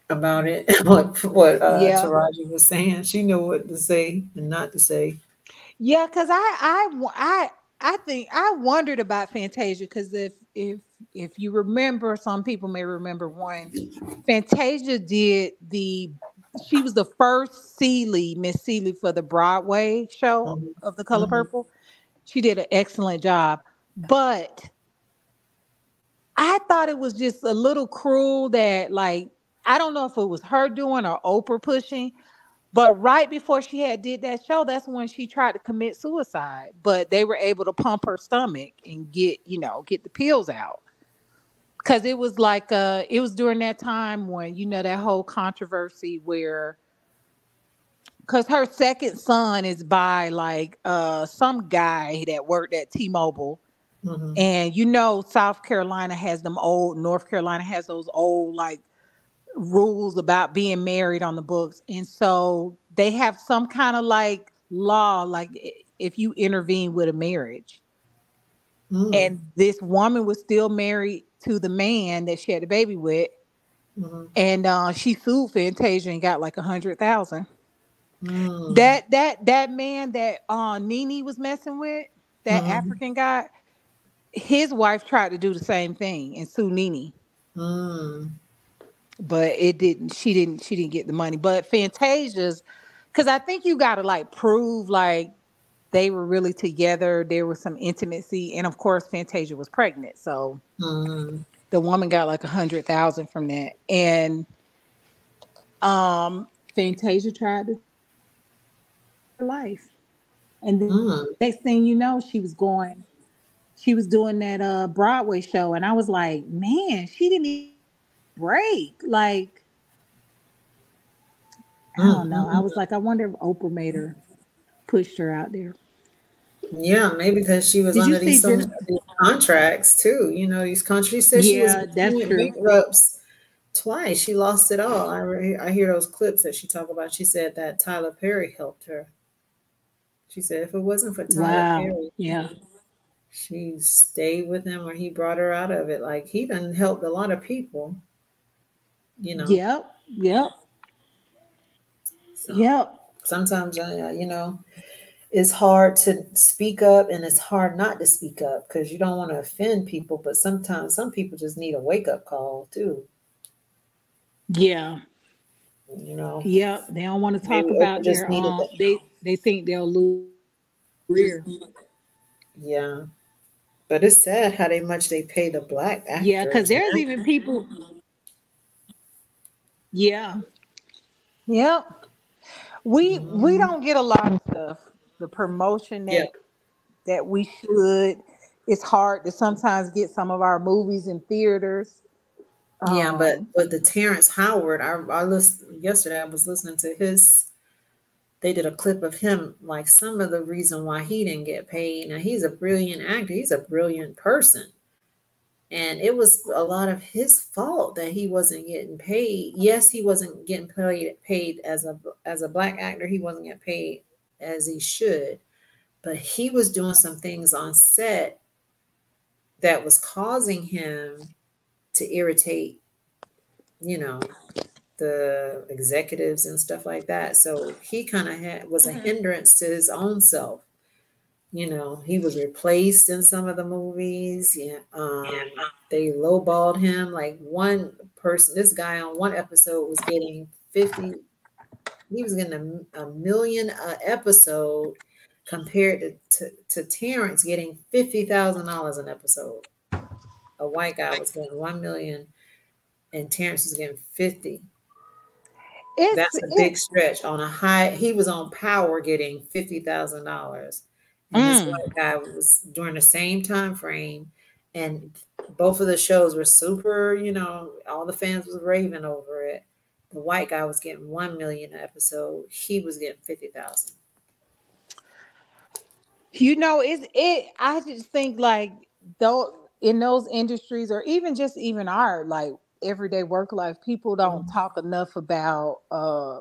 about it. what what uh, yeah. Taraji was saying, she knew what to say and not to say. Yeah, cause I I I I think I wondered about Fantasia, cause if if if you remember, some people may remember one. Fantasia did the. She was the first Seeley, Miss Seeley for the Broadway show mm-hmm. of The Color mm-hmm. Purple. She did an excellent job, but I thought it was just a little cruel that, like, I don't know if it was her doing or Oprah pushing, But right before she had did that show, that's when she tried to commit suicide. But they were able to pump her stomach and get, you know, get the pills out. Because it was like, uh, it was during that time when, you know, that whole controversy where, because her second son is by like uh, some guy that worked at T-Mobile. Mm-hmm. And, you know, South Carolina has them old, North Carolina has those old like rules about being married on the books. And so they have some kind of like law, like if you intervene with a marriage. Mm-hmm. And this woman was still married to the man that she had a baby with. Mm-hmm. And uh, she sued Fantasia and got like a hundred thousand. Mm-hmm. That that that man that uh, Nene was messing with, that mm-hmm. African guy, his wife tried to do the same thing and sue Nene. Mm. But it didn't, she didn't, she didn't get the money. But Fantasia's, because I think you gotta like prove like they were really together, there was some intimacy, and of course Fantasia was pregnant. So mm. the woman got like a hundred thousand from that. And um Fantasia tried to her life. And then mm. next thing you know, she was going, she was doing that uh Broadway show, and I was like, man, she didn't even break. Like, I don't know. I was like, I wonder if Oprah made her, pushed her out there. Yeah, maybe because she was Did under these, so many, these contracts too. You know, these contracts. She said yeah, she was that's true. Bankrupts twice. She lost it all. I re- I hear those clips that she talked about. She said that Tyler Perry helped her. She said if it wasn't for Tyler wow. Perry, yeah. she stayed with him, or he brought her out of it. Like, he done helped a lot of people, you know. Yep, yep, so yep. Sometimes, uh, you know, it's hard to speak up, and it's hard not to speak up because you don't want to offend people. But sometimes some people just need a wake-up call too. Yeah. You know. Yep, they don't want to talk Maybe about their own. They, they think they'll lose career. Yeah. But it's sad how they much they pay the black actors. Yeah, because there's even people. Yeah. Yep. We mm-hmm. we don't get a lot of stuff. The promotion that yeah. that we should. It's hard to sometimes get some of our movies in theaters. Yeah, um, but but the Terrence Howard, I I listened yesterday. I was listening to his. They did a clip of him, like some of the reason why he didn't get paid. Now, he's a brilliant actor. He's a brilliant person. And it was a lot of his fault that he wasn't getting paid. Yes, he wasn't getting paid, paid as a as a black actor. He wasn't getting paid as he should. But he was doing some things on set that was causing him to irritate, you know, the executives and stuff like that. So he kind of had was a hindrance to his own self. You know, he was replaced in some of the movies. Yeah, um, they lowballed him. Like one person, this guy on one episode was getting fifty. He was getting a, a million a episode compared to to, to Terrence getting fifty thousand dollars an episode. A white guy was getting one million, and Terrence was getting fifty. It's, That's a big stretch on a high. He was on Power getting fifty thousand dollars, and mm. this white guy was during the same time frame, and both of the shows were super. You know, all the fans was raving over it. The white guy was getting one million an episode. He was getting fifty thousand. You know, it's it. I just think like though in those industries, or even just even our like. everyday work life, people don't mm-hmm. talk enough about uh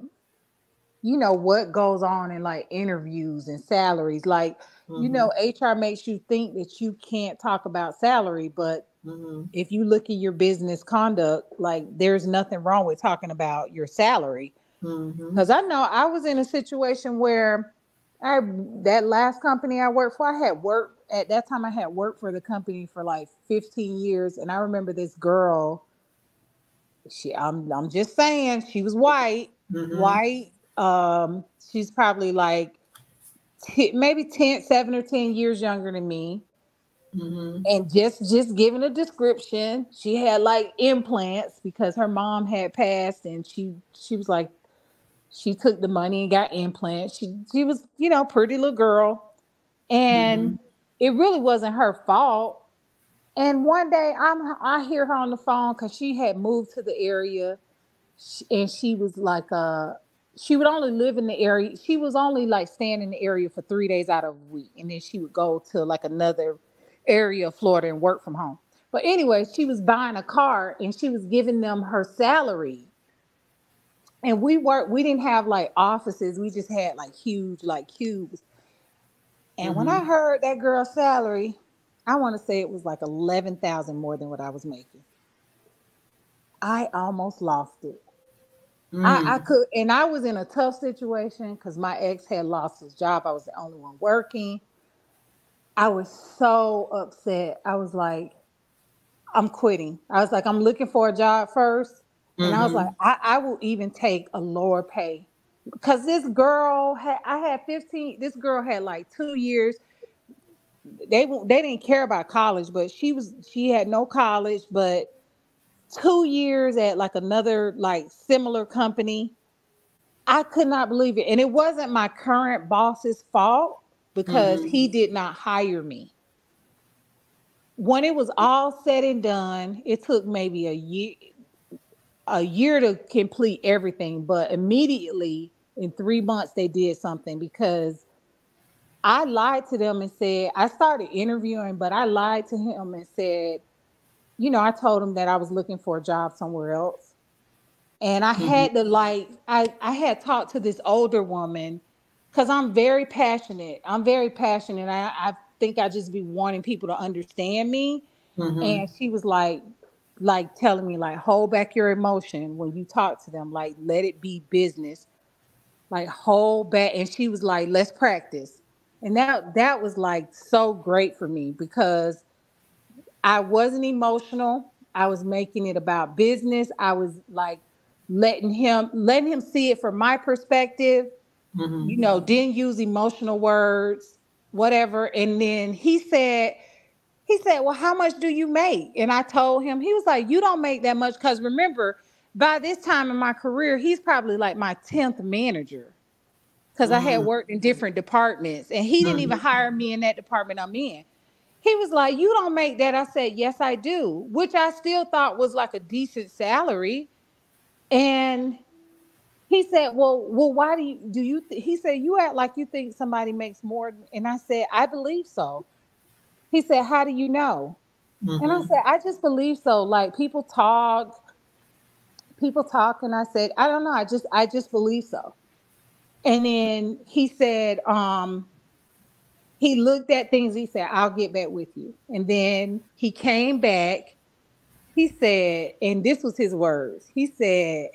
you know what goes on in like interviews and salaries, like mm-hmm. you know, H R makes you think that you can't talk about salary, but mm-hmm. if you look at your business conduct, like there's nothing wrong with talking about your salary, because mm-hmm. I know I was in a situation where I that last company I worked for, I had worked at that time I had worked for the company for like fifteen years, and I remember this girl, She, I'm, I'm just saying, she was white, mm-hmm. white. Um, she's probably like t- maybe ten, seven or ten years younger than me, mm-hmm. and just just giving a description, she had like implants because her mom had passed, and she she was like, She took the money and got implants. She she was, you know, pretty little girl. And mm-hmm. it really wasn't her fault. And one day I'm I hear her on the phone because she had moved to the area, and she was like uh she would only live in the area. She was only like staying in the area for three days out of a week. And then she would go to like another area of Florida and work from home. But anyway, she was buying a car and she was giving them her salary. And we worked, we didn't have like offices. We just had like huge, like cubes. And mm-hmm. when I heard that girl's salary, I want to say it was like eleven thousand more than what I was making. I almost lost it. Mm. I, I could, and I was in a tough situation because my ex had lost his job. I was the only one working. I was so upset. I was like, I'm quitting. I was like, I'm looking for a job first. And mm-hmm. I was like, I, I will even take a lower pay. Because this girl had, I had fifteen, this girl had like two years. They they didn't care about college, but she was, she had no college, but two years at like another, like similar company. I could not believe it. And it wasn't my current boss's fault because mm-hmm. he did not hire me. When it was all said and done, it took maybe a year, a year to complete everything, but immediately in three months they did something because I lied to them and said, I started interviewing, but I lied to him and said, you know, I told him that I was looking for a job somewhere else. And I mm-hmm. had to like, I, I had talked to this older woman because I'm very passionate. I'm very passionate. I, I think I just be wanting people to understand me. Mm-hmm. And she was like, like telling me like, hold back your emotion when you talk to them, like let it be business, like hold back. And she was like, let's practice. And that, that was like so great for me because I wasn't emotional. I was making it about business. I was like letting him, letting him see it from my perspective, mm-hmm. you know, didn't use emotional words, whatever. And then he said, He said, well, how much do you make? And I told him, he was like, you don't make that much. Because remember, by this time in my career, he's probably like my tenth manager. Because mm-hmm. I had worked in different departments. And he mm-hmm. didn't even hire me in that department I'm in. He was like, you don't make that. I said, yes, I do. Which I still thought was like a decent salary. And he said, well, well, why do you, do you th-? He said, you act like you think somebody makes more. And I said, I believe so. He said, how do you know? Mm-hmm. And I said, I just believe so. Like people talk, people talk. And I said, I don't know. I just, I just believe so. And then he said, um, he looked at things. He said, I'll get back with you. And then he came back. He said, and this was his words. He said,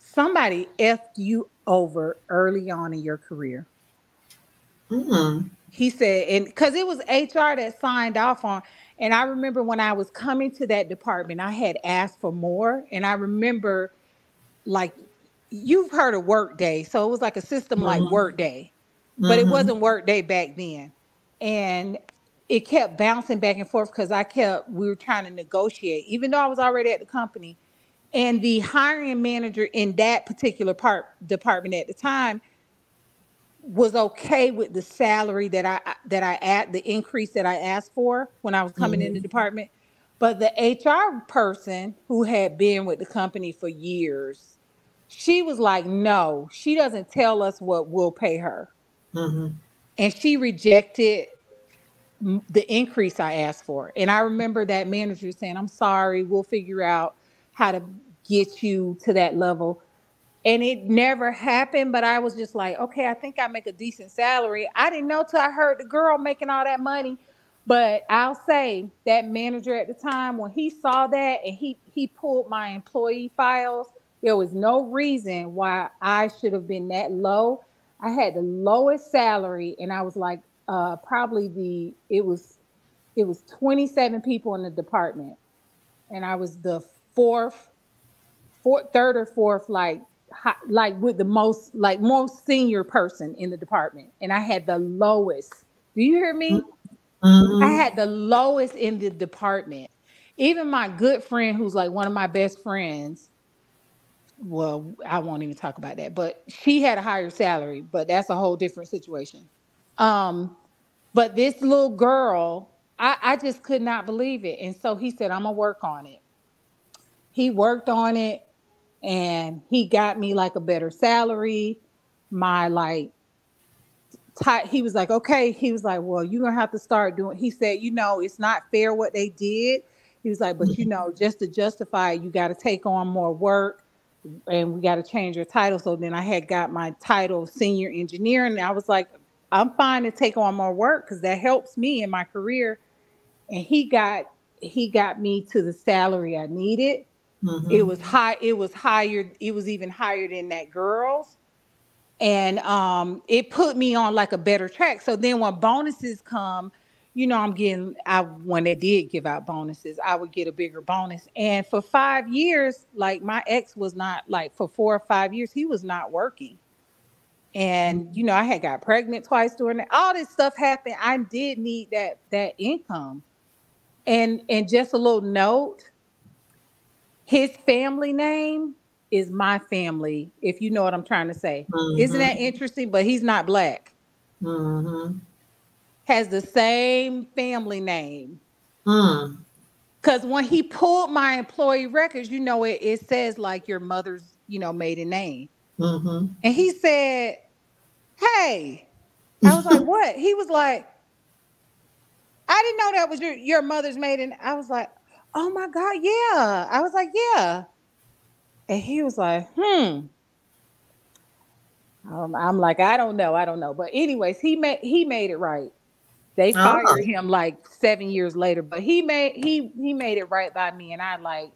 somebody effed you over early on in your career. Mm-hmm. He said, and because it was H R that signed off on, and I remember when I was coming to that department, I had asked for more, and I remember, like, you've heard of Workday, so it was like a system mm-hmm. like Workday, mm-hmm. but it wasn't Workday back then, and it kept bouncing back and forth because I kept, we were trying to negotiate, even though I was already at the company, and the hiring manager in that particular part department at the time was okay with the salary that I that I at the increase that I asked for when I was coming mm-hmm. in the department. But the H R person who had been with the company for years, she was like, no, she doesn't tell us what we'll pay her. Mm-hmm. And she rejected the increase I asked for. And I remember that manager saying, I'm sorry, we'll figure out how to get you to that level. And it never happened, but I was just like, okay, I think I make a decent salary. I didn't know till I heard the girl making all that money. But I'll say that manager at the time, when he saw that and he, he pulled my employee files, there was no reason why I should have been that low. I had the lowest salary, and I was like, uh, probably the, it was, it was twenty-seven people in the department. And I was the fourth, fourth third or fourth, like, like with the most, like most senior person in the department. And I had the lowest, do you hear me? Mm-hmm. I had the lowest in the department. Even my good friend, who's like one of my best friends, well, I won't even talk about that, but she had a higher salary, but that's a whole different situation. Um, but this little girl, I, I just could not believe it. And so he said, I'm gonna work on it. He worked on it and he got me like a better salary. My like, t- he was like, okay. He was like, well, you're gonna have to start doing, he said, you know, it's not fair what they did. He was like, but you know, just to justify it, you got to take on more work and we got to change your title. So then I had got my title senior engineer and I was like, I'm fine to take on more work because that helps me in my career. And he got he got me to the salary I needed. Mm-hmm. It was high, it was higher, it was even higher than that girl's. And um, it put me on like a better track. So then when bonuses come, you know, I'm getting, I, when they did give out bonuses, I would get a bigger bonus. And for five years, like my ex was not, like for four or five years, he was not working. And, you know, I had got pregnant twice during that. All this stuff happened. I did need that, that income. And, and just a little note, his family name is my family, if you know what I'm trying to say. Mm-hmm. Isn't that interesting? But he's not black. Mm-hmm. Has the same family name. Mm. Cause when he pulled my employee records, you know, it, it says like your mother's, you know, maiden name. Mm-hmm. And he said, hey, I was like, what? He was like, I didn't know that was your, your mother's maiden. I was like, oh my God. Yeah. I was like, yeah. And he was like, Hmm. Um, I'm like, I don't know. I don't know. But anyways, he made, he made it right. They fired oh. him like seven years later, but he made he he made it right by me, and I like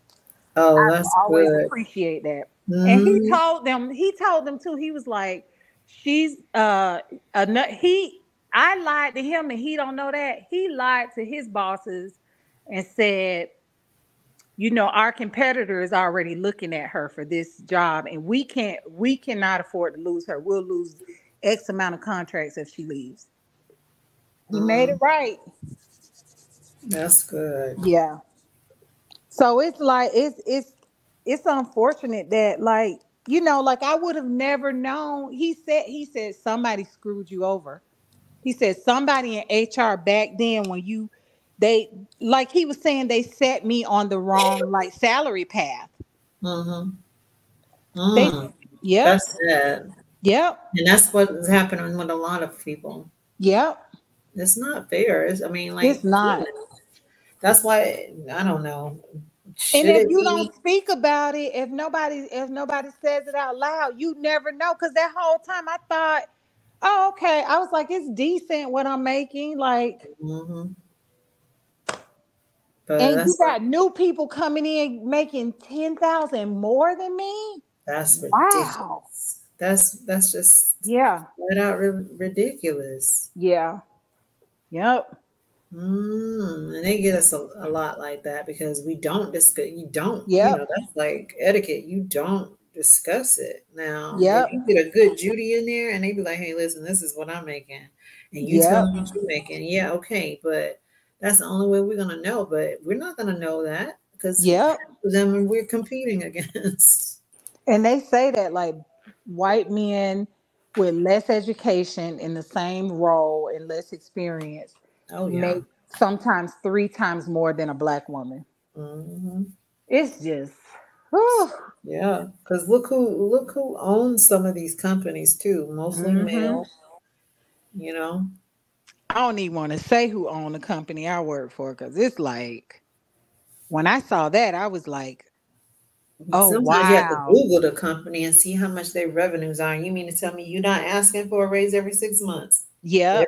oh, I that's always good. Appreciate that. Mm-hmm. And he told them, he told them too. He was like, she's uh a, he I lied to him, and he don't know that. He lied to his bosses and said, you know, our competitor is already looking at her for this job, and we can't we cannot afford to lose her. We'll lose X amount of contracts if she leaves. You made it right. That's good. Yeah. So it's like, it's, it's, it's unfortunate that like, you know, like I would have never known. He said, he said, somebody screwed you over. He said, somebody in H R back then when you, they, like he was saying, they set me on the wrong like salary path. Mm-hmm. Mm. Yeah. That's sad. Yep. And that's what's happening with a lot of people. Yep. It's not fair. It's, I mean, like it's not. That's why I don't know. Should and if you be? Don't speak about it, if nobody, if nobody says it out loud, you never know. Because that whole time I thought, oh, okay. I was like, it's decent what I'm making, like. Mm-hmm. But and you got like, new people coming in making ten thousand more than me. That's ridiculous. Wow. That's that's just yeah, flat out ri- ridiculous. Yeah. Yep. Mm, and they get us a, a lot like that because we don't discuss. You don't. Yeah. You know, that's like etiquette. You don't discuss it. Now, yep. If you get a good Judy in there, and they be like, "Hey, listen, this is what I'm making," and you yep. tell me what you're making. Yeah, okay, but that's the only way we're gonna know. But we're not gonna know that because yeah, then we're competing against. And they say that like white men with less education in the same role and less experience oh, yeah. make sometimes three times more than a black woman. Mm-hmm. It's just, whew. Yeah. Cause look who, look who owns some of these companies too. Mostly mm-hmm. male, you know? I don't even want to say who owned the company I work for. Cause it's like, when I saw that, I was like, oh, sometimes wow. you have to Google the company and see how much their revenues are. You mean to tell me you're not asking for a raise every six months? Yeah.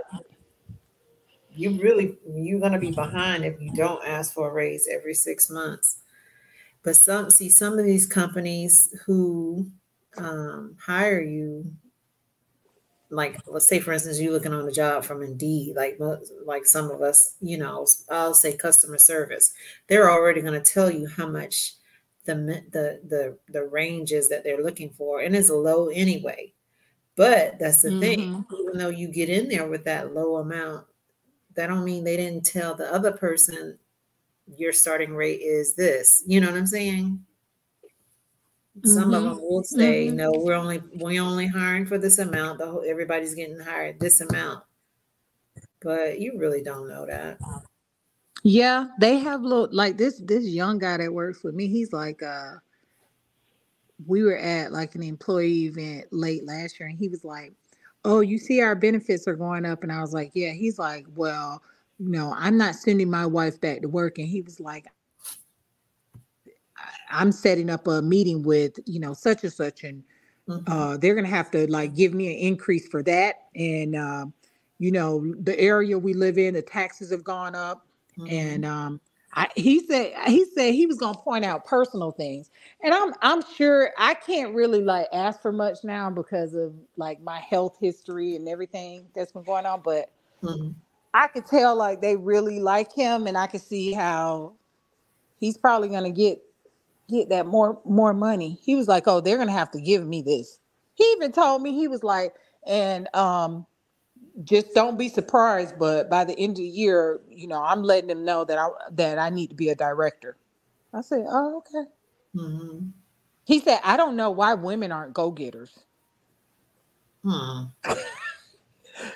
You really, you're going to be behind if you don't ask for a raise every six months. But some, see, some of these companies who um, hire you, like, let's say, for instance, you're looking on a job from Indeed, like like some of us, you know, I'll say customer service. They're already going to tell you how much The, the the the ranges that they're looking for, and it's low anyway. But that's the mm-hmm. thing, even though you get in there with that low amount, that don't mean they didn't tell the other person your starting rate is this. You know what I'm saying? Some mm-hmm. of them will say, mm-hmm. no, we're only we only hiring for this amount. The whole, everybody's getting hired this amount. But you really don't know that. Yeah, they have little, like this this young guy that works with me, he's like, uh, we were at like an employee event late last year, and he was like, oh, you see our benefits are going up. And I was like, yeah. He's like, well, no, I'm not sending my wife back to work. And he was like, I'm setting up a meeting with, you know, such and such, and mm-hmm. uh, they're going to have to like give me an increase for that. And, um, you know, the area we live in, the taxes have gone up. Mm-hmm. And um, I, he said, he said he was going to point out personal things. And I'm, I'm sure I can't really like ask for much now because of like my health history and everything that's been going on. But mm-hmm. I could tell like they really like him, and I could see how he's probably going to get get that more, more money. He was like, oh, they're going to have to give me this. He even told me, he was like, and um, just don't be surprised, but by the end of the year, you know, I'm letting them know that I, that I need to be a director. I said, oh, okay. Mm-hmm. He said, I don't know why women aren't go-getters. Hmm.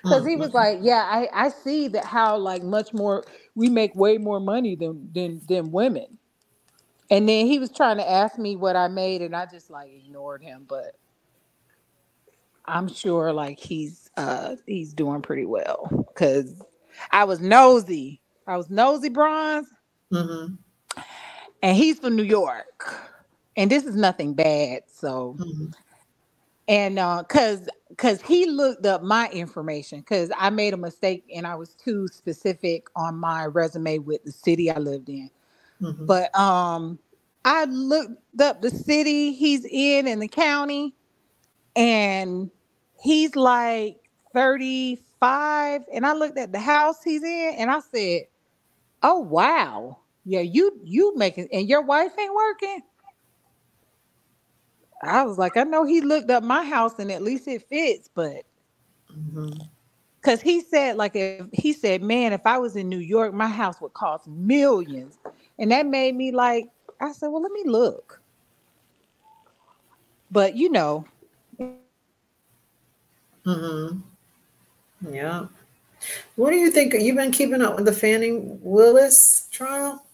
Because he was like, yeah, I, I see that how like much more, we make way more money than, than, than women. And then he was trying to ask me what I made, and I just like ignored him. But I'm sure like he's uh, he's doing pretty well, because I was nosy. I was nosy, Bronze. Mm-hmm. And he's from New York, and this is nothing bad. So, mm-hmm. and uh, cause cause he looked up my information, cause I made a mistake and I was too specific on my resume with the city I lived in. Mm-hmm. But um, I looked up the city he's in and the county, and he's like thirty-five. And I looked at the house he's in, and I said, "Oh wow, yeah, you you making, and your wife ain't working." I was like, I know he looked up my house, and at least it fits, but mm-hmm. because he said like if, he said, "Man, if I was in New York, my house would cost millions." And that made me like, I said, well, let me look. But, you know. Mm-hmm. Yeah. What do you think? You've been keeping up with the Fannie Willis trial?